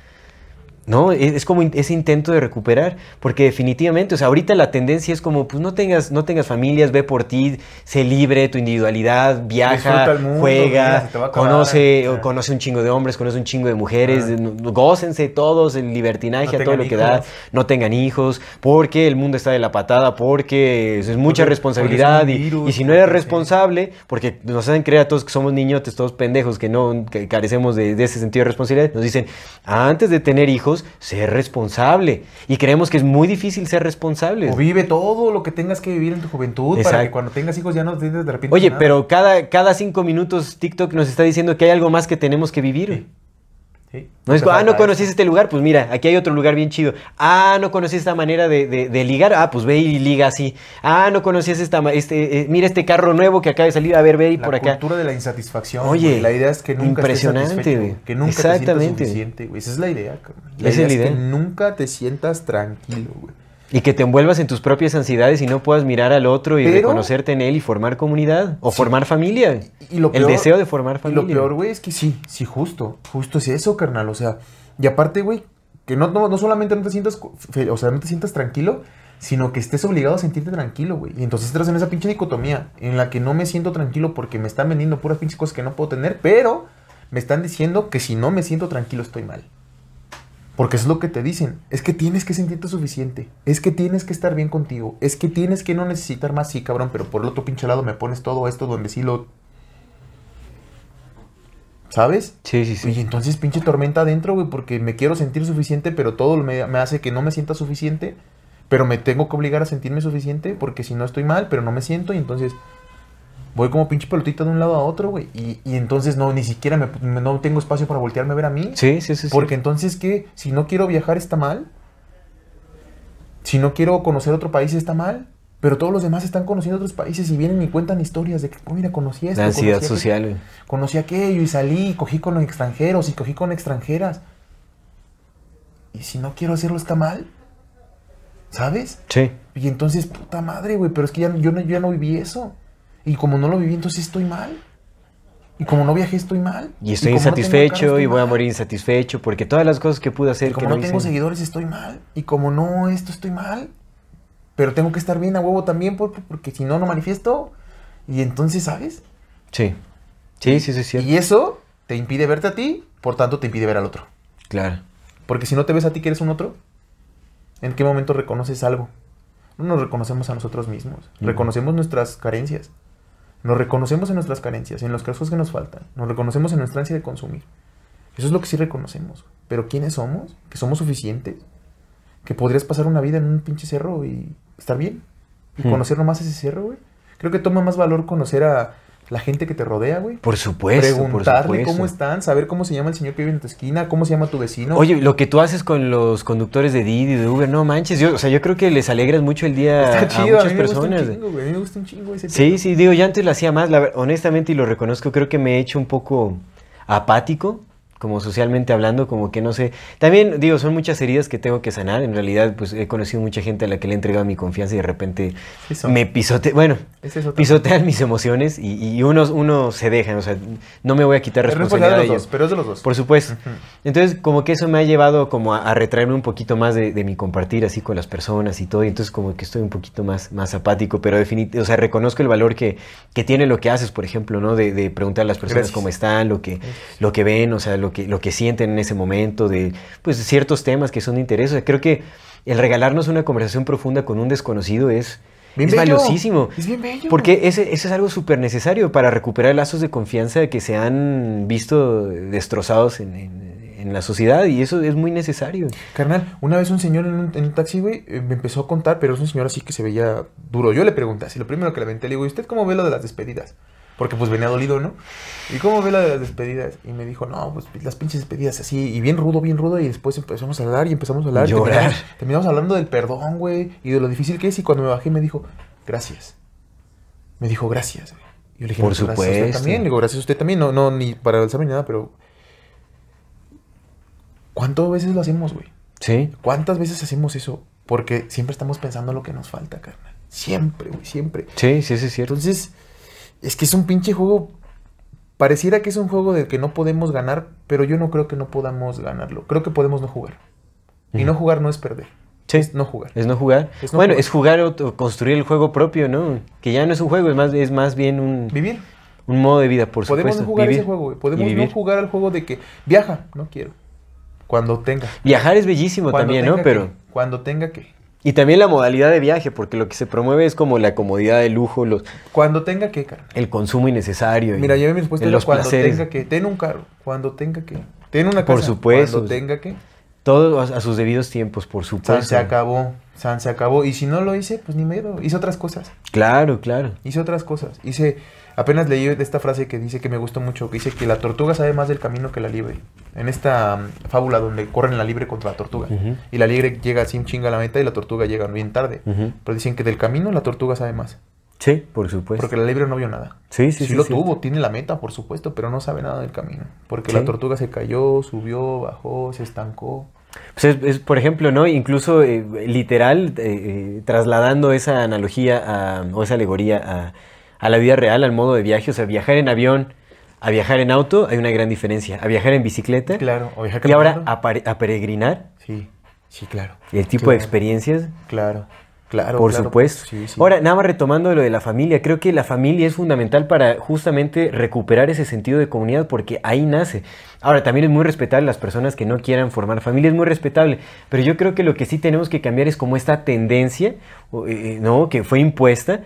¿No? Es como ese intento de recuperar, porque definitivamente, o sea, ahorita la tendencia es como, pues no tengas familias, ve por ti, sé libre, tu individualidad, viaja, mundo, juega, mira, conoce un chingo de hombres, conoce un chingo de mujeres, gócense todos, el libertinaje, no a todo lo que da, no tengan hijos, porque el mundo está de la patada, porque es mucha responsabilidad, es virus, y si no eres responsable, porque nos hacen creer a todos que somos niñotes, todos pendejos, que carecemos de ese sentido de responsabilidad, nos dicen, antes de tener hijos, queremos ser responsable y creemos que es muy difícil ser responsable. O vive todo lo que tengas que vivir en tu juventud. Exacto. Para que cuando tengas hijos ya no te sientas de repente. Oye, pero cada 5 minutos TikTok nos está diciendo que hay algo más que tenemos que vivir. Sí. Sí. No es, no conociste este lugar, pues mira, aquí hay otro lugar bien chido. Ah, no conocí esta manera de ligar, ah, pues ve y liga así. Ah, no conocías mira este carro nuevo que acaba de salir, a ver, ve y por acá. La cultura de la insatisfacción. Oye, güey. La idea es que nunca estés satisfecho, que nunca te sientas suficiente, güey. Esa es la idea, cabrón. La idea es que nunca te sientas tranquilo, güey. Y que te envuelvas en tus propias ansiedades y no puedas mirar al otro y reconocerte en él y formar comunidad o formar familia. Y lo peor, el deseo de formar familia. Y lo peor, güey, es que sí, justo es eso, carnal. O sea, y aparte, güey, que no solamente no te sientas, o sea, no te sientas tranquilo, sino que estés obligado a sentirte tranquilo, güey. Y entonces entras en esa pinche dicotomía en la que no me siento tranquilo porque me están vendiendo puras pinches cosas que no puedo tener, pero me están diciendo que si no me siento tranquilo estoy mal. Porque eso es lo que te dicen, es que tienes que sentirte suficiente, es que tienes que estar bien contigo, es que tienes que no necesitar más, sí, cabrón, pero por el otro pinche lado me pones todo esto donde sí lo... ¿Sabes? Sí. Y entonces pinche tormenta adentro, güey, porque me quiero sentir suficiente, pero todo me hace que no me sienta suficiente, pero me tengo que obligar a sentirme suficiente, porque si no estoy mal, pero no me siento, y entonces... Voy como pinche pelotita de un lado a otro, güey. Y entonces ni siquiera no tengo espacio para voltearme a ver a mí. Sí. Porque entonces, ¿qué? Si no quiero viajar, está mal. Si no quiero conocer otro país, está mal. Pero todos los demás están conociendo otros países y vienen y cuentan historias de que, mira, conocí esto. La ansiedad social, güey. Conocí aquello y salí y cogí con los extranjeros y cogí con extranjeras. Y si no quiero hacerlo, está mal. ¿Sabes? Sí. Y entonces, puta madre, güey. Pero es que yo ya no viví eso. Y como no lo viví, entonces estoy mal. Y como no viajé, estoy mal. Y estoy insatisfecho y voy a morir insatisfecho porque todas las cosas que pude hacer... Y como no tengo seguidores, estoy mal. Y como no estoy mal. Pero tengo que estar bien a huevo también porque si no, no manifiesto. Y entonces, ¿sabes? Sí, es cierto. Y eso te impide verte a ti, por tanto te impide ver al otro. Claro. Porque si no te ves a ti que eres un otro, ¿en qué momento reconoces algo? No nos reconocemos a nosotros mismos. Reconocemos nuestras carencias. Nos reconocemos en nuestras carencias, en los casos que nos faltan. Nos reconocemos en nuestra ansia de consumir. Eso es lo que sí reconocemos. Pero ¿quiénes somos? ¿Que somos suficientes? ¿Que podrías pasar una vida en un pinche cerro y estar bien? ¿Y conocer nomás ese cerro, güey? Creo que toma más valor conocer a la gente que te rodea, güey. Por supuesto, Preguntarle cómo están, saber cómo se llama el señor que vive en tu esquina, cómo se llama tu vecino. Oye, lo que tú haces con los conductores de Didi, de Uber, no manches. Yo creo que les alegras mucho el día a muchas personas. Está chido, a mí me gusta un chingo ese tema. Sí, digo, yo antes lo hacía más, honestamente, y lo reconozco, creo que me he hecho un poco apático, como socialmente hablando, como que no sé. También, digo, son muchas heridas que tengo que sanar. En realidad, pues, he conocido mucha gente a la que le he entregado mi confianza y de repente me pisotean. Bueno, pisotean mis emociones y uno se deja. O sea, no me voy a quitar responsabilidad de ellos. Pero es de los dos. Por supuesto. Uh-huh. Entonces, como que eso me ha llevado como a retraerme un poquito más de mi compartir así con las personas y todo. Y entonces, como que estoy un poquito más apático. Pero definitivamente, o sea, reconozco el valor que tiene lo que haces, por ejemplo, ¿no? De preguntar a las personas cómo están, lo que ven, o sea, lo que sienten en ese momento, de pues ciertos temas que son de interés. O sea, creo que el regalarnos una conversación profunda con un desconocido es valiosísimo. Es bien bello. Porque eso es algo súper necesario para recuperar lazos de confianza que se han visto destrozados en la sociedad, y eso es muy necesario. Carnal, una vez un señor en un taxi, güey, me empezó a contar, pero es un señor así que se veía duro. Yo le pregunté así, lo primero que le aventé, le digo, ¿y usted cómo ve lo de las despedidas? Porque pues venía dolido, ¿no? ¿Y cómo ve la de las despedidas? Y me dijo, no, pues las pinches despedidas así, y bien rudo, y después empezamos a hablar. Llorar. Terminamos hablando del perdón, güey, y de lo difícil que es, y cuando me bajé me dijo, gracias. Me dijo, gracias. Yo le dije, por supuesto. Gracias a usted también. Le digo, gracias a usted también, no ni para alzarme ni nada, pero... ¿Cuántas veces lo hacemos, güey? Sí. ¿Cuántas veces hacemos eso? Porque siempre estamos pensando lo que nos falta, carnal. Siempre, güey, siempre. Sí, es cierto. Entonces... Es que es un pinche juego, pareciera que es un juego del que no podemos ganar, pero yo no creo que no podamos ganarlo. Creo que podemos no jugar. Y no jugar no es perder. Sí. Es no jugar. Es no jugar. Es jugar o construir el juego propio, ¿no? Que ya no es un juego, es más bien un... Vivir. Un modo de vida, por supuesto. Podemos no jugar ese juego, güey. Podemos no jugar al juego de que viaja, no quiero. Cuando tenga. Viajar es bellísimo también, ¿no? Pero... Cuando tenga que... Y también la modalidad de viaje, porque lo que se promueve es como la comodidad, el lujo, los... Cuando tenga que, carnal. El consumo innecesario. Mira, lleve mi respuesta. Los placeres. Cuando tenga que. Ten un carro. Cuando tenga que. Ten una casa. Por supuesto. Cuando tenga que. Todo a sus debidos tiempos, por supuesto. San se acabó. Y si no lo hice, pues ni miedo. Hice otras cosas. Claro, claro. Apenas leí esta frase que dice que me gustó mucho, que dice que la tortuga sabe más del camino que la liebre. En esta fábula donde corren la liebre contra la tortuga. Uh-huh. Y la liebre llega sin chinga a la meta y la tortuga llega bien tarde. Uh-huh. Pero dicen que del camino la tortuga sabe más. Sí, por supuesto. Porque la liebre no vio nada. Sí, lo tuvo, tiene la meta, por supuesto, pero no sabe nada del camino. Porque la tortuga se cayó, subió, bajó, se estancó. Pues es, por ejemplo, ¿no? Incluso literal, trasladando esa analogía o esa alegoría a la vida real, al modo de viaje, o sea, viajar en avión, a viajar en auto, hay una gran diferencia. A viajar en bicicleta. Claro, o viajar caminando. Y ahora a peregrinar. Sí, claro. Y el tipo de experiencias. Claro. Por supuesto. Sí. Ahora, nada más retomando lo de la familia, creo que la familia es fundamental para justamente recuperar ese sentido de comunidad, porque ahí nace. Ahora, también es muy respetable las personas que no quieran formar familia, es muy respetable, pero yo creo que lo que sí tenemos que cambiar es como esta tendencia, ¿no?, que fue impuesta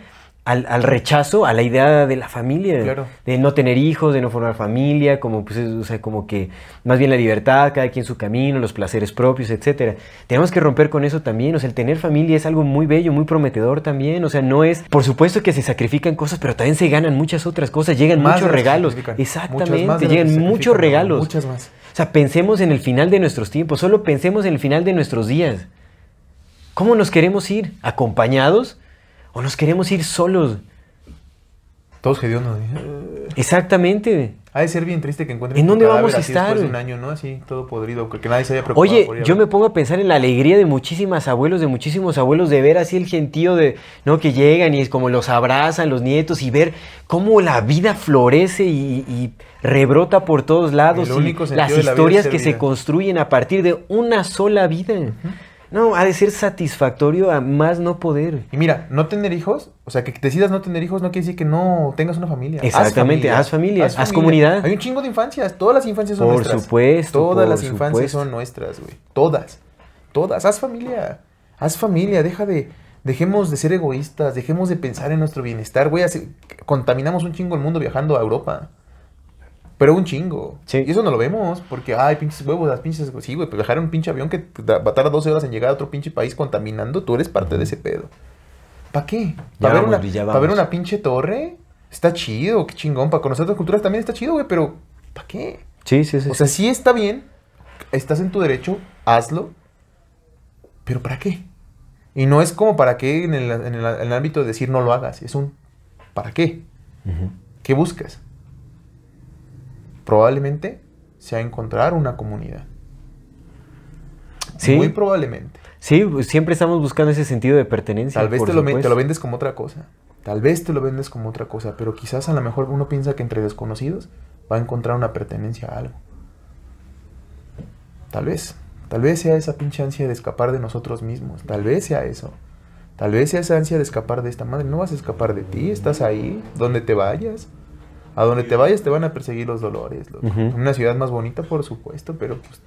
al rechazo, a la idea de la familia, de no tener hijos, de no formar familia, como, pues, o sea, como que más bien la libertad, cada quien su camino, los placeres propios, etcétera. Tenemos que romper con eso también, o sea, el tener familia es algo muy bello, muy prometedor también, o sea, no es, por supuesto que se sacrifican cosas, pero también se ganan muchas otras cosas, llegan muchos regalos, exactamente, llegan muchos regalos, muchas más. O sea, pensemos en el final de nuestros tiempos, solo pensemos en el final de nuestros días. ¿Cómo nos queremos ir? ¿Acompañados? ¿O nos queremos ir solos? Todos hediondos. Exactamente. Ha de ser bien triste que encuentren... ¿En dónde vamos a estar? Después de un año, ¿no? Así, todo podrido, que nadie se haya preocupado. Oye, yo me pongo a pensar en la alegría de muchísimos abuelos, de ver así el gentío de, ¿no?, que llegan y es como los abrazan los nietos y ver cómo la vida florece y rebrota por todos lados. Las historias que se construyen a partir de una sola vida. Uh-huh. No, ha de ser satisfactorio a más no poder. Y mira, no tener hijos, o sea, que decidas no tener hijos no quiere decir que no tengas una familia. Exactamente, haz familia, haz comunidad. Hay un chingo de infancias, todas las infancias son nuestras. Por supuesto. Todas las infancias son nuestras, güey. Todas. Haz familia, dejemos de ser egoístas, dejemos de pensar en nuestro bienestar, güey. Contaminamos un chingo el mundo viajando a Europa. Pero un chingo. Sí. Y eso no lo vemos, porque, ay, pinches huevos, las pinches... Sí, güey, pues dejar un pinche avión que va a tardar 12 horas en llegar a otro pinche país contaminando, tú eres parte de ese pedo. ¿Para qué? ¿Para ver una pinche torre? Está chido, qué chingón. Para conocer otras culturas también está chido, güey, pero ¿para qué? Sí. O sea, sí está bien, estás en tu derecho, hazlo, pero ¿para qué? Y no es como para qué en el ámbito de decir no lo hagas, es un ¿para qué? Uh-huh. ¿Qué buscas? Probablemente sea encontrar una comunidad. Sí. Muy probablemente. Sí, siempre estamos buscando ese sentido de pertenencia. Tal vez te lo vendes como otra cosa. Pero quizás a lo mejor uno piensa que entre desconocidos va a encontrar una pertenencia a algo. Tal vez sea esa pinche ansia de escapar de nosotros mismos. Tal vez sea eso. Tal vez sea esa ansia de escapar de esta madre. No vas a escapar de ti, estás ahí, donde te vayas. A donde te vayas te van a perseguir los dolores, loco. Uh-huh. Una ciudad más bonita, por supuesto, pero pues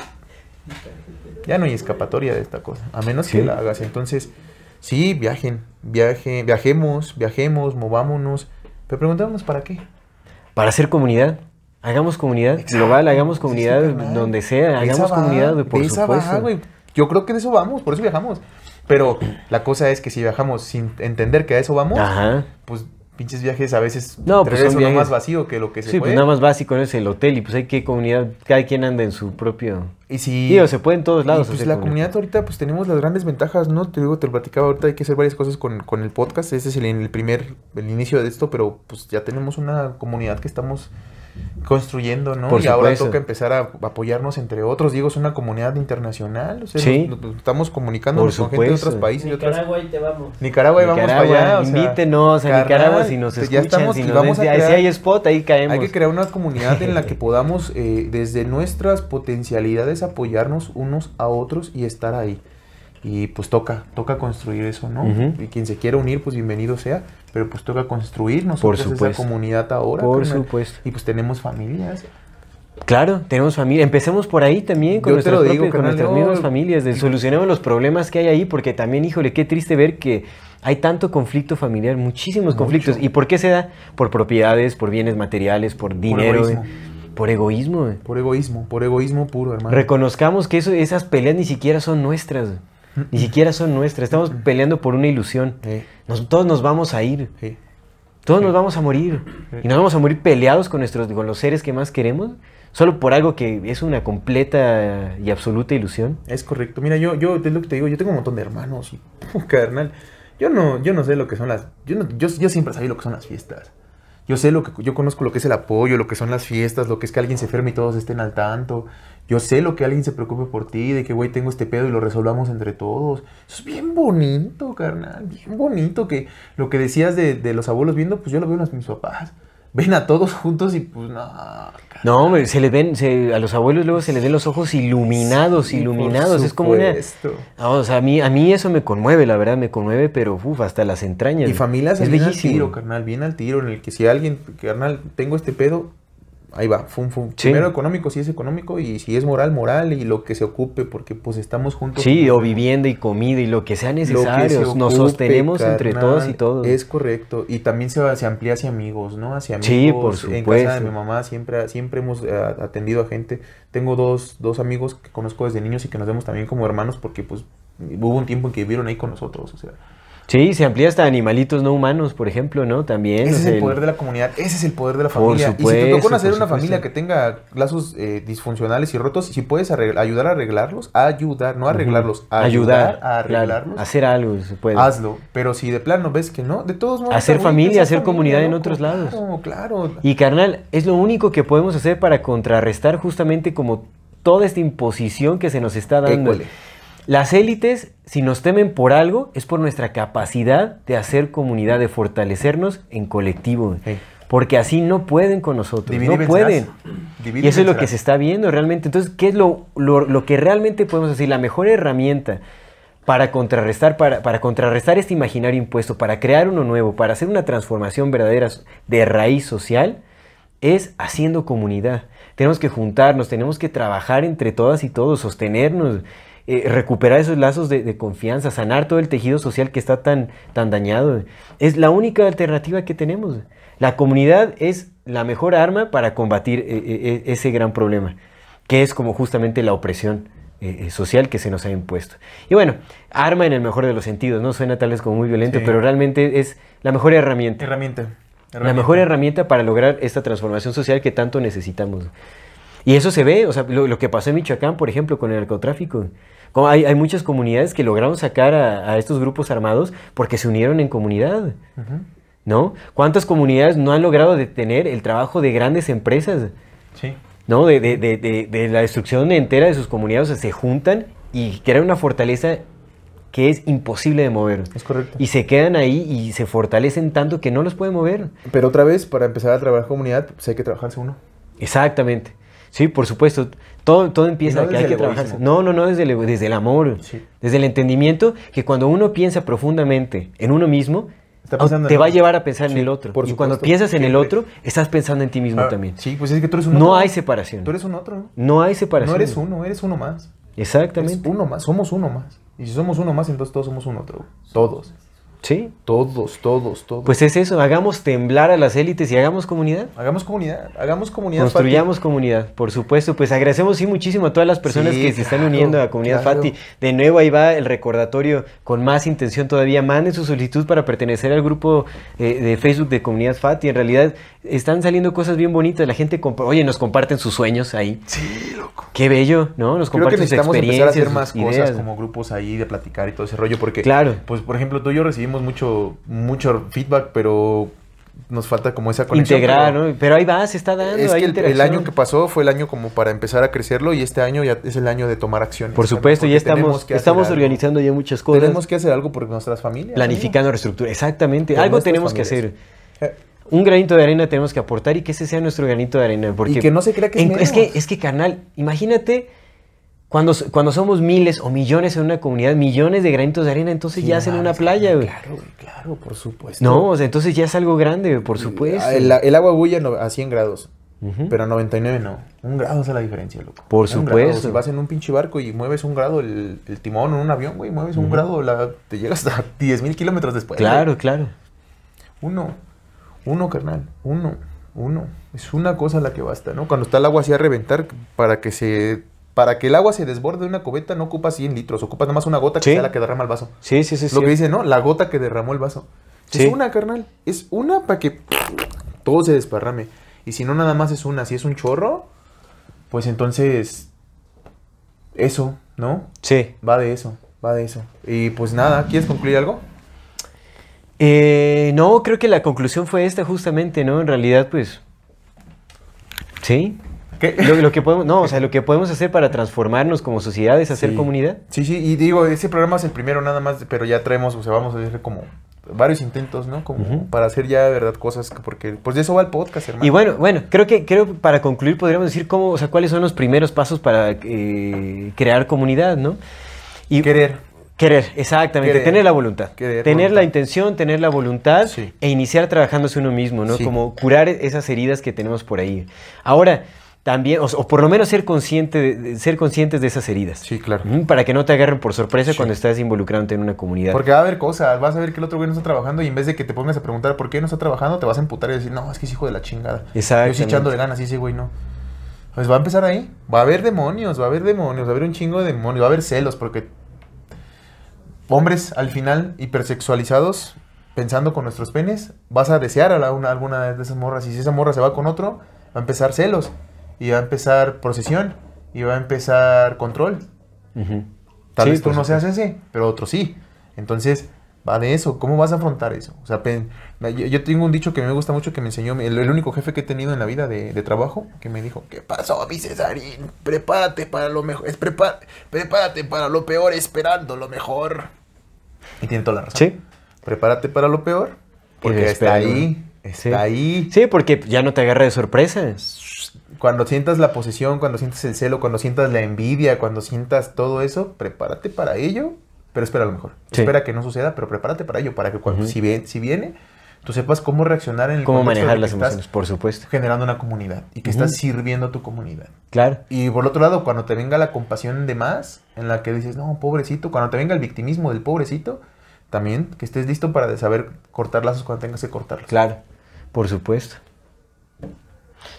ya no hay escapatoria de esta cosa, a menos que la hagas. Entonces, sí, viajemos, movámonos, pero preguntémonos ¿para qué? Para hacer comunidad. Hagamos comunidad global, hagamos comunidad donde sea, hagamos comunidad, por supuesto. Yo creo que de eso vamos, por eso viajamos. Pero la cosa es que si viajamos sin entender que a eso vamos, pues... Pinches viajes a veces son viajes más vacío que lo que se puede. Sí, pues nada más básico es el hotel y pues hay que comunidad, cada quien anda en su propio... Y si... Digo, se puede en todos lados. Y pues la comunidad ahorita pues tenemos las grandes ventajas, ¿no? Te digo, te lo platicaba ahorita, hay que hacer varias cosas con el podcast. Este es el inicio de esto, pero pues ya tenemos una comunidad que estamos construyendo, ¿no? Por supuesto. Ahora toca empezar a apoyarnos entre otros. Digo, es una comunidad internacional, o sea, nos estamos comunicándonos con gente de otros países. Nicaragua, ahí te vamos. Nicaragua, vamos para allá. Invítenos a Nicaragua si nos escuchan. Si hay spot, ahí caemos. Hay que crear una comunidad en la que podamos, desde nuestras potencialidades, apoyarnos unos a otros y estar ahí. Y pues toca construir eso, ¿no? Uh-huh. Y quien se quiera unir, pues bienvenido sea, pero pues toca construir nosotros esa comunidad ahora. Por supuesto. Y pues tenemos familias. Claro, tenemos familia. Empecemos por ahí también con nuestras mismas familias. Solucionemos los problemas que hay ahí, porque también, híjole, qué triste ver que hay tanto conflicto familiar, muchísimos conflictos. ¿Y por qué se da? Por propiedades, por bienes materiales, por dinero. Por egoísmo, güey. Por egoísmo puro, hermano. Reconozcamos que esas peleas ni siquiera son nuestras, ni siquiera son nuestras. Estamos peleando por una ilusión. Todos nos vamos a ir. Todos nos vamos a morir. Y nos vamos a morir peleados con los seres que más queremos, solo por algo que es una completa y absoluta ilusión. Es correcto. Mira, yo es lo que te digo, yo tengo un montón de hermanos. Carnal. Yo no sé lo que son las... Yo siempre sabía lo que son las fiestas. Yo conozco lo que es el apoyo, lo que son las fiestas, lo que es que alguien se enferme y todos estén al tanto. Yo sé lo que alguien se preocupe por ti, de que, güey, tengo este pedo y lo resolvamos entre todos. Eso es bien bonito, carnal, bien bonito. Que lo que decías de los abuelos viendo, pues yo lo veo en mis papás. Ven a todos juntos y pues no. Carnal. No, a los abuelos luego se les ven los ojos iluminados, sí, iluminados. Es como una... O sea, a mí eso me conmueve, la verdad, me conmueve, pero uff, hasta las entrañas. Y familias es bien al tiro, carnal, bien al tiro, en el que si alguien, carnal, tengo este pedo, ahí va, fum, fum. Sí. Primero económico, si es económico, y si es moral, moral, y lo que se ocupe, porque pues estamos juntos. Sí, o vivienda y comida, y lo que sea necesario, nos sostenemos, carnal, entre todos y todos. Es correcto, y también se amplía hacia amigos, ¿no? Hacia amigos. Sí, por supuesto. En casa de mi mamá siempre hemos atendido a gente. Tengo dos amigos que conozco desde niños y que nos vemos también como hermanos, porque pues hubo un tiempo en que vivieron ahí con nosotros, o sea. Sí, se amplía hasta animalitos no humanos, por ejemplo, ¿no? También. Ese es el poder de la comunidad, ese es el poder de la familia. Por supuesto, y si te tocó nacer una familia que tenga lazos disfuncionales y rotos, si puedes ayudar a arreglarlos, ayudar a arreglarlos. Claro, hacer algo, se puede. Hazlo, pero si de plano ves que no, de todos modos. Hacer familia, hacer comunidad en otros lados. Claro. Y carnal, es lo único que podemos hacer para contrarrestar justamente como toda esta imposición que se nos está dando. École. Las élites, si nos temen por algo, es por nuestra capacidad de hacer comunidad, de fortalecernos en colectivo. Sí. Porque así no pueden con nosotros, no pueden. Y eso es lo que se está viendo realmente. Entonces, ¿qué es lo que realmente podemos decir? La mejor herramienta para contrarrestar, para contrarrestar este imaginario impuesto, para crear uno nuevo, para hacer una transformación verdadera de raíz social, es haciendo comunidad. Tenemos que juntarnos, tenemos que trabajar entre todas y todos, sostenernos. Recuperar esos lazos de confianza, sanar todo el tejido social que está tan dañado. Es la única alternativa que tenemos. La comunidad es la mejor arma para combatir ese gran problema, que es como justamente la opresión social que se nos ha impuesto. Y bueno, arma en el mejor de los sentidos, ¿no? Suena tal vez como muy violento, sí, pero realmente es la mejor herramienta. La mejor herramienta para lograr esta transformación social que tanto necesitamos. Y eso se ve, o sea, lo que pasó en Michoacán, por ejemplo, con el narcotráfico. Como hay muchas comunidades que lograron sacar a estos grupos armados porque se unieron en comunidad, ¿no? ¿Cuántas comunidades no han logrado detener el trabajo de grandes empresas? Sí. ¿No? De la destrucción entera de sus comunidades, o sea, se juntan y crean una fortaleza que es imposible de mover. Es correcto. Y se quedan ahí y se fortalecen tanto que no los pueden mover. Pero otra vez, para empezar a trabajar comunidad, pues hay que trabajarse uno. Exactamente. Sí, por supuesto, todo empieza, no que hay que trabajar. No, desde el amor, sí, desde el entendimiento, que cuando uno piensa profundamente en uno mismo, te va a llevar a pensar, sí, en el otro. Por y supuesto, cuando piensas en el otro, estás pensando en ti mismo también. Sí, pues es que tú eres un otro. No hay separación. Tú eres un otro, ¿no? No hay separación. No eres uno más. Exactamente. Eres uno más, somos uno más. Y si somos uno más, entonces todos somos un otro. Todos. Sí. Todos. Pues es eso, hagamos temblar a las élites y hagamos comunidad. Hagamos comunidad. Construyamos comunidad, por supuesto. Pues agradecemos muchísimo a todas las personas que se están uniendo a Comunidad Fati. De nuevo, ahí va el recordatorio con más intención todavía. Manden su solicitud para pertenecer al grupo de Facebook de Comunidad Fati. En realidad, están saliendo cosas bien bonitas. La gente, oye, nos comparten sus sueños ahí. Sí, loco. Qué bello, ¿no? Nos comparten sus experiencias. Creo que necesitamos empezar a hacer más cosas como grupos ahí de platicar y todo ese rollo. Porque, claro, pues por ejemplo, tú y yo recibimos mucho feedback, pero nos falta como esa conexión. Integrar, ¿no? Pero ahí va, se está dando. Es que el año que pasó fue el año como para empezar a crecerlo, y este año ya es el año de tomar acciones. Por supuesto, ya estamos organizando ya muchas cosas. Tenemos que hacer algo por nuestras familias. Planificando, reestructura, exactamente. Por algo tenemos que hacer. Un granito de arena tenemos que aportar, y que ese sea nuestro granito de arena. Porque y que no se crea que es que, carnal, imagínate... Cuando somos miles o millones en una comunidad, millones de granitos de arena, entonces ya hacen una playa, güey. Claro, por supuesto. No, o sea, entonces ya es algo grande, por supuesto. El agua bulle a 100 grados, pero a 99 no. 1 grado es la diferencia, loco. Por supuesto. Si vas en un pinche barco y mueves 1 grado el timón en un avión, güey, mueves 1 grado, te llegas a 10,000 kilómetros después. Claro, güey. Uno, carnal, uno. uno. Es una cosa la que basta, ¿no? Cuando está el agua así a reventar, para que el agua se desborde de una cubeta no ocupa 100 litros, ocupa nada más una gota que sea la que derrama el vaso. Sí, sí, sí. Lo que dice, ¿no? La gota que derramó el vaso. Sí. Es una, carnal. Es una para que todo se desparrame. Y si no, nada más es una. Si es un chorro, pues entonces eso, ¿no? Sí. Va de eso, va de eso. Y pues nada, ¿quieres concluir algo? No, creo que la conclusión fue esta justamente, ¿no? En realidad, pues... Sí. Lo que podemos hacer para transformarnos como sociedad es hacer comunidad. Sí, sí, y digo, ese programa es el primero nada más, pero ya traemos, o sea, vamos a hacer como varios intentos, ¿no? Como para hacer ya de verdad cosas, porque pues de eso va el podcast, hermano. Y bueno, creo que para concluir podríamos decir cómo, o sea, cuáles son los primeros pasos para crear comunidad, ¿no? Y querer, exactamente, tener la voluntad, la intención, tener la voluntad e iniciar trabajándose uno mismo, ¿no? Como curar esas heridas que tenemos por ahí. Ahora, también, o por lo menos ser conscientes de esas heridas. Sí, claro. Para que no te agarren por sorpresa cuando estás involucrándote en una comunidad. Porque va a haber cosas, vas a ver que el otro güey no está trabajando y en vez de que te pongas a preguntar por qué no está trabajando, te vas a emputar y decir, no, es que es hijo de la chingada. Exacto. Yo estoy echando de ganas, sí, güey, no. Pues va a empezar ahí. Va a haber demonios, va a haber un chingo de demonios, va a haber celos, porque hombres al final hipersexualizados, pensando con nuestros penes, vas a desear a alguna de esas morras y si esa morra se va con otro, va a empezar celos. Y va a empezar posesión, y va a empezar control. Tal vez tú no seas ese, pero otro sí. Entonces, va de eso. ¿Cómo vas a afrontar eso? O sea, yo tengo un dicho que me gusta mucho, que me enseñó el único jefe que he tenido en la vida de trabajo, que me dijo, ¿qué pasó, mi Cesarín? Prepárate para lo mejor, prepárate para lo peor esperando lo mejor. Y tiene toda la razón. Sí. Prepárate para lo peor, porque está ahí, está ahí. Sí, porque ya no te agarra de sorpresas. Cuando sientas la posesión, cuando sientas el celo, cuando sientas la envidia, cuando sientas todo eso, prepárate para ello, pero espera lo mejor. Sí. Espera que no suceda, pero prepárate para ello, para que cuando si viene, tú sepas cómo reaccionar en el contexto. Cómo manejar las emociones, por supuesto. Generando una comunidad y que estás sirviendo a tu comunidad. Claro. Y por otro lado, cuando te venga la compasión de más, en la que dices, no, pobrecito, cuando te venga el victimismo del pobrecito, también que estés listo para saber cortar lazos cuando tengas que cortarlos. Claro, por supuesto.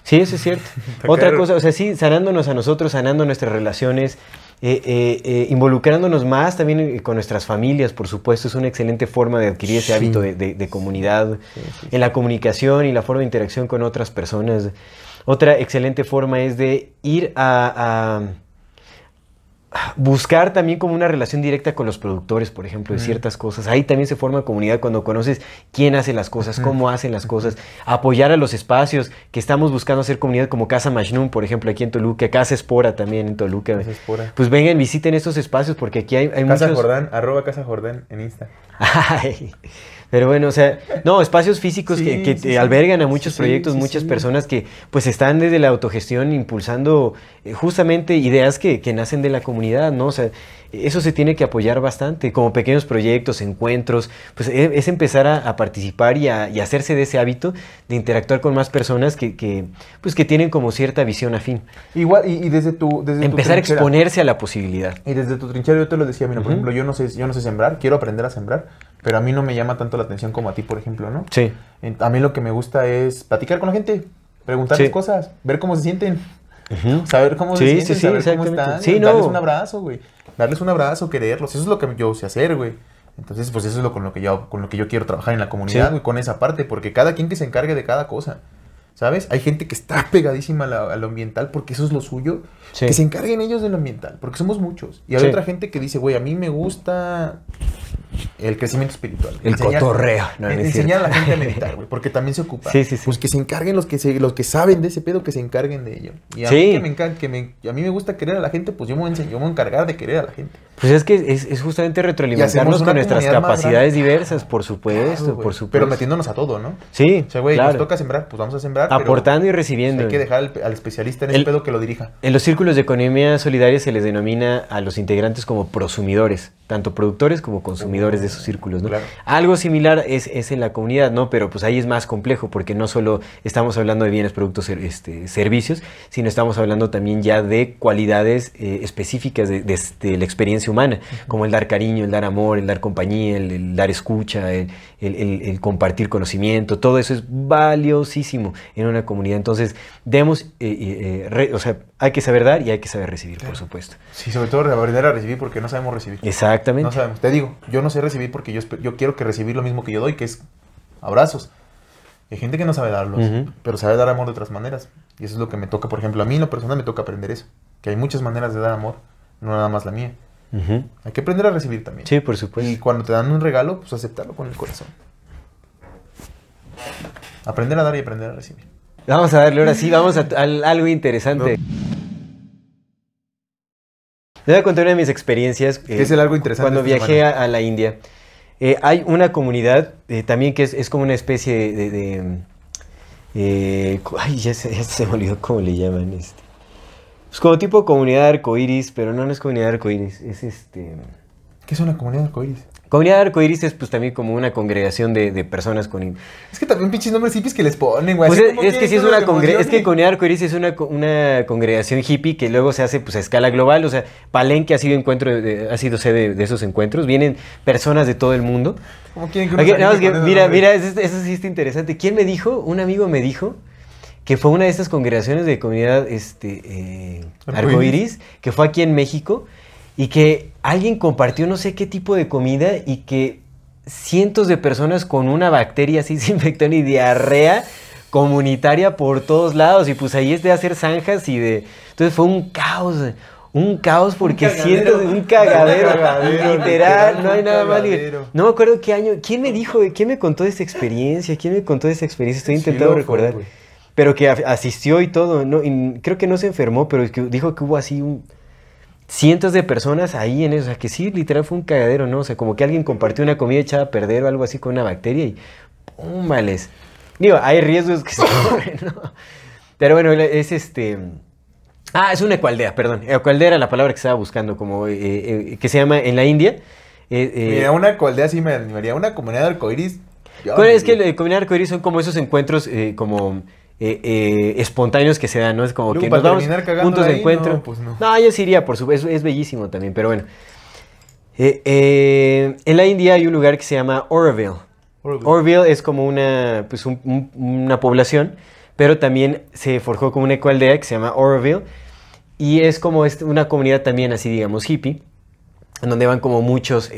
Sí, eso es cierto. Otra cosa, o sea, sí, sanándonos a nosotros, sanando nuestras relaciones, involucrándonos más también con nuestras familias, por supuesto, es una excelente forma de adquirir ese hábito de comunidad, en la comunicación y la forma de interacción con otras personas. Otra excelente forma es de ir a buscar también como una relación directa con los productores, por ejemplo, de ciertas cosas. Ahí también se forma comunidad cuando conoces quién hace las cosas, cómo hacen las cosas. Apoyar a los espacios que estamos buscando hacer comunidad, como Casa Mashnum, por ejemplo, aquí en Toluca. Casa Espora también en Toluca. Casa Espora. Pues vengan, visiten estos espacios porque aquí hay muchos... Casa Jordán, @Casa Jordán en Insta. Ay, pero bueno, o sea, no, espacios físicos que albergan a muchos proyectos, muchas personas que pues están desde la autogestión impulsando justamente ideas que nacen de la comunidad, ¿no? O sea, eso se tiene que apoyar bastante, como pequeños proyectos, encuentros, pues es empezar a participar y a hacerse de ese hábito de interactuar con más personas que tienen como cierta visión afín. Igual, y desde tu empezar a exponerse a la posibilidad. Y desde tu trinchera, yo te lo decía, mira, por ejemplo, yo no sé sembrar, quiero aprender a sembrar, pero a mí no me llama tanto la atención como a ti, por ejemplo, ¿no? Sí. A mí lo que me gusta es platicar con la gente, preguntarles cosas, ver cómo se sienten, saber cómo se sienten, saber cómo están, darles un abrazo, güey. Darles un abrazo, quererlos, eso es lo que yo sé hacer, güey. Entonces, pues eso es con lo que yo quiero trabajar en la comunidad, güey, con esa parte, porque cada quien que se encargue de cada cosa, ¿sabes? Hay gente que está pegadísima a lo ambiental porque eso es lo suyo, que se encarguen ellos de lo ambiental, porque somos muchos. Y hay otra gente que dice, güey, a mí me gusta el crecimiento espiritual. El cotorreo. No, enseñar a la gente a meditar, güey, porque también se ocupa. Sí, sí, sí. Pues que se encarguen los que saben de ese pedo, que se encarguen de ello. Y a mí me gusta querer a la gente, pues yo me voy a encargar de querer a la gente. Pues es que es justamente retroalimentarnos con nuestras capacidades diversas, por supuesto, claro, por supuesto. Pero metiéndonos a todo, ¿no? Sí, o sea, güey, nos toca sembrar, pues vamos a sembrar. Aportando y recibiendo. Hay que dejar al especialista en ese pedo que lo dirija. En los círculos de economía solidaria se les denomina a los integrantes como prosumidores, tanto productores como consumidores de esos círculos, ¿no? Claro. Algo similar es en la comunidad, ¿no? Pero pues ahí es más complejo porque no solo estamos hablando de bienes, productos, servicios, sino estamos hablando también ya de cualidades específicas de la experiencia experiencia humana, como el dar cariño, el dar amor, el dar compañía, el dar escucha, el compartir conocimiento. Todo eso es valiosísimo en una comunidad. Entonces, demos, hay que saber dar y hay que saber recibir, por supuesto. Sí, sobre todo aprender a recibir, porque no sabemos recibir. Exactamente. No sabemos. Te digo, yo no sé recibir porque yo quiero que recibir lo mismo que yo doy, que es abrazos. Hay gente que no sabe darlos, pero sabe dar amor de otras maneras. Y eso es lo que me toca, por ejemplo, a mí en lo personal me toca aprender eso. Que hay muchas maneras de dar amor, no nada más la mía. Hay que aprender a recibir también. Sí, por supuesto. Y cuando te dan un regalo, pues aceptarlo con el corazón. Aprender a dar y aprender a recibir. Vamos a darle ahora sí, vamos a algo interesante. Les voy a contar una de mis experiencias. Es el algo interesante. Cuando viajé a la India... hay una comunidad también que es como una especie de ay, ya se me olvidó cómo le llaman. Es como tipo comunidad de arcoíris, pero no es comunidad de arcoíris, es ¿Qué es una comunidad de arcoíris? Comunidad de arcoíris es pues también como una congregación de personas con... Es que también pinches nombres hippies que les ponen, güey. Pues es que sí es una congregación... Es que comunidad de arcoíris es una congregación hippie que luego se hace pues a escala global. O sea, Palenque ha sido sede de esos encuentros. Vienen personas de todo el mundo. ¿Cómo quieren que mira, eso sí está interesante. ¿Quién me dijo? Un amigo me dijo que fue una de estas congregaciones de comunidad arcoíris que fue aquí en México. Y que alguien compartió no sé qué tipo de comida y que cientos de personas con una bacteria así se infectaron y diarrea comunitaria por todos lados. Y pues ahí es de hacer zanjas y de... Entonces fue un caos. Un caos porque un cagadero, literal, no hay nada más. No me acuerdo qué año. ¿Quién me contó esa experiencia? Estoy intentando recordar. Pero que asistió y todo. No, y creo que no se enfermó, pero dijo que hubo así un... cientos de personas ahí en eso, o sea, que sí, literal fue un cagadero, ¿no? O sea, como que alguien compartió una comida echada a perder o algo así con una bacteria y ¡pum! Males. Digo, hay riesgos que se corren, ¿no? Pero bueno, es es una ecualdea, perdón. Ecualdea era la palabra que estaba buscando, como que se llama en la India. Mira, una ecualdea sí me animaría, una comunidad de arcoíris. Es que la comunidad de arcoíris son como esos encuentros, espontáneos que se dan, ¿no? Es como luego, que nos vamos puntos de encuentro. No, pues no. No, yo sí iría, por supuesto, es bellísimo también, pero bueno. En la India hay un lugar que se llama Auroville. Auroville es como una población, pero también se forjó como una ecoaldea que se llama Auroville y es como una comunidad también así, digamos, hippie, en donde van como muchas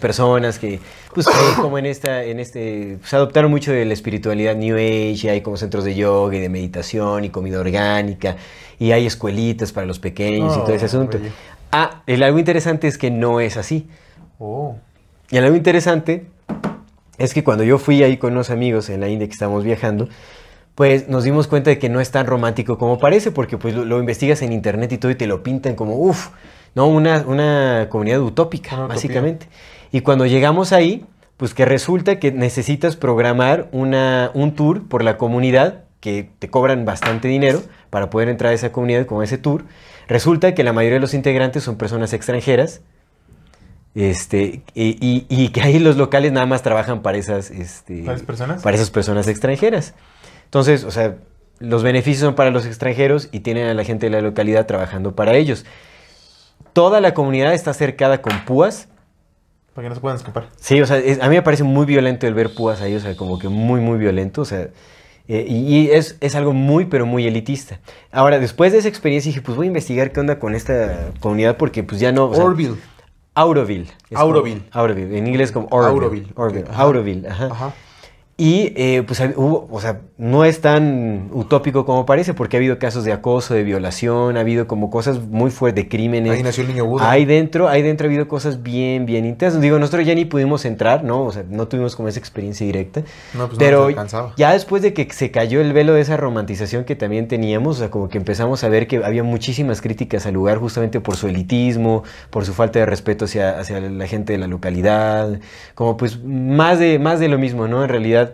personas que pues como pues adoptaron mucho de la espiritualidad New Age, y hay como centros de yoga y de meditación y comida orgánica y hay escuelitas para los pequeños y todo ese asunto. Bello. Algo interesante es que no es así. Y algo interesante es que cuando yo fui ahí con unos amigos en la India que estábamos viajando, pues nos dimos cuenta de que no es tan romántico como parece, porque pues lo investigas en internet y todo y te lo pintan como no, una comunidad utópica, básicamente. Y cuando llegamos ahí, pues que resulta que necesitas programar un tour por la comunidad, que te cobran bastante dinero para poder entrar a esa comunidad con ese tour. Resulta que la mayoría de los integrantes son personas extranjeras, y que ahí los locales nada más trabajan para esas personas extranjeras. Entonces, o sea, los beneficios son para los extranjeros y tienen a la gente de la localidad trabajando para ellos. Toda la comunidad está cercada con púas. Para que no se puedan escapar. Sí, o sea, a mí me parece muy violento el ver púas ahí, o sea, como que muy, muy violento, o sea, y es algo muy, pero muy elitista. Ahora, después de esa experiencia dije, pues voy a investigar qué onda con esta comunidad, porque pues ya no... Auroville. Auroville. En inglés como Auroville. Auroville, ajá. Y pues o sea, no es tan utópico como parece, porque ha habido casos de acoso, de violación, ha habido como cosas muy fuertes, de crímenes. Ahí nació el niño Buda. Ahí dentro ha habido cosas bien, bien intensas. Digo, nosotros ya ni pudimos entrar, ¿no? O sea, no tuvimos como esa experiencia directa. No, pues pero no nos alcanzaba. Ya después de que se cayó el velo de esa romantización que también teníamos, o sea, como que empezamos a ver que había muchísimas críticas al lugar justamente por su elitismo, por su falta de respeto hacia la gente de la localidad, como pues más de lo mismo, ¿no? En realidad,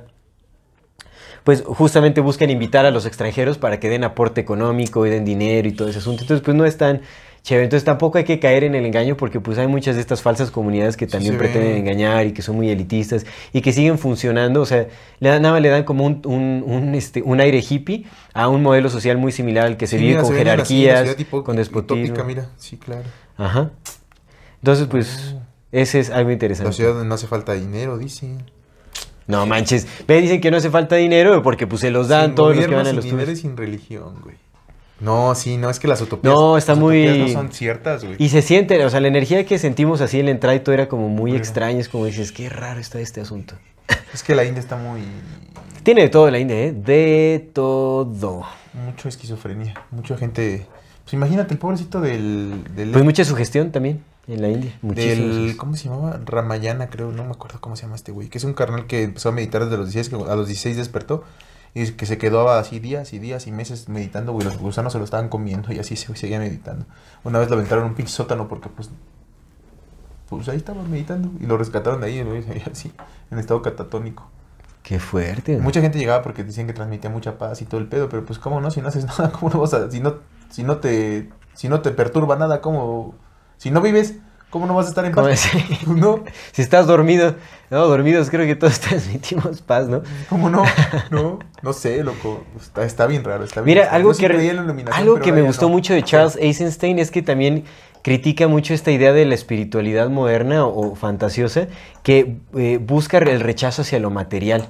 pues justamente buscan invitar a los extranjeros para que den aporte económico y den dinero y todo ese asunto. Entonces, pues no es tan chévere. Entonces, tampoco hay que caer en el engaño, porque pues hay muchas de estas falsas comunidades que también pretenden engañar y que son muy elitistas y que siguen funcionando. O sea, nada más le dan como un aire hippie a un modelo social muy similar al que se vive con jerarquías, con despotismo. Utópica, mira. Sí, claro. Ajá. Entonces, pues, ese es algo interesante. La ciudad no hace falta dinero, dicen. No manches. Ve, dicen que no hace falta dinero porque pues se los dan sin todos gobierno, los que van a los sin dinero y sin religión, güey. No, sí, no, es que las utopías no, está las muy... utopías no son ciertas, güey. Y se sienten, o sea, la energía que sentimos así en la entrada y todo era como muy extraña. Es como dices, qué raro está este asunto. Es que la India está muy... Tiene de todo la India, ¿eh? De todo. Mucho esquizofrenia, mucha gente... Pues imagínate el pobrecito del... Pues mucha sugestión también en la India. Muchísimas. ¿Cómo se llamaba? Ramayana, creo, no me acuerdo cómo se llama este güey. Que es un carnal que empezó a meditar desde los 16, que a los 16 despertó. Y que se quedó así días y días y meses meditando, güey. Los gusanos se lo estaban comiendo y así se seguía meditando. Una vez lo aventaron en un pinche sótano porque, pues ahí estaba meditando. Y lo rescataron de ahí, güey, así, en estado catatónico. Qué fuerte, ¿no? Mucha gente llegaba porque decían que transmitía mucha paz y todo el pedo. Pero, pues, ¿cómo no? Si no haces nada, ¿cómo no vas a...? Si no te perturba nada, ¿cómo...? Si no vives, ¿cómo no vas a estar en paz? ¿No? Si estás dormido. No, dormidos creo que todos transmitimos paz, ¿no? ¿Cómo no? No, no sé, loco. Está bien raro, está bien. Mira, algo que, me gustó mucho de Charles Eisenstein es que también critica mucho esta idea de la espiritualidad moderna o fantasiosa que busca el rechazo hacia lo material.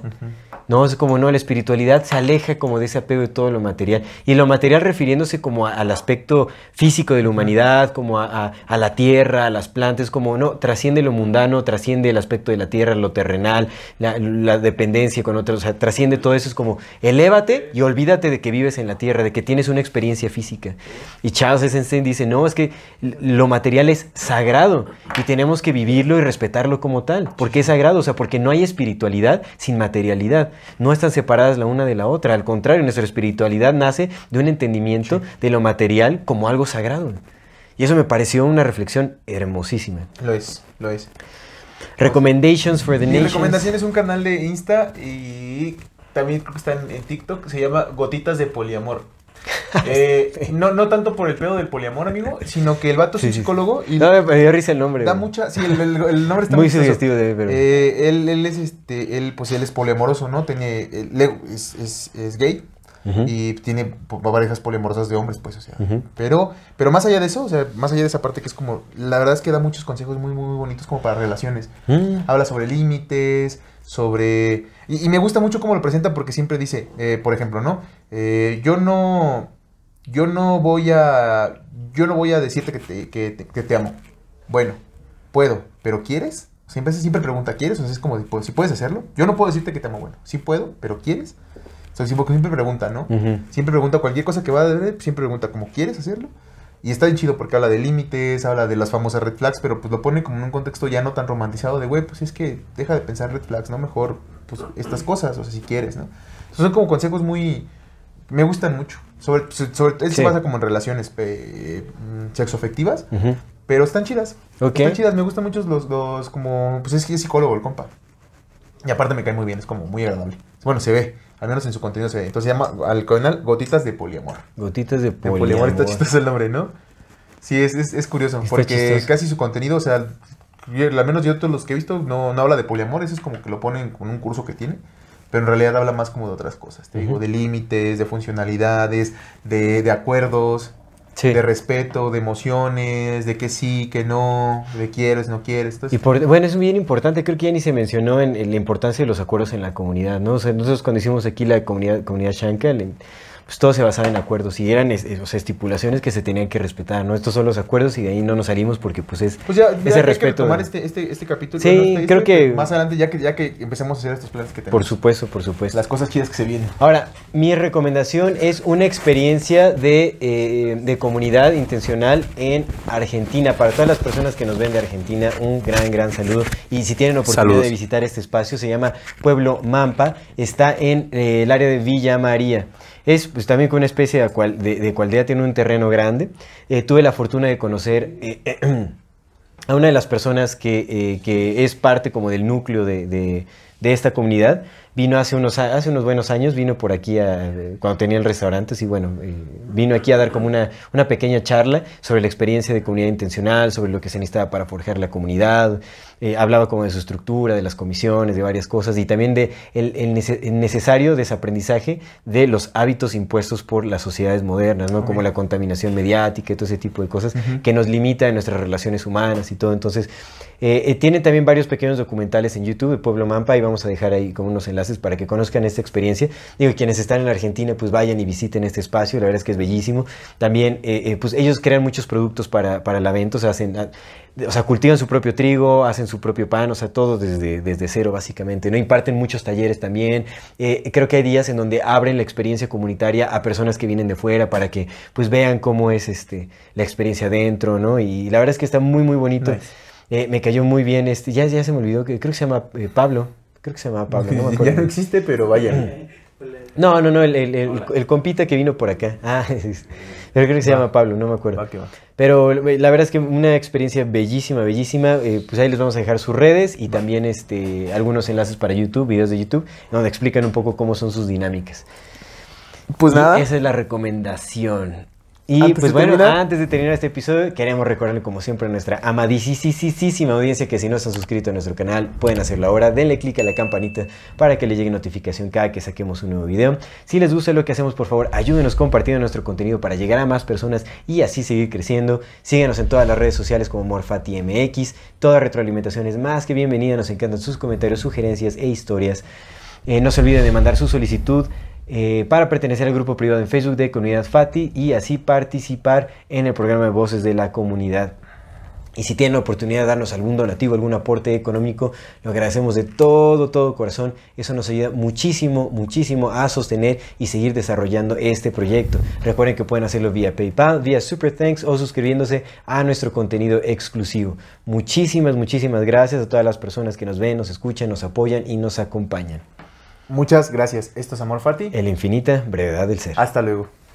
No, es como no, la espiritualidad se aleja como de ese apego de todo lo material. Y lo material refiriéndose como al aspecto físico de la humanidad, como a la tierra, a las plantas, como no, trasciende lo mundano, trasciende el aspecto de la tierra, lo terrenal, la dependencia con otros, o sea, trasciende todo eso, es como elévate y olvídate de que vives en la tierra, de que tienes una experiencia física. Y Charles Eisenstein dice, no, es que lo material es sagrado y tenemos que vivirlo y respetarlo como tal. ¿Por qué es sagrado? O sea, porque no hay espiritualidad sin materialidad. No están separadas la una de la otra. Al contrario, nuestra espiritualidad nace de un entendimiento de lo material como algo sagrado. Y eso me pareció una reflexión hermosísima. Lo es, lo es. Recommendations for the Nation. Mi recomendación es un canal de Insta y también creo que está en TikTok. Se llama Gotitas de Poliamor. No tanto por el pedo del poliamor, amigo, sino que el vato es un psicólogo. Y no, me dio risa el nombre. Da mucha, sí, el nombre está muy sugestivo. Él es poliamoroso, ¿no? Es gay. Y tiene parejas poliamorosas de hombres, pues, o sea. Pero más allá de eso, o sea, más allá de esa parte que es como... La verdad es que da muchos consejos muy, muy bonitos como para relaciones. Habla sobre límites, sobre... Y me gusta mucho cómo lo presenta porque siempre dice, por ejemplo, ¿no? Yo no voy a decirte que te amo. Bueno, puedo, pero ¿quieres? Siempre pregunta, ¿quieres? Entonces es como, si puedes hacerlo. Yo no puedo decirte que te amo, bueno, sí puedo, pero ¿quieres? Entonces, porque siempre pregunta, ¿no? Siempre pregunta cualquier cosa que va a ver, siempre pregunta como, ¿quieres hacerlo? Y está bien chido porque habla de límites, habla de las famosas red flags, pero pues lo pone como en un contexto ya no tan romantizado de, güey, pues es que deja de pensar red flags, ¿no? Mejor, pues, estas cosas, o sea, si quieres, ¿no? Entonces, son como consejos muy... Me gustan mucho. Sobre eso se pasa como en relaciones sexoafectivas, pero están chidas. Okay. Están chidas, me gustan mucho los como... Pues es que es psicólogo el compa. Y aparte me cae muy bien, es como muy agradable. Bueno, se ve. Al menos en su contenido se ve. Entonces se llama al canal Gotitas de Poliamor. Gotitas de Poliamor. Está chistoso el nombre, ¿no? Sí, es curioso. Está porque chistoso. Casi su contenido, o sea, al menos yo todos los que he visto no habla de poliamor. Eso es como que lo ponen con un curso que tiene. Pero en realidad habla más como de otras cosas. Te digo, de límites, de funcionalidades, de acuerdos, de respeto, de emociones, de que sí, que no, de quieres, no quieres. Entonces, bueno, es bien importante. Creo que ya ni se mencionó en la importancia de los acuerdos en la comunidad, ¿no? O sea, nosotros cuando hicimos aquí la comunidad Shanka, pues todo se basaba en acuerdos y eran estipulaciones que se tenían que respetar, ¿no? Estos son los acuerdos y de ahí no nos salimos porque pues es ese respeto. Pues ya hay que retomar este capítulo. Sí, ¿no? Creo que... Más adelante ya que empecemos a hacer estos planes que tenemos. Por supuesto, por supuesto. Las cosas chidas que se vienen. Ahora, mi recomendación es una experiencia de comunidad intencional en Argentina. Para todas las personas que nos ven de Argentina, un gran saludo. Y si tienen oportunidad de visitar este espacio, se llama Pueblo Mampa. Está en el área de Villa María. Es pues, también con una especie de cualdea, tiene un terreno grande. Tuve la fortuna de conocer a una de las personas que es parte como del núcleo de esta comunidad. Vino hace unos buenos años, vino por aquí, cuando tenía el restaurante, sí, bueno, vino aquí a dar como una pequeña charla sobre la experiencia de comunidad intencional, sobre lo que se necesitaba para forjar la comunidad, hablaba como de su estructura, de las comisiones, de varias cosas, y también de el necesario desaprendizaje de los hábitos impuestos por las sociedades modernas, ¿no? Como la contaminación mediática y todo ese tipo de cosas que nos limita en nuestras relaciones humanas y todo. Entonces, tiene también varios pequeños documentales en YouTube de Pueblo Mampa, y vamos a dejar ahí como unos enlaces para que conozcan esta experiencia. Digo, quienes están en Argentina, pues vayan y visiten este espacio, la verdad es que es bellísimo. También, pues ellos crean muchos productos para la venta, o sea, cultivan su propio trigo, hacen su propio pan, o sea, todo desde cero básicamente, ¿no? Imparten muchos talleres también. Creo que hay días en donde abren la experiencia comunitaria a personas que vienen de fuera para que, pues, vean cómo es la experiencia adentro, ¿no? Y la verdad es que está muy, muy bonito. Nice. Me cayó muy bien ya se me olvidó, creo que se llama Pablo. Creo que se llamaba Pablo, no me acuerdo. Ya no existe, pero vaya. No, el compita que vino por acá. Ah, pero creo que se llama Pablo, no me acuerdo. Va. Pero la verdad es que una experiencia bellísima, bellísima. Pues ahí les vamos a dejar sus redes y también algunos enlaces para YouTube, videos de YouTube, donde explican un poco cómo son sus dinámicas. Pues nada. Esa es la recomendación. Y pues bueno, antes de terminar este episodio, queremos recordarle como siempre a nuestra amadísima audiencia que si no se han suscrito a nuestro canal, pueden hacerlo ahora. Denle click a la campanita para que les llegue notificación cada que saquemos un nuevo video. Si les gusta lo que hacemos, por favor, ayúdenos compartiendo nuestro contenido para llegar a más personas y así seguir creciendo. Síganos en todas las redes sociales como AmorFatiMX. Toda retroalimentación es más que bienvenida. Nos encantan sus comentarios, sugerencias e historias. No se olviden de mandar su solicitud para pertenecer al grupo privado en Facebook de Comunidad Fati y así participar en el programa de Voces de la Comunidad. Y si tienen la oportunidad de darnos algún donativo, algún aporte económico, lo agradecemos de todo corazón. Eso nos ayuda muchísimo a sostener y seguir desarrollando este proyecto. Recuerden que pueden hacerlo vía PayPal, vía Super Thanks o suscribiéndose a nuestro contenido exclusivo. Muchísimas gracias a todas las personas que nos ven, nos escuchan, nos apoyan y nos acompañan. Muchas gracias. Esto es Amor Fati. En la infinita brevedad del ser. Hasta luego.